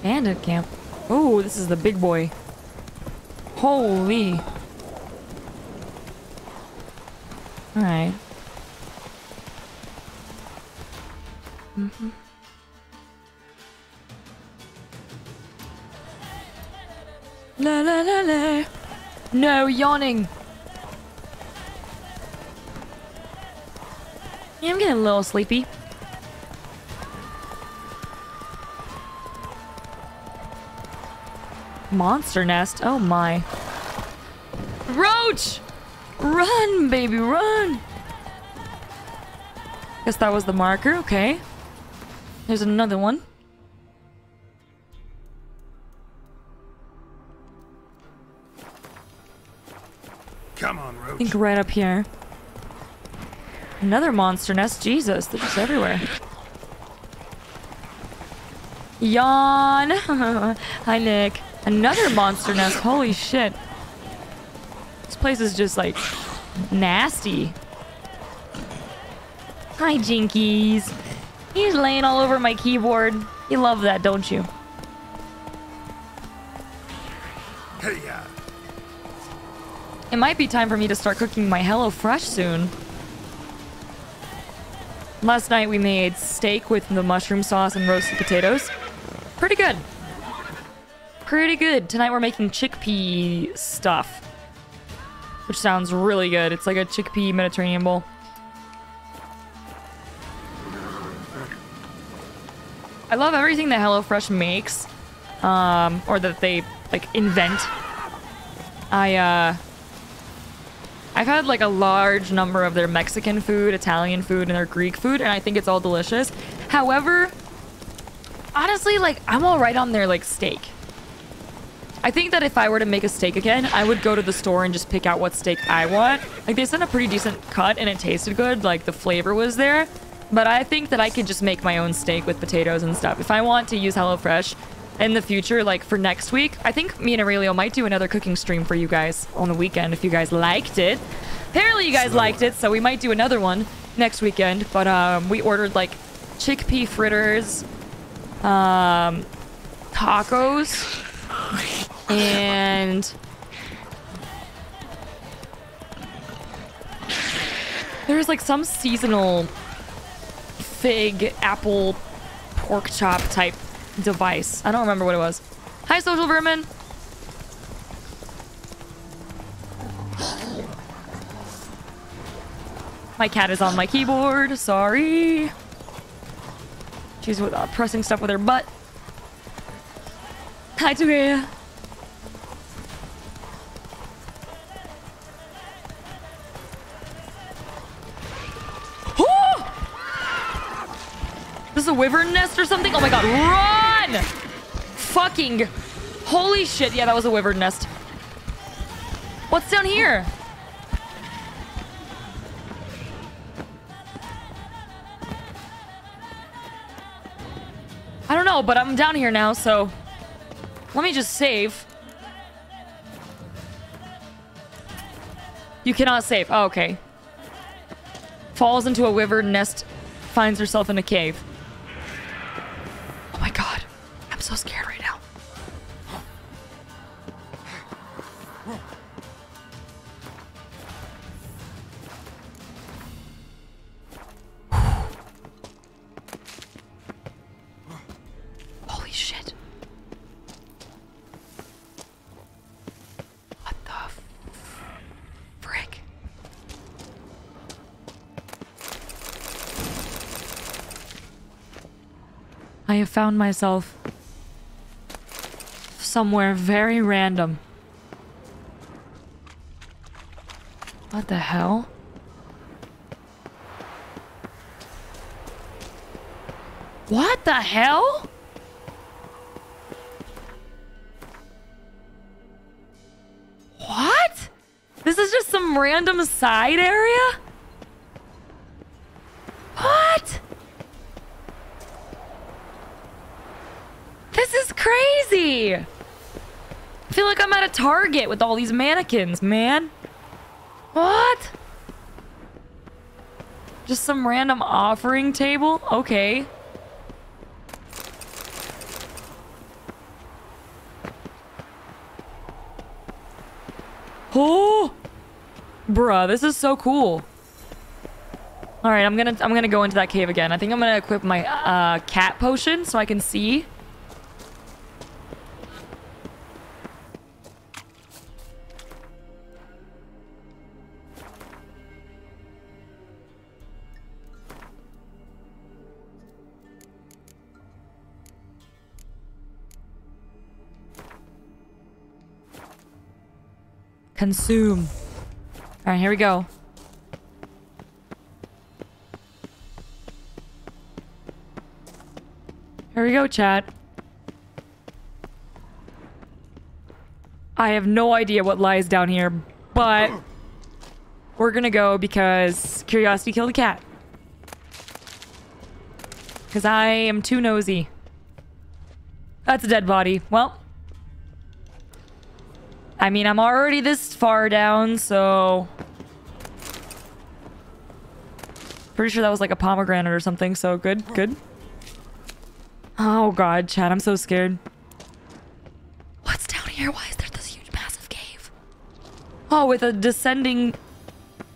Bandit camp. Oh, this is the big boy. Holy. All right. Mm-hmm. La la la la. No, yawning. Yeah, I'm getting a little sleepy. Monster nest. Oh my. Roach! Run, baby, run! Guess that was the marker, okay. There's another one. Come on, Roach. I think right up here. Another monster nest. Jesus, they're just everywhere. Yawn! Hi, Nick. Another monster nest. Holy shit. This place is just like nasty. Hi, Jinkies. He's laying all over my keyboard. You love that, don't you? Hey, yeah. It might be time for me to start cooking my HelloFresh soon. Last night we made steak with the mushroom sauce and roasted potatoes. Pretty good. Pretty good. Tonight we're making chickpea stuff, which sounds really good. It's like a chickpea Mediterranean bowl. I love everything that HelloFresh makes, um, or that they like invent. I uh, I've had like a large number of their Mexican food, Italian food, and their Greek food, and I think it's all delicious. However, honestly, like I'm all right on their like steak. I think that if I were to make a steak again, I would go to the store and just pick out what steak I want. Like, they sent a pretty decent cut, and it tasted good. Like, the flavor was there. But I think that I could just make my own steak with potatoes and stuff. If I want to use HelloFresh in the future, like, for next week, I think me and Aurelio might do another cooking stream for you guys on the weekend if you guys liked it. Apparently you guys so. liked it, so we might do another one next weekend. But, um, we ordered, like, chickpea fritters, um, tacos, and there's like some seasonal fig apple pork chop type device. I don't remember what it was. Hi, Social Vermin. My cat is on my keyboard. Sorry. She's uh, pressing stuff with her butt. Hi, Tugaya. This is a wyvern nest or something? Oh my god, run! Fucking. Holy shit, yeah, that was a wyvern nest. What's down here? I don't know, but I'm down here now, so... Let me just save. You cannot save. Oh, okay. Falls into a wyvern nest, finds herself in a cave. Oh my god. I'm so scared right now. Holy I have found myself somewhere very random. What the hell? What the hell? What? This is just some random side area? What? This is crazy. I feel like I'm at a Target with all these mannequins, man. What? Just some random offering table? Okay. Oh, bruh, this is so cool. All right, I'm gonna I'm gonna go into that cave again. I think I'm gonna equip my uh, cat potion so I can see. Consume. All right, here we go. Here we go, chat. I have no idea what lies down here, but we're gonna go because curiosity killed the cat. Because I am too nosy. That's a dead body. Well, I mean, I'm already this far down, so... Pretty sure that was like a pomegranate or something, so good, good. Oh god, chat, I'm so scared. What's down here? Why is there this huge, massive cave? Oh, with a descending,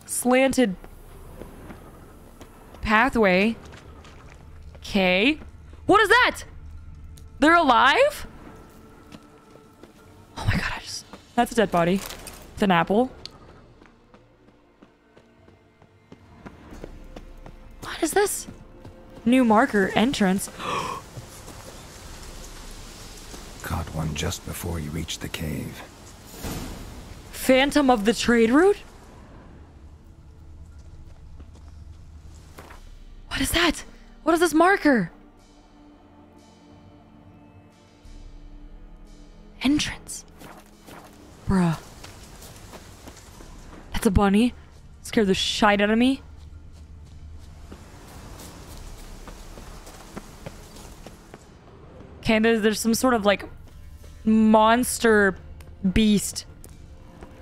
slanted pathway. Okay. What is that? They're alive? Oh my god, I just... That's a dead body. It's an apple. What is this? New marker entrance. Caught one just before you reached the cave. Phantom of the trade route? What is that? What is this marker? Entrance. Bruh. That's a bunny. Scared the shite out of me. Okay, there's, there's some sort of like monster beast.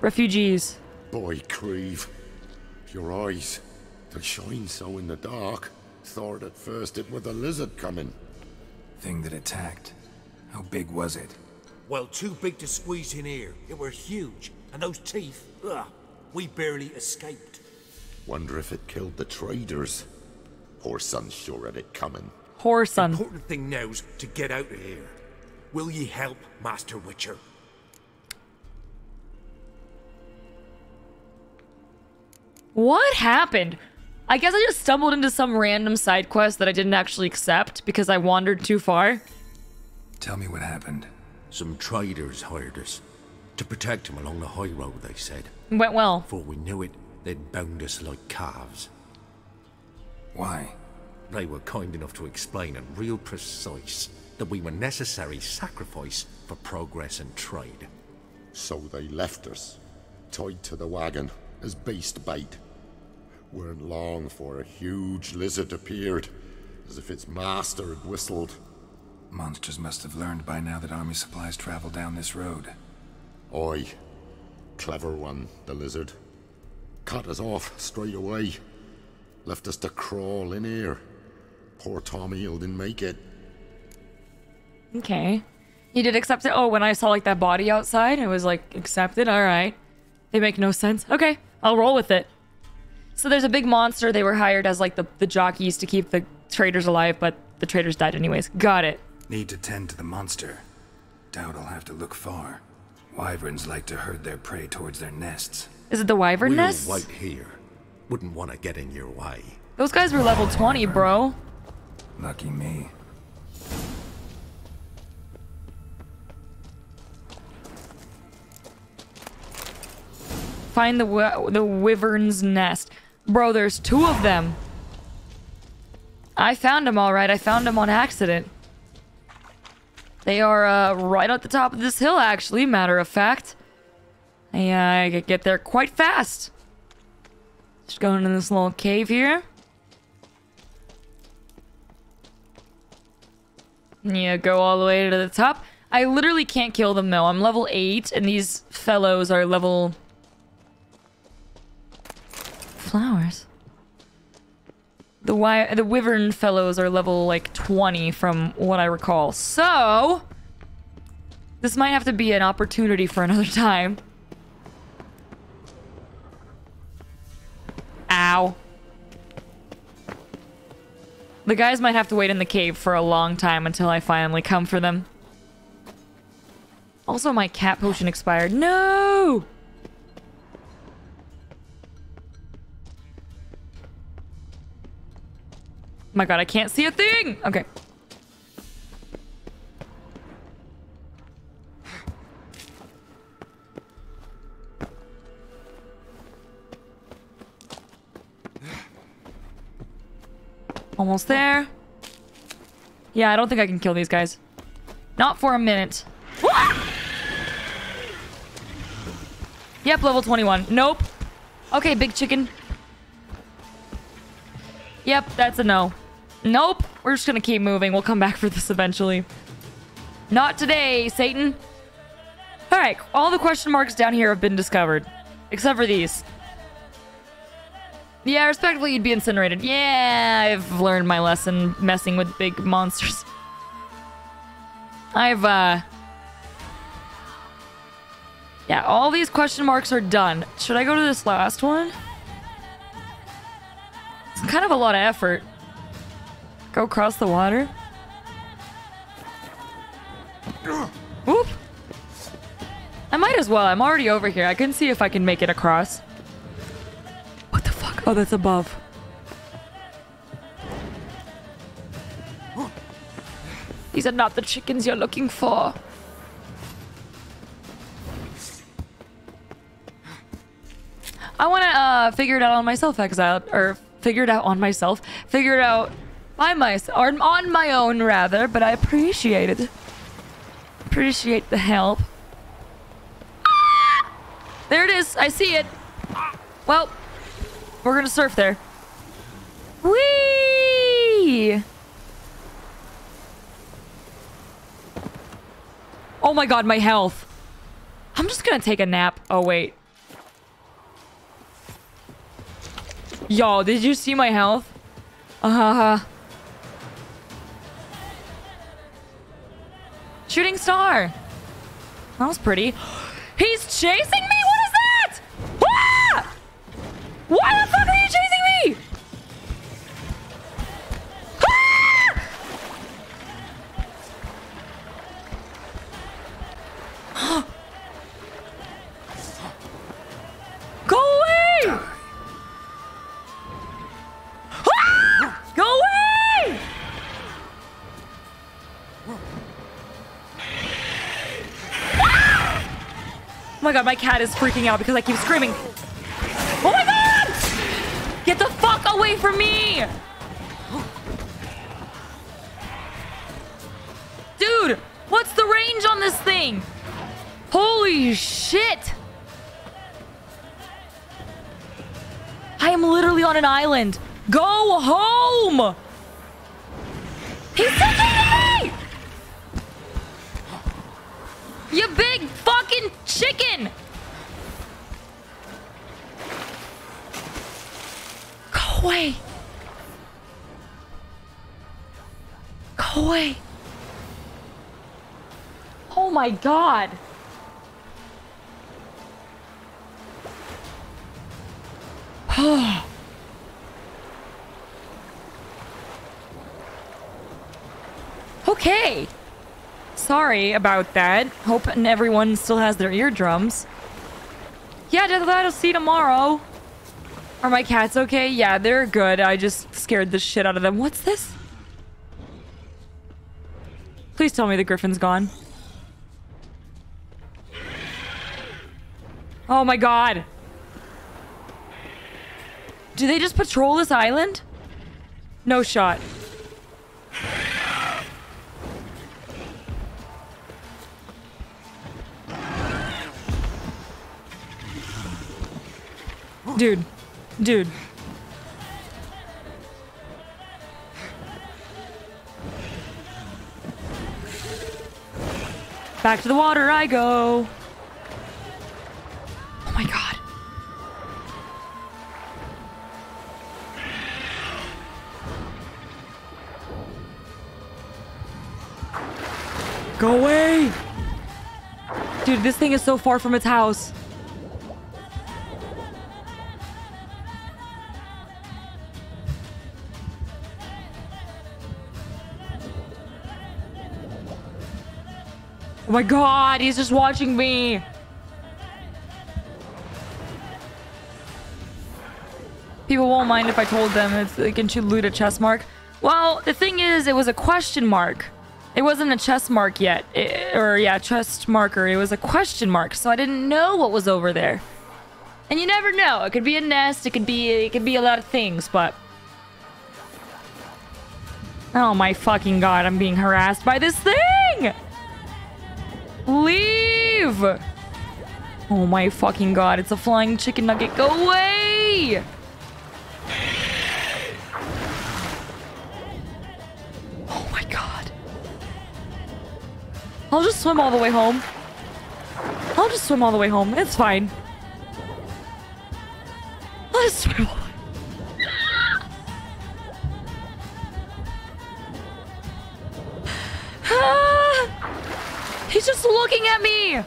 Refugees. Boy, Creve. Your eyes. They shine so in the dark. Thought at first it was a lizard coming. Thing that attacked. How big was it? Well, too big to squeeze in here. It were huge, and those teeth, ugh, we barely escaped. Wonder if it killed the traders. Whoreson sure had it coming. Whoreson. Important thing now's to get out of here. Will ye help, Master Witcher? What happened? I guess I just stumbled into some random side quest that I didn't actually accept because I wandered too far. Tell me what happened. Some traders hired us to protect them along the high road, they said. Went well. Before we knew it, they'd bound us like calves. Why? They were kind enough to explain in real precise that we were necessary sacrifice for progress and trade. So they left us, tied to the wagon as beast bait. Weren't long for a huge lizard appeared, as if its master had whistled. Monsters must have learned by now that army supplies travel down this road. Oi. Clever one, the lizard. Cut us off straight away. Left us to crawl in here. Poor Tommy didn't make it. Okay. You did accept it? Oh, when I saw like that body outside, it was like, accepted? Alright. They make no sense. Okay, I'll roll with it. So there's a big monster. They were hired as like the, the jockeys to keep the traders alive, but the traders died anyways. Got it. Need to tend to the monster. Doubt I'll have to look far. Wyverns like to herd their prey towards their nests. Is it the wyvern we'll nest? Right here. Wouldn't want to get in your way. Those guys were level twenty, bro. Lucky me. Find the wi the wyvern's nest. Bro, there's two of them. I found them all right. I found them on accident. They are uh, right at the top of this hill, actually, matter of fact. I uh, get there quite fast. Just going in this little cave here. Yeah, go all the way to the top. I literally can't kill them, though. I'm level eight, and these fellows are level... Flowers. The wi the wyvern fellows are level, like, twenty from what I recall. So... this might have to be an opportunity for another time. Ow. The guys might have to wait in the cave for a long time until I finally come for them. Also, my cat potion expired. No! My god, I can't see a thing! Okay. Almost there. Yeah, I don't think I can kill these guys. Not for a minute. Yep, level twenty-one. Nope. Okay, big chicken. Yep, that's a no. Nope. We're just gonna keep moving. We'll come back for this eventually. Not today, Satan. Alright, all the question marks down here have been discovered. Except for these. Yeah, respectfully, you'd be incinerated. Yeah, I've learned my lesson messing with big monsters. I've, uh... yeah, all these question marks are done. Should I go to this last one? It's kind of a lot of effort. Go across the water. Oop! I might as well. I'm already over here. I can see if I can make it across. What the fuck? Oh, that's above. These are not the chickens you're looking for. I want to uh, figure it out on myself, Exile, or figure it out on myself, figure it out by myself, or on my own rather, but I appreciate it. Appreciate the help. Ah! There it is, I see it. Well, we're going to surf there. Whee! Oh my god, my health. I'm just going to take a nap. Oh wait. Yo, did you see my health? Uh-huh. Shooting star. That was pretty. He's chasing me? What is that? Ah! Why the fuck are you chasing me? Ah! Oh my god, my cat is freaking out because I keep screaming. Oh my god! Get the fuck away from me! Dude, what's the range on this thing? Holy shit! I am literally on an island. Go home! He's taking me! You big fucking chicken! Go away! Go away! Oh my god! Okay! Sorry about that. Hope everyone still has their eardrums. Yeah, that'll see tomorrow. Are my cats okay? Yeah, they're good. I just scared the shit out of them. What's this? Please tell me the griffin's gone. Oh my god. Do they just patrol this island? No shot. Dude. Dude. Back to the water I go. Oh my god. Go away! Dude, this thing is so far from its house. Oh my god, he's just watching me. People won't mind if I told them it's like, can she loot a chess mark? Well, the thing is, it was a question mark. It wasn't a chess mark yet. It, or yeah, chest marker. It was a question mark, so I didn't know what was over there. And you never know. It could be a nest, it could be it could be a lot of things, but oh my fucking god, I'm being harassed by this thing! Leave! Oh my fucking god, it's a flying chicken nugget. Go away! Oh my god. I'll just swim all the way home. I'll just swim all the way home. It's fine. I'll just swim all the way. He's just looking at me!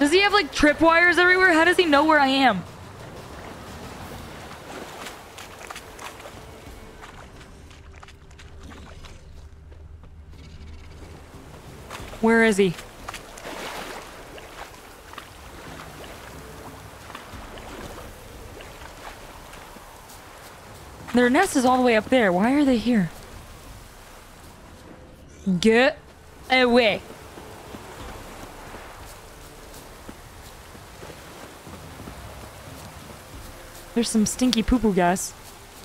Does he have like tripwires everywhere? How does he know where I am? Where is he? Their nest is all the way up there. Why are they here? Get away. There's some stinky poo-poo gas.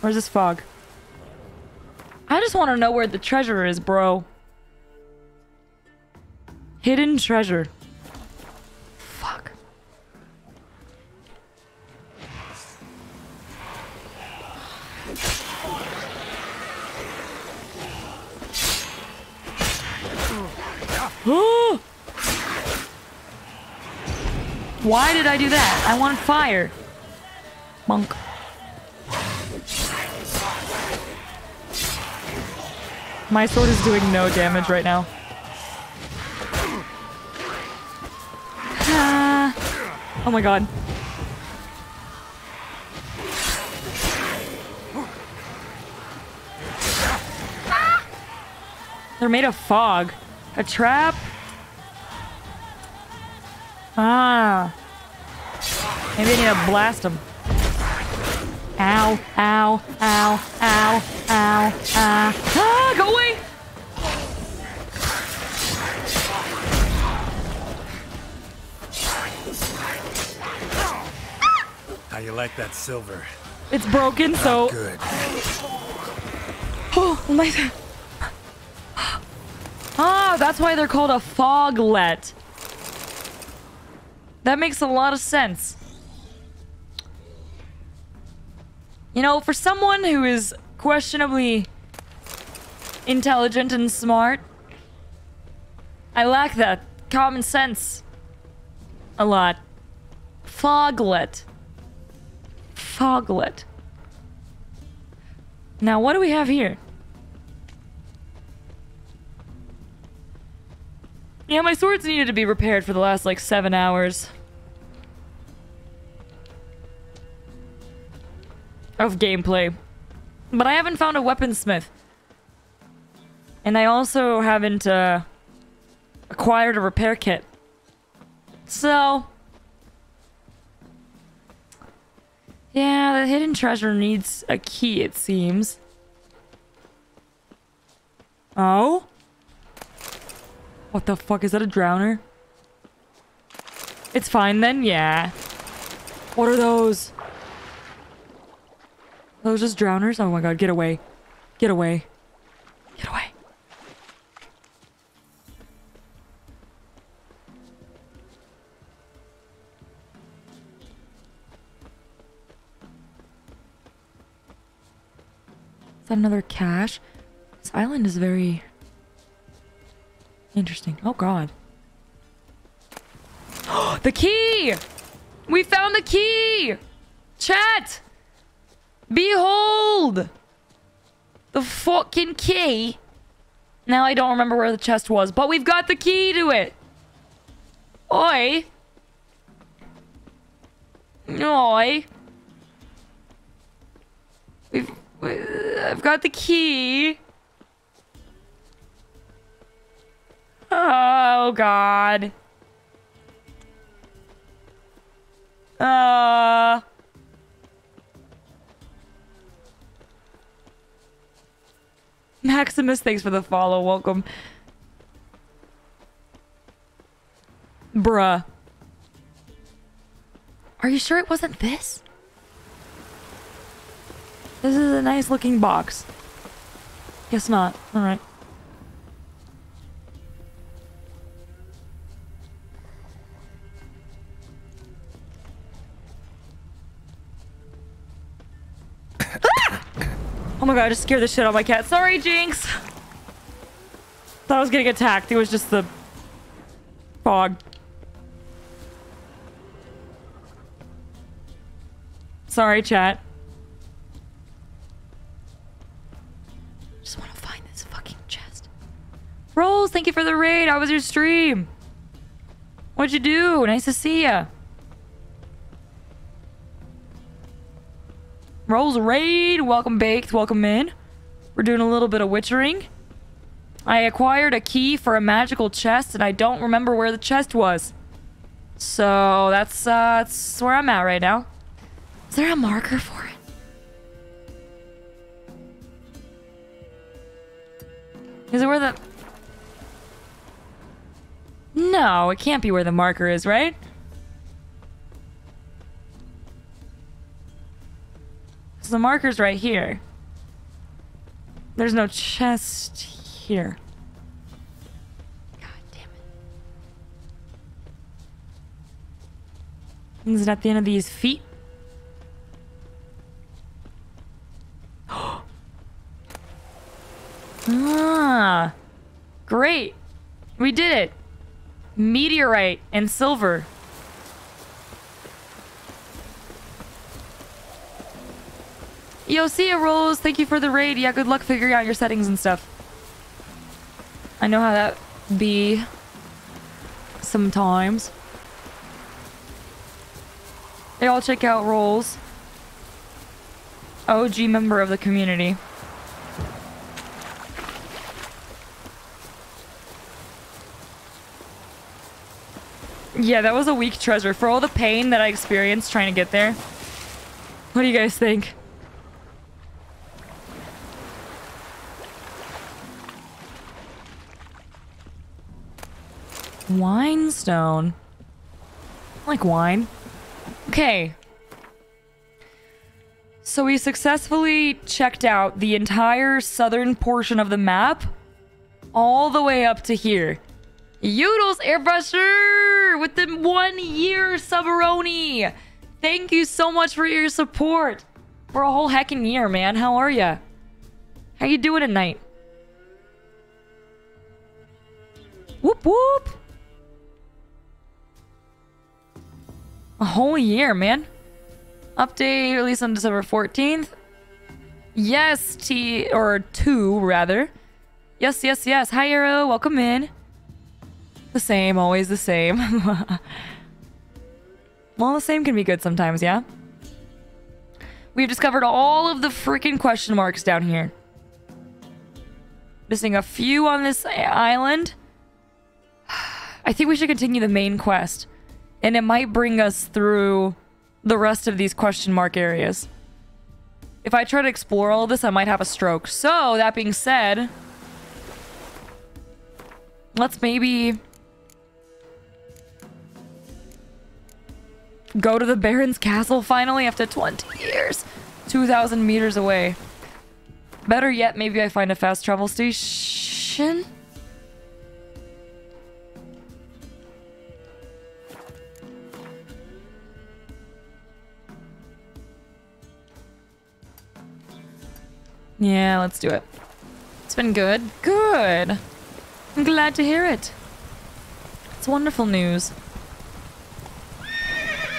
Where's this fog? I just want to know where the treasure is, bro. Hidden treasure. Fuck. Oh! Why did I do that? I want fire. Monk. My sword is doing no damage right now. Ah. Oh my god. Ah. They're made of fog. A trap? Ah. Maybe I need to blast them. Ow, ow, ow, ow, ow, ow. Ah, go away! How you like that silver? It's broken, so... Not good. Oh, my... Ah, that's why they're called a foglet. That makes a lot of sense. You know, for someone who is questionably intelligent and smart, I lack that common sense a lot. Foglet. Foglet. Now, what do we have here? Yeah, my swords needed to be repaired for the last, like, seven hours. Of gameplay. But I haven't found a weaponsmith. And I also haven't, uh... acquired a repair kit. So... yeah, the hidden treasure needs a key, it seems. Oh? What the fuck? Is that a drowner? It's fine then? Yeah. What are those? Are those just drowners? Oh my god, get away. Get away. Get away. Is that another cache? This island is very interesting. Oh god. The key! We found the key! Chat! Behold! The fucking key! Now I don't remember where the chest was, but we've got the key to it! Oi! Oi! We've... I've got the key! Oh god... Uh... Maximus, thanks for the follow. Welcome. Bruh. Are you sure it wasn't this? This is a nice looking box. Guess not. Alright. Oh my god, I just scared the shit out of my cat. Sorry, Jinx! Thought I was getting attacked. It was just the... fog. Sorry, chat. Just want to find this fucking chest. Rolls, thank you for the raid! How was your stream? What'd you do? Nice to see ya. Rolls raid, welcome baked, welcome in. We're doing a little bit of witchering. I acquired a key for a magical chest and I don't remember where the chest was. So that's, uh, that's where I'm at right now. Is there a marker for it? Is it where the... No, it can't be where the marker is, right? So the marker's right here. There's no chest here. God damn it. Is it at the end of these feet? Ah, great. We did it. Meteorite and silver. Yo, see ya, Rose. Thank you for the raid. Yeah, good luck figuring out your settings and stuff. I know how that be sometimes. They all check out Rolls. O G member of the community. Yeah, that was a weak treasure. For all the pain that I experienced trying to get there. What do you guys think? Winestone. I like wine. Okay. So we successfully checked out the entire southern portion of the map. All the way up to here. Yoodles Airbrusher with the one year subaroni. Thank you so much for your support. For a whole heckin' year, man. How are ya? How you doing tonight? Whoop whoop. A whole year, man. Update released on December fourteenth. Yes, T or two rather. Yes, yes, yes. Hi, Arrow. Welcome in. The same, always the same. Well, the same can be good sometimes, yeah. We've discovered all of the freaking question marks down here. Missing a few on this island. I think we should continue the main quest. And it might bring us through the rest of these question mark areas. If I try to explore all of this, I might have a stroke. So, that being said... Let's maybe go to the Baron's castle finally after twenty years. two thousand meters away. Better yet, maybe I find a fast travel station? Yeah, let's do it. It's been good. Good. I'm glad to hear it. It's wonderful news.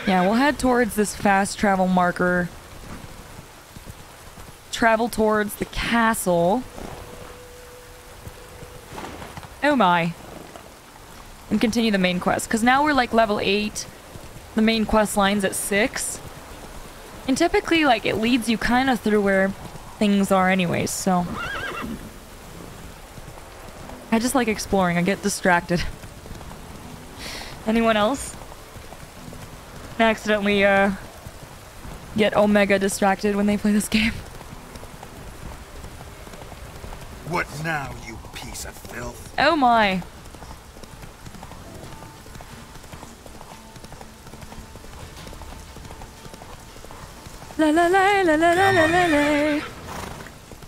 Yeah, we'll head towards this fast travel marker. Travel towards the castle. Oh my. And continue the main quest. Because now we're like level eight. The main quest line's at six. And typically, like, it leads you kind of through where things are anyways, so I just like exploring. I get distracted. Anyone else? I accidentally uh, get Omega distracted when they play this game. What now, you piece of filth? Oh my. La la la la la la la la la.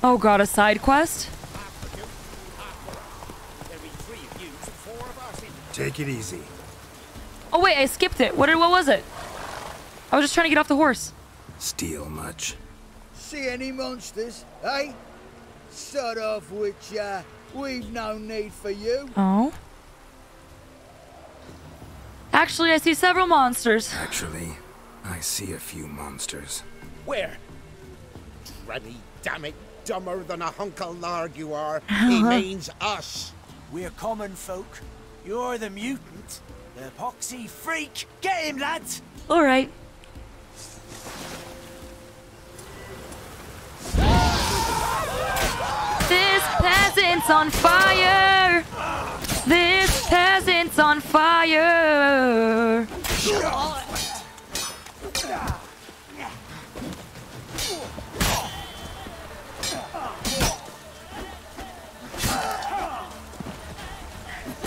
Oh god, a side quest? Take it easy. Oh wait, I skipped it. What, what was it? I was just trying to get off the horse. Steal much? See any monsters, eh? Sod off, Witcher. We've no need for you. Oh. Actually, I see several monsters. Actually, I see a few monsters. Where? Ruddy, damn it. Dumber than a hunk of lard you are. He means us. We're common folk. You're the mutant. The poxy freak. Get him, lads. All right. This peasant's on fire. This peasant's on fire.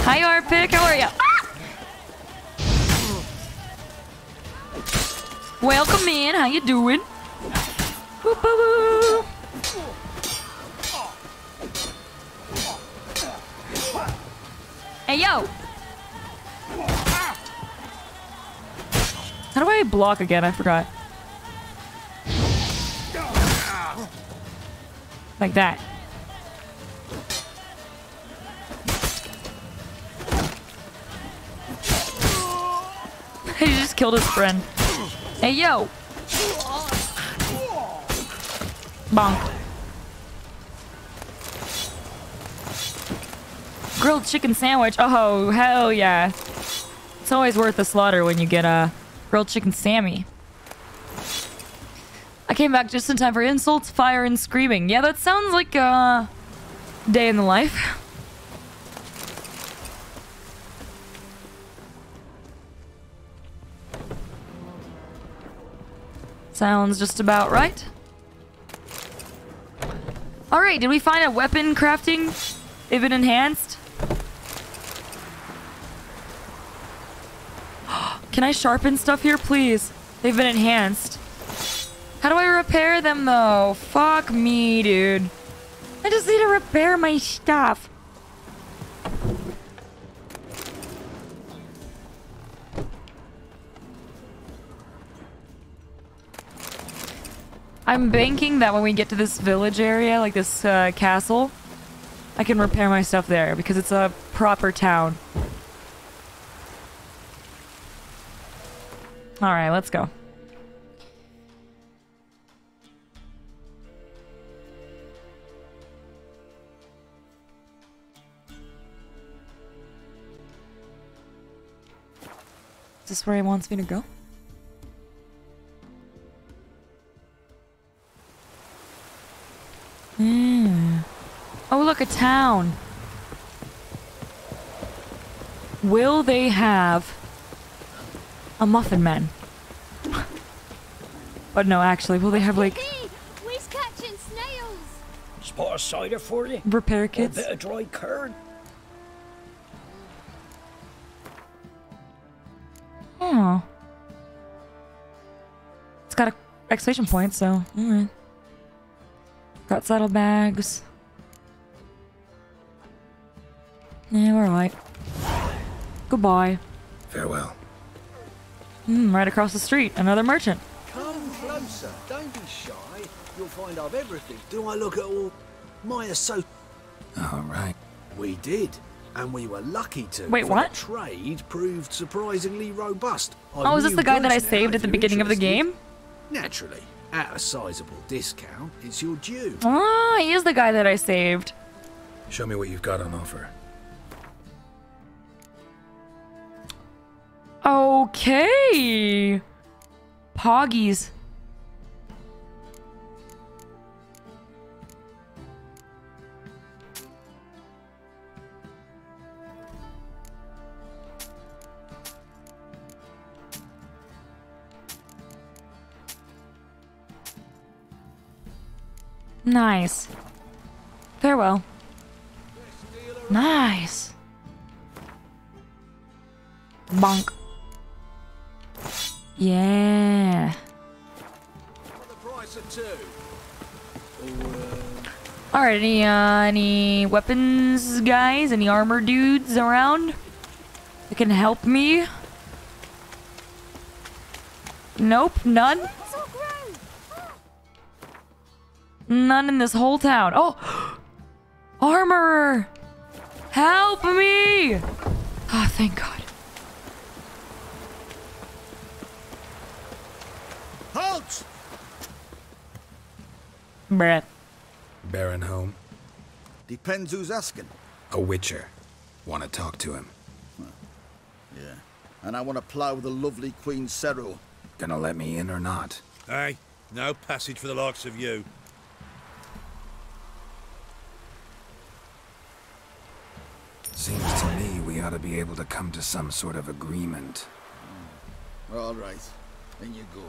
Hi, Arpic. How are you? Ah! Welcome in. How you doing? Woo -boo -boo. Hey, yo. How do I block again? I forgot. Like that. He just killed his friend. Hey, yo! Bonk. Grilled chicken sandwich. Oh, hell yeah. It's always worth the slaughter when you get a grilled chicken Sammy. I came back just in time for insults, fire, and screaming. Yeah, that sounds like a day in the life. Sounds just about right. Alright, did we find a weapon crafting? Even enhanced? Can I sharpen stuff here, please? They've been enhanced. How do I repair them, though? Fuck me, dude. I just need to repair my stuff. I'm banking that when we get to this village area, like this uh, castle, I can repair my stuff there because it's a proper town. All right, let's go. Is this where he wants me to go? Mm. Oh, look, a town. Will they have a muffin man? But no, actually, will they have like... We's catching snails. Spot a cider for you. Repair kits. A bit of dry curd. exclamation point, so alright. Got saddlebags. Yeah, we're alright. Goodbye. Farewell. Mm, right across the street, another merchant. Come closer, don't be shy. You'll find I've everything. Do I look at all my associates? Alright. We did. And we were lucky to. Wait, what? The trade proved surprisingly robust. I oh, is this the guy that I saved at the beginning of the game? Naturally, at a sizable discount, it's your due. Ah, he is the guy that I saved. Show me what you've got on offer. Okay. Poggies. Nice. Farewell. Nice. Bonk. Yeah. Alright, any, uh, any weapons guys? Any armor dudes around that can help me? Nope, none. None in this whole town. Oh! Armorer! Help me! Oh, thank God. Halt! Brett. Baron home? Depends who's asking. A witcher. Want to talk to him? Well, yeah. And I want to plough the lovely Queen Ciri. Gonna let me in or not? Aye. No passage for the likes of you. Seems to me we ought to be able to come to some sort of agreement. All right, then you go.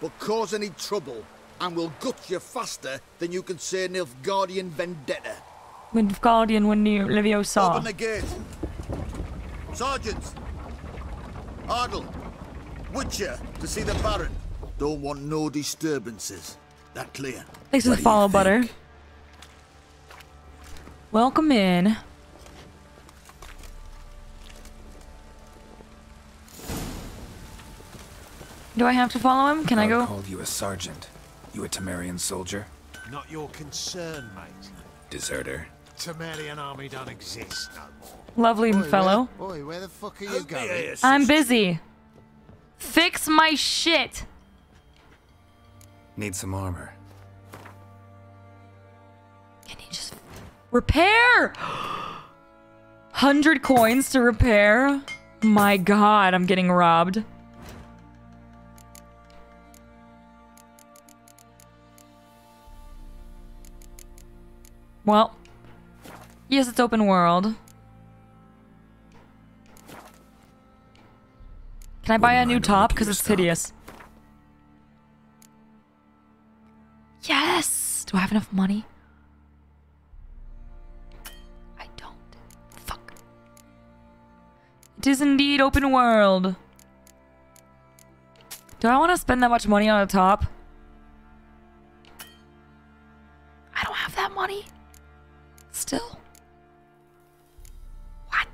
But cause any trouble, and we'll gut you faster than you can say Nilfgaardian vendetta. Nilfgaardian when you Leviosa. Open the gate. Sergeants! Ardle! Witcher to see the Baron. Don't want no disturbances. That clear? Thanks for the follow, butter. Welcome in. Do I have to follow him? Can I go? I called you a sergeant. You a Temerian soldier? Not your concern, mate. Deserter. Temerian army don't exist no more. Lovely boy, fellow. Where, boy, where the fuck are you going? I'm busy. Fix my shit. Need some armor. Can you just repair? Hundred coins to repair. My God, I'm getting robbed. Well, yes, it's open world. Can I buy a new top? Because it's hideous. Yes! Do I have enough money? I don't. Fuck. It is indeed open world. Do I want to spend that much money on a top? I don't have that money. Still? What?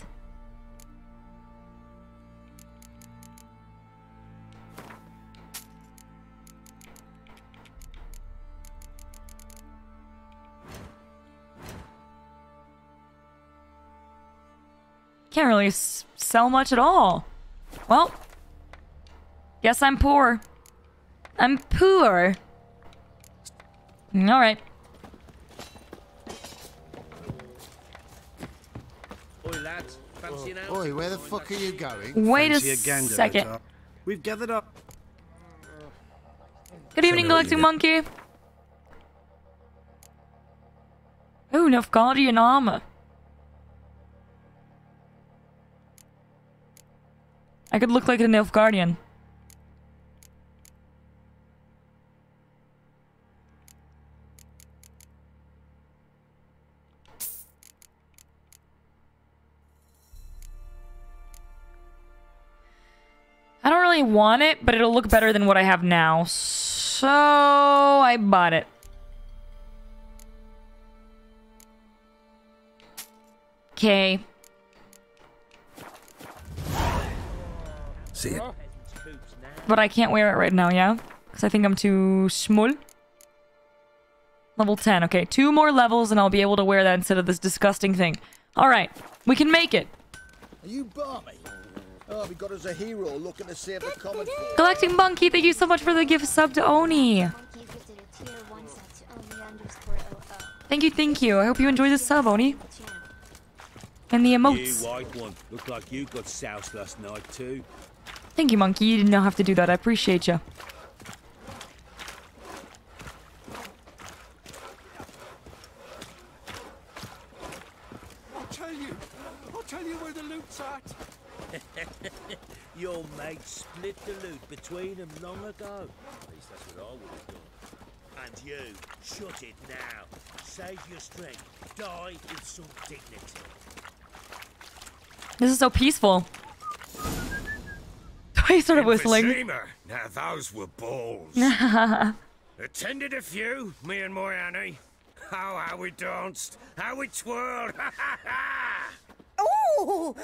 Can't really s sell much at all. Well, guess I'm poor. I'm poor. All right. Oi, where the fuck are you going? Wait a second. We've gathered up. Good evening, Galactic Monkey. Oh, Nilfgaardian armor. I could look like a Nilfgaardian. I don't really want it, but it'll look better than what I have now, So I bought it. Okay. See it. But I can't wear it right now, yeah? Because I think I'm too small. Level ten. Okay, two more levels and I'll be able to wear that instead of this disgusting thing. Alright, we can make it. Are you barmy? Oh, we got us a hero looking to save the common. Collecting Monkey, thank you so much for the gift sub to Oni. Thank you, thank you. I hope you enjoy the sub, Oni. And the emotes. You white one. Looked like you got soused last night too. Thank you, Monkey. You did not have to do that. I appreciate you. I'll tell you. I'll tell you where the loot's at. Your mate split the loot between them long ago. At least that's what I would have done. And you, shut it now. Save your strength. Die with some dignity. This is so peaceful. I started whistling. Vesemir. Now those were balls. Attended a few, me and my Annie. How how we danced, how we twirled. Oh!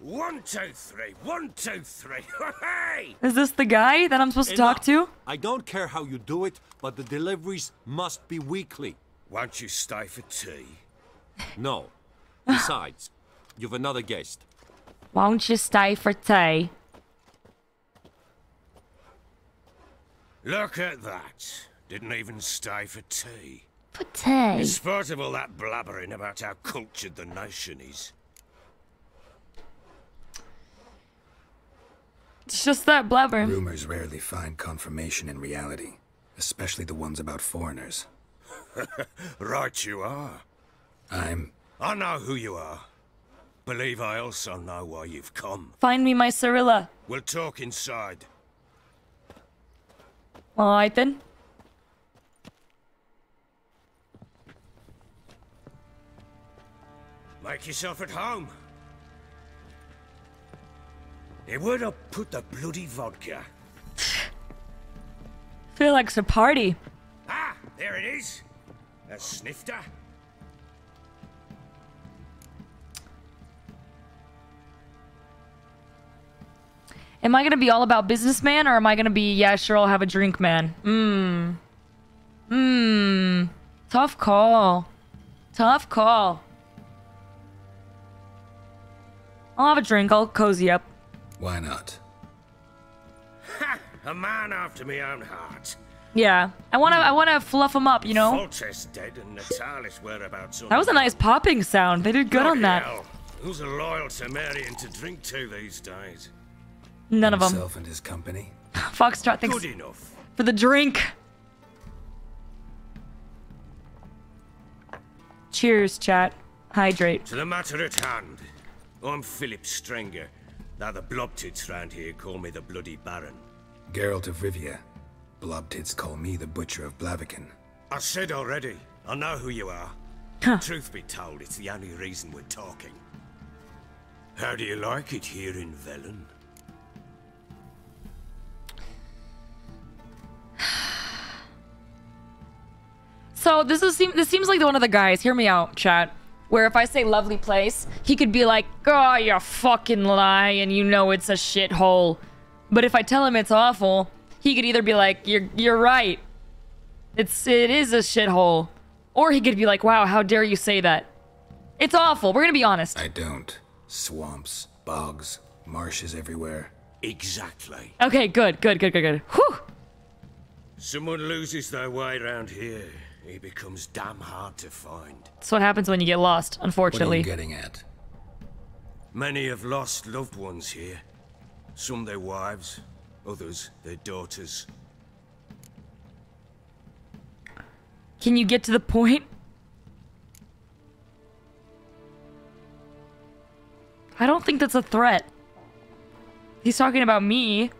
One, two, three. One, two, three. Hey! Is this the guy that I'm supposed to Enough. talk to? I don't care how you do it, but the deliveries must be weekly. Won't you stay for tea? No. Besides, you've another guest. Won't you stay for tea? Look at that. Didn't even stay for tea. For tea? In spite of all that blabbering about how cultured the nation is. It's just that blabber. Rumors rarely find confirmation in reality, especially the ones about foreigners. Right you are. I'm... I know who you are. Believe I also know why you've come. Find me my Cirilla. We'll talk inside. Alright then. Make yourself at home. They would have put the bloody vodka. Feel like it's a party. Ah, there it is. A snifter. Am I gonna be all about businessman, or am I gonna be yeah, sure, I'll have a drink, man? Mmm. Mmm. Tough call. Tough call. I'll have a drink. I'll cozy up. Why not? Ha! A man after my own heart. Yeah, I wanna, I wanna fluff him up, you know. Voltes dead and Natalia's whereabouts. That was a nice popping sound. They did good on that. Hell. Who's a loyal Temerian to drink to these days? None of them. Himself and his company. Foxtrot thinks. Good enough. For the drink. Cheers, chat. Hydrate. To the matter at hand. I'm Philip Strenger. Now the blobtits round here call me the Bloody Baron. Geralt of Rivia. Blobtits call me the Butcher of Blaviken. I said already, I know who you are. Huh. Truth be told, it's the only reason we're talking. How do you like it here in Velen? So this is this seems like one of the guys. Hear me out, chat. Where if I say lovely place, he could be like, oh, you fucking lie, and you know it's a shithole. But if I tell him it's awful, he could either be like, you're you're right. It's it is a shithole. Or he could be like, wow, how dare you say that? It's awful. We're gonna be honest. I don't. Swamps, bogs, marshes everywhere. Exactly. Okay, good, good, good, good, good. Whew. Someone loses their way around here. He becomes damn hard to find. That's what happens when you get lost, unfortunately. What are you getting at? Many have lost loved ones here. Some their wives, others their daughters. Can you get to the point? I don't think that's a threat. He's talking about me.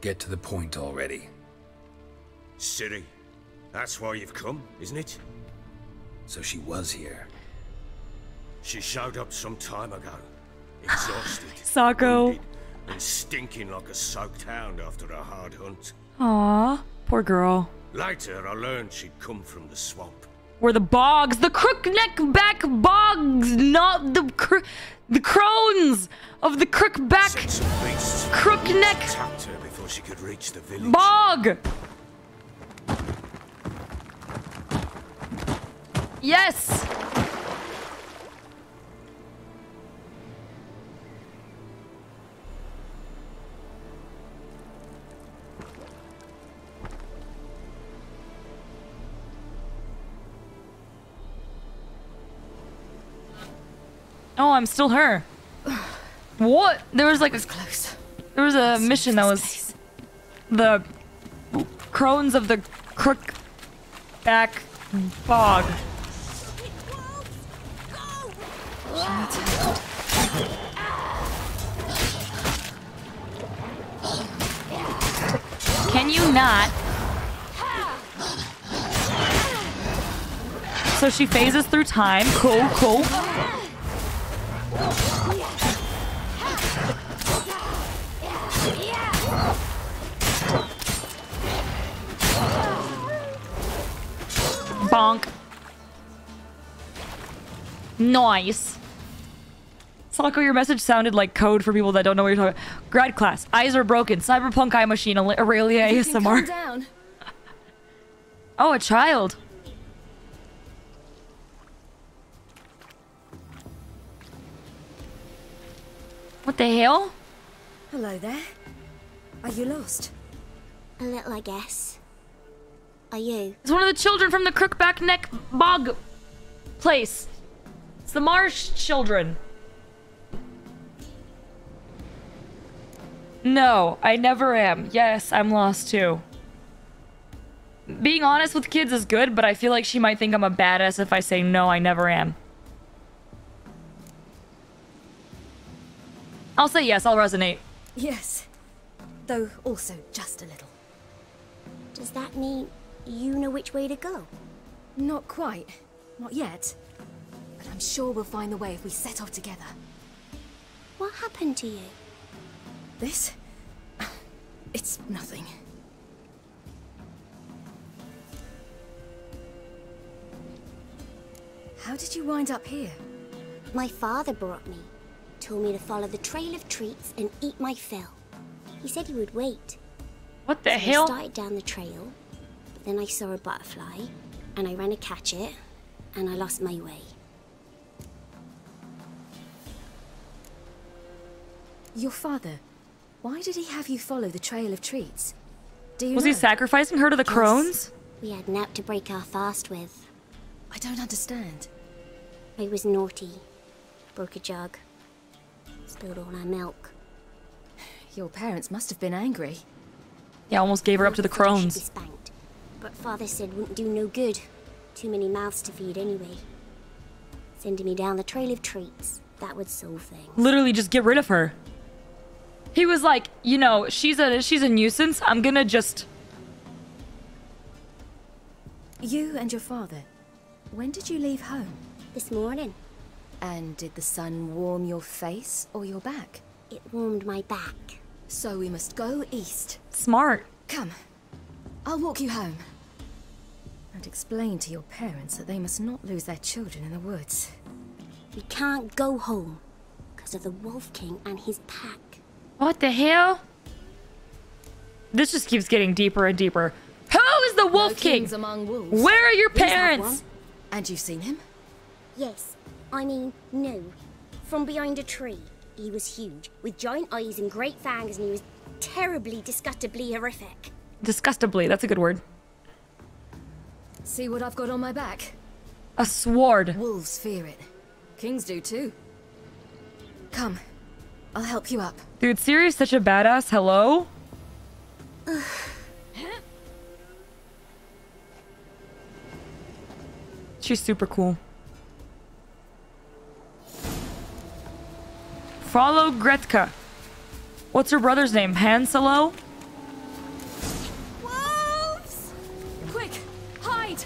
Get to the point already. Ciri, that's why you've come, isn't it? So she was here. She showed up some time ago, exhausted, Sako, wounded, Been stinking like a soaked hound after a hard hunt. Aw, poor girl. Later, I learned she'd come from the swamp. Where the bogs, the Crookback Bogs, not the cr the crones of the Crookback Crookneck. Tapped her before she could reach the village. Bog. Yes. Oh, I'm still her. What? There was like... It was close. There was a mission that was... Place. The... Crones of the... Crookback... Bog. Can you not? So she phases through time. Cool, cool. Bonk. Nice. Sako, your message sounded like code for people that don't know what you're talking about. Grad class. Eyes are broken. Cyberpunk eye machine. Eralia A S M R. Down. Oh, a child. What the hell? Hello there. Are you lost? A little, I guess. Are you? It's one of the children from the Crookback Neck Bog place. It's the Marsh children. No, I never am. Yes, I'm lost too. Being honest with kids is good, but I feel like she might think I'm a badass if I say no, I never am. I'll say yes, I'll resonate. Yes, though also just a little. Does that mean you know which way to go? Not quite, not yet. But I'm sure we'll find the way if we set off together. What happened to you? This? It's nothing. How did you wind up here? My father brought me. Told me to follow the trail of treats and eat my fill. He said he would wait. What the so hell? I started down the trail, but then I saw a butterfly, and I ran to catch it, and I lost my way. Your father, why did he have you follow the trail of treats? Do you Was know? he sacrificing her to the yes. crones? We had an out to break our fast with. I don't understand. I was naughty. Broke a jug. Spilled all our milk. Your parents must have been angry. Yeah, almost gave her up to the crones. She spanked, but father said wouldn't do no good. Too many mouths to feed anyway. Sending me down the trail of treats. That would solve things. Literally just get rid of her. He was like, you know, she's a she's a nuisance. I'm gonna just... You and your father, when did you leave home? This morning. And did the sun warm your face or your back? It warmed my back. So we must go east. Smart. Come, I'll walk you home. And explain to your parents that they must not lose their children in the woods. We can't go home, because of the Wolf King and his pack. What the hell? This just keeps getting deeper and deeper. Who is the Wolf no King? Among wolves. Where are your parents? And you've seen him? Yes. I mean, no. From behind a tree. He was huge, with giant eyes and great fangs, and he was terribly, disgustably horrific. Disgustably, that's a good word. See what I've got on my back? A sword. Wolves fear it. Kings do too. Come, I'll help you up. Dude, Ciri is such a badass. Hello? She's super cool. Follow Gretka. What's her brother's name? Hanselo? Wolves! Quick, hide!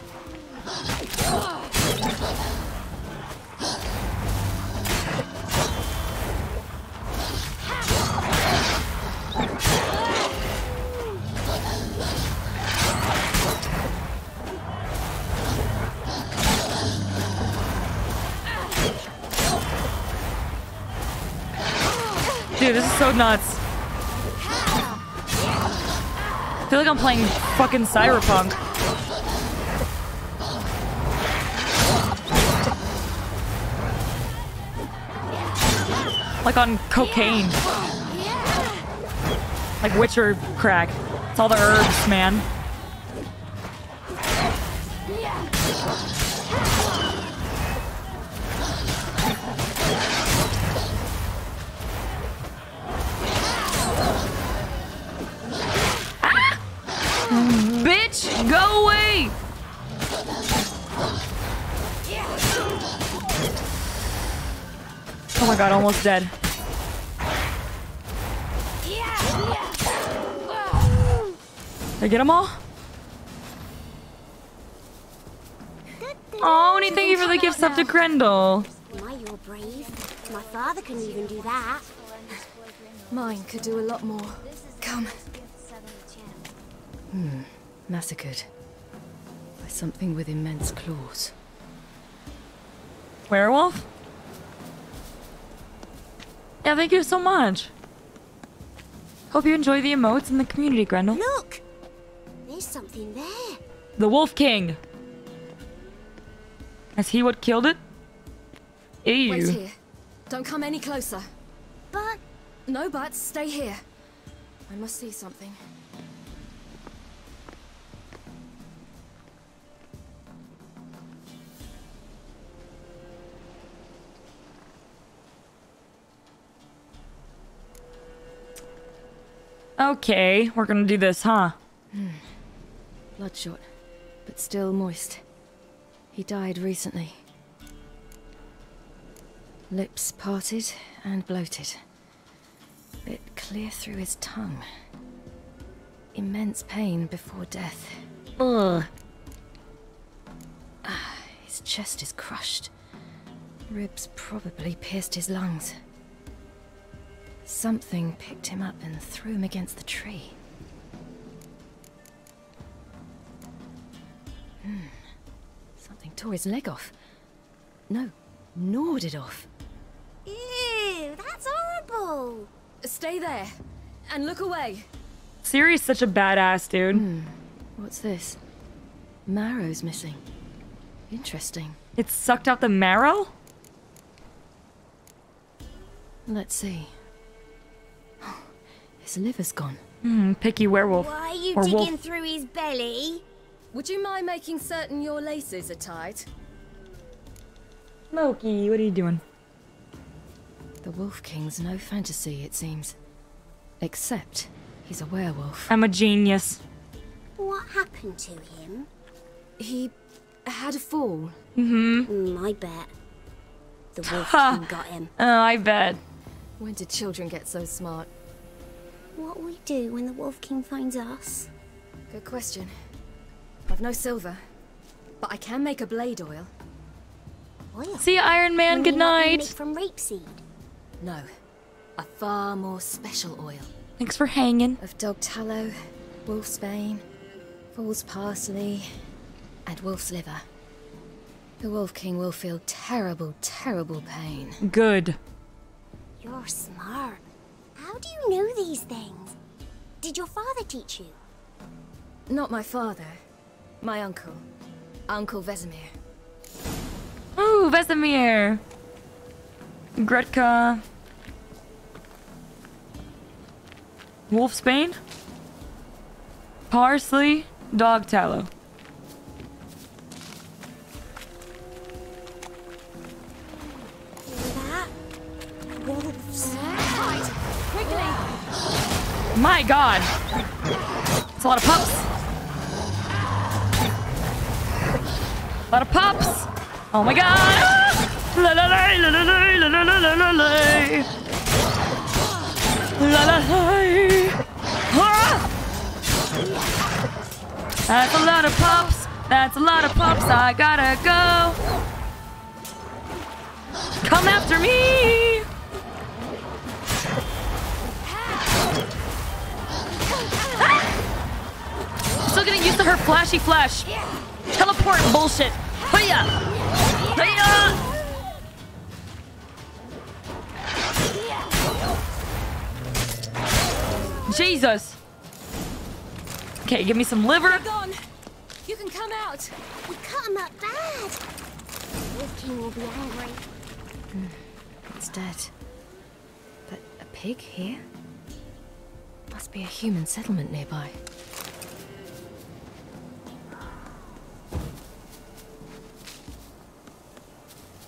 Dude, this is so nuts. I feel like I'm playing fucking Cyberpunk. Like on cocaine. Like Witcher crack. It's all the herbs, man. Ah! Bitch, go away! Oh my god, almost dead. Did I get them all? Oh, and thank you for the gifts up to Grendel. My, you're brave. My father couldn't even do that. Mine could do a lot more. Come. Hmm. Massacred. By something with immense claws. Werewolf? Yeah, thank you so much. Hope you enjoy the emotes in the community, Grendel. Look! There's something there. The Wolf King. Is he what killed it? Ew. Wait here. Don't come any closer. But... No buts. Stay here. I must see something. Okay, we're gonna do this, huh? Hmm. Bloodshot, but still moist. He died recently. Lips parted and bloated. Bit clear through his tongue. Immense pain before death. Ugh. Ah, his chest is crushed. Ribs probably pierced his lungs. Something picked him up and threw him against the tree. Hmm. Something tore his leg off. No, gnawed it off. Ew, that's horrible. Stay there and look away. Ciri's such a badass, dude. Hmm. What's this? Marrow's missing. Interesting. It sucked out the marrow? Let's see. Oh, his liver's gone. Hmm, picky werewolf. Why are you or digging wolf. Through his belly? Would you mind making certain your laces are tied? Smokey, what are you doing? The Wolf King's no fantasy, it seems. Except he's a werewolf. I'm a genius. What happened to him? He had a fall. Mm-hmm. Mm, I bet. The Wolf King got him. Oh, I bet. When did children get so smart? What will we do when the Wolf King finds us? Good question. I've no silver, but I can make a blade oil. Oil? See you, Iron Man, and good night. Made from rapeseed. No, a far more special oil. Thanks for hanging. Of dog tallow, wolf's bane, fool's parsley, and wolf's liver. The Wolf King will feel terrible, terrible pain. Good. You're smart. How do you know these things? Did your father teach you? Not my father. My uncle. Uncle Vesemir. Ooh, Vesemir! Gretka. Wolfsbane. Parsley. Dog tallow. My god! It's a lot of pups! A lot of pops! Oh my god! La la la la la la la la la la la la la la. That's a lot of pops! That's a lot of pops! I gotta go! Come after me! Ah! Still getting used to her flashy flash. Teleport bullshit. Hiya! Hiya! Jesus. Okay, give me some liver. You can come out. We cut him up bad. Wolf King will be angry. Mm, it's dead. But a pig here? Must be a human settlement nearby.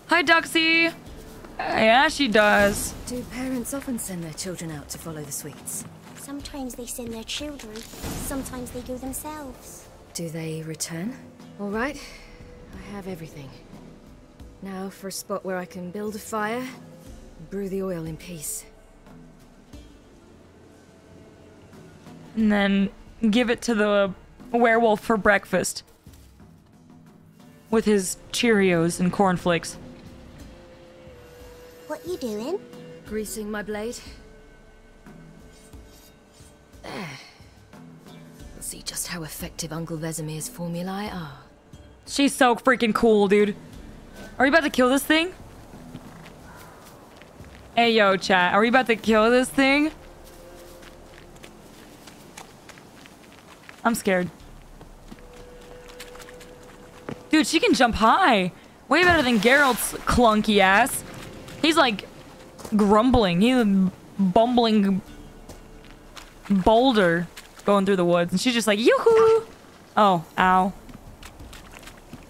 Hi, Doxy. Yeah, she does. Do parents often send their children out to follow the sweets? Sometimes they send their children. Sometimes they go themselves. Do they return? All right. I have everything. Now for a spot where I can build a fire, brew the oil in peace. And then give it to the werewolf for breakfast. With his Cheerios and cornflakes. What you doing? Greasing my blade. There. We'll see just how effective Uncle Vesemir's formulae are. She's so freaking cool, dude. Are you about to kill this thing? Hey, yo, chat. Are we about to kill this thing? I'm scared. Dude, she can jump high. Way better than Geralt's clunky ass. He's like grumbling. He's a bumbling boulder going through the woods. And she's just like, yoo-hoo! Oh, ow.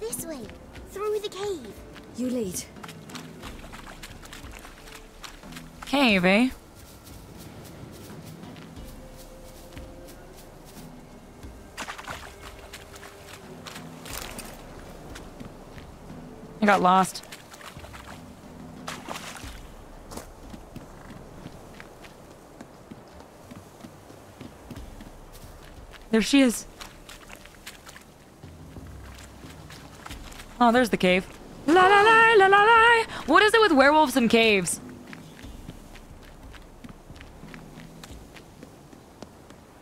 This way, through the cave. You lead. Cave, eh? I got lost. There she is. Oh, there's the cave. La la la la la la. What is it with werewolves and caves?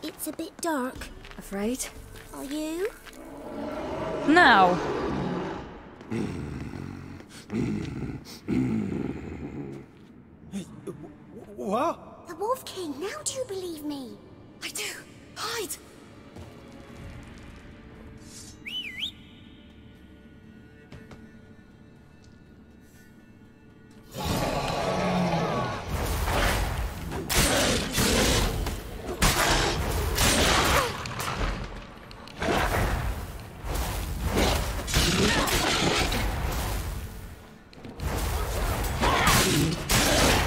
It's a bit dark. Afraid? Are you? No. Hey, what? The Wolf King, now do you believe me? I do. Hide!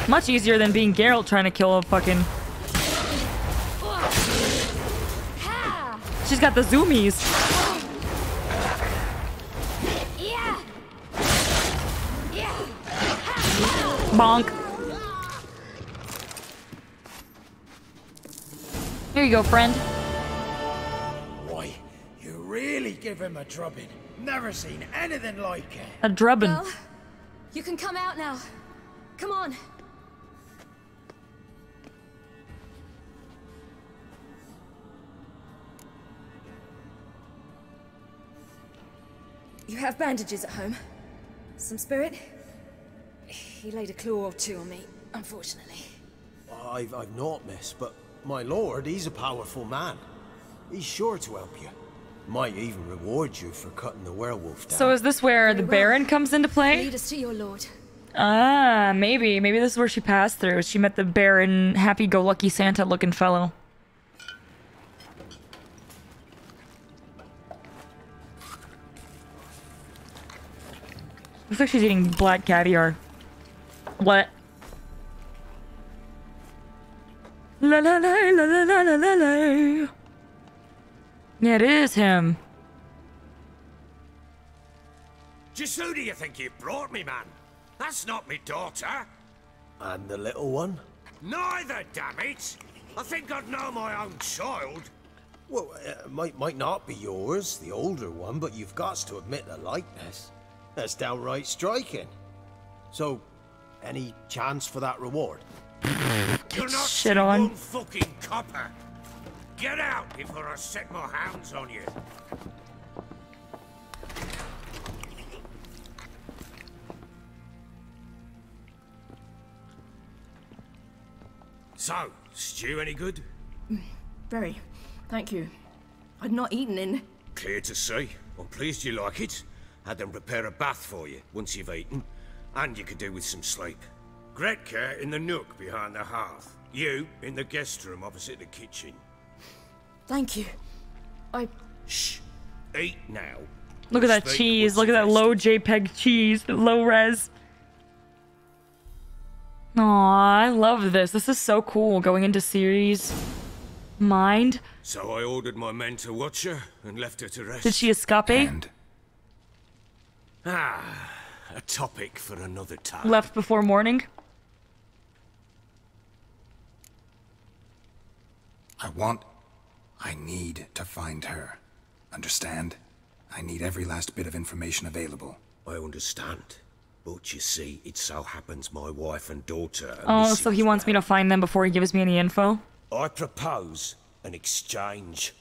Much easier than being Geralt trying to kill a fucking... She's got the zoomies. Bonk. Here you go, friend. Why, you really give him a drubbing. Never seen anything like it. A drubbing. Well, you can come out now. Come on. You have bandages at home? Some spirit? He laid a claw or two on me, unfortunately. I've, I've not, miss, but my lord, he's a powerful man. He's sure to help you. Might even reward you for cutting the werewolf down. So is this where the Baron comes into play? Lead us to your lord. Ah, maybe. Maybe this is where she passed through. She met the Baron, happy-go-lucky Santa-looking fellow. Looks like she's eating black caviar. What? La la la la la la la la la. Yeah, it is him. Just who do you think you brought me, man? That's not me daughter. And the little one? Neither, damn it! I think I'd know my own child. Well, it might, might not be yours, the older one, but you've got to admit the likeness. That's downright striking. So, any chance for that reward? You're not shit on one fucking copper. Get out before I set my hounds on you. So, stew any good? Very. Thank you. I'd not eaten in... Clear to see. I'm pleased you like it. Had them prepare a bath for you once you've eaten. And you could do with some sleep. Gretka in the nook behind the hearth. You in the guest room opposite the kitchen. Thank you. I... Shh. Eat now. Look at that cheese. Look at that low JPEG cheese. Low res. Aw, I love this. This is so cool. Going into series. Mind. So I ordered my men to watch her and left her to rest. Did she escape? And... Ah, a topic for another time. Left before morning. I want... I need to find her. Understand? I need every last bit of information available. I understand. But you see, it so happens my wife and daughter are Oh, so he wants now. me to find them before he gives me any info? I propose an exchange.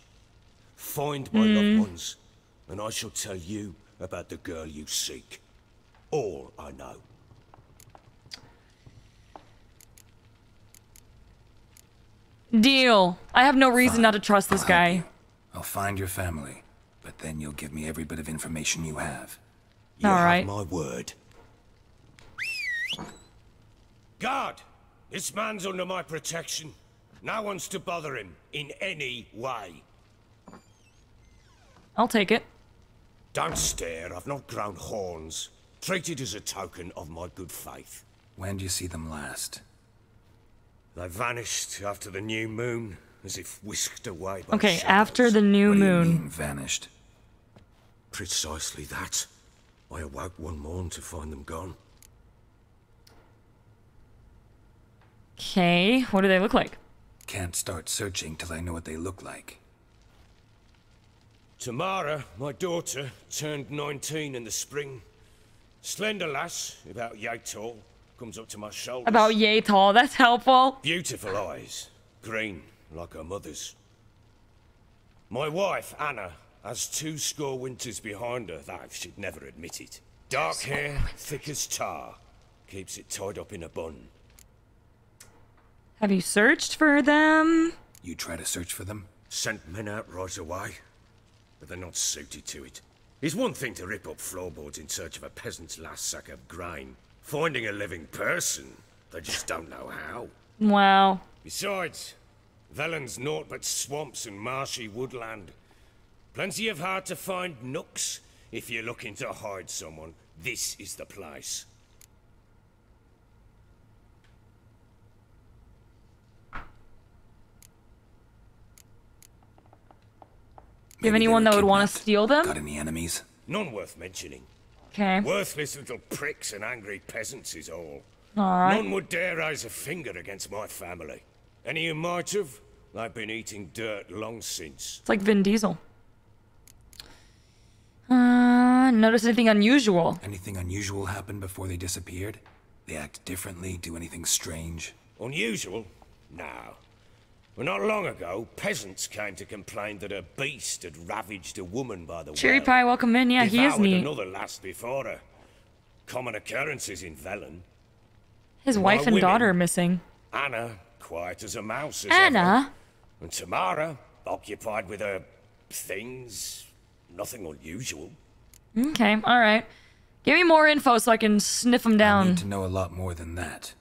Find my mm. loved ones, and I shall tell you about the girl you seek. All I know. Deal. I have no reason Fine. not to trust this I'll guy. I'll find your family, but then you'll give me every bit of information you have. You All have right. my word. Guard! This man's under my protection. No one's to bother him in any way. I'll take it. Don't stare. I've not grown horns. Treat it as a token of my good faith. When do you see them last? They vanished after the new moon, as if whisked away by Okay, shadows. after the new what moon. Do you mean, vanished? Precisely that. I awoke one morn to find them gone. Okay, what do they look like? Can't start searching till I know what they look like. Tamara, my daughter, turned nineteen in the spring. Slender lass, about yay tall, comes up to my shoulders. About yay tall, that's helpful. Beautiful eyes, green, like her mother's. My wife, Anna, has two score winters behind her, though she'd never admit it. Dark hair, thick as tar, keeps it tied up in a bun. Have you searched for them? You try to search for them? Sent men out right away, but they're not suited to it. It's one thing to rip up floorboards in search of a peasant's last sack of grain. Finding a living person, they just don't know how. Wow. Besides, Velen's naught but swamps and marshy woodland. Plenty of hard-to-find nooks. If you're looking to hide someone, this is the place. Do you have anyone that would want to steal them? Got any enemies? None worth mentioning. Okay. Worthless little pricks and angry peasants is all. All right. None would dare raise a finger against my family. Any who might have, they've been eating dirt long since. It's like Vin Diesel. Uh, notice anything unusual? Anything unusual happened before they disappeared? They act differently, do anything strange? Unusual? No. Well, not long ago, peasants came to complain that a beast had ravaged a woman by the way. Cherry Pie, welcome in. Yeah, he is neat. Another lass before her. Common occurrences in Velen. His wife and women, daughter are missing. Anna, quiet as a mouse as Anna? Ever. And Tamara, occupied with her things. Nothing unusual. Okay, all right. Give me more info so I can sniff them down. I need to know a lot more than that.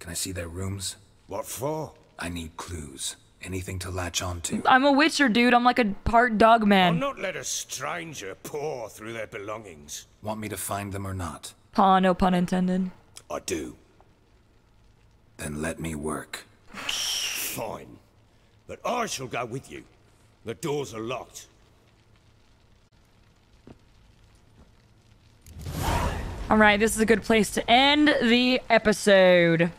Can I see their rooms? What for? I need clues. Anything to latch on to. I'm a Witcher, dude. I'm like a part dog man. I'll not let a stranger paw through their belongings. Want me to find them or not? Paw, no pun intended. I do. Then let me work. Fine. But I shall go with you. The doors are locked. Alright, this is a good place to end the episode.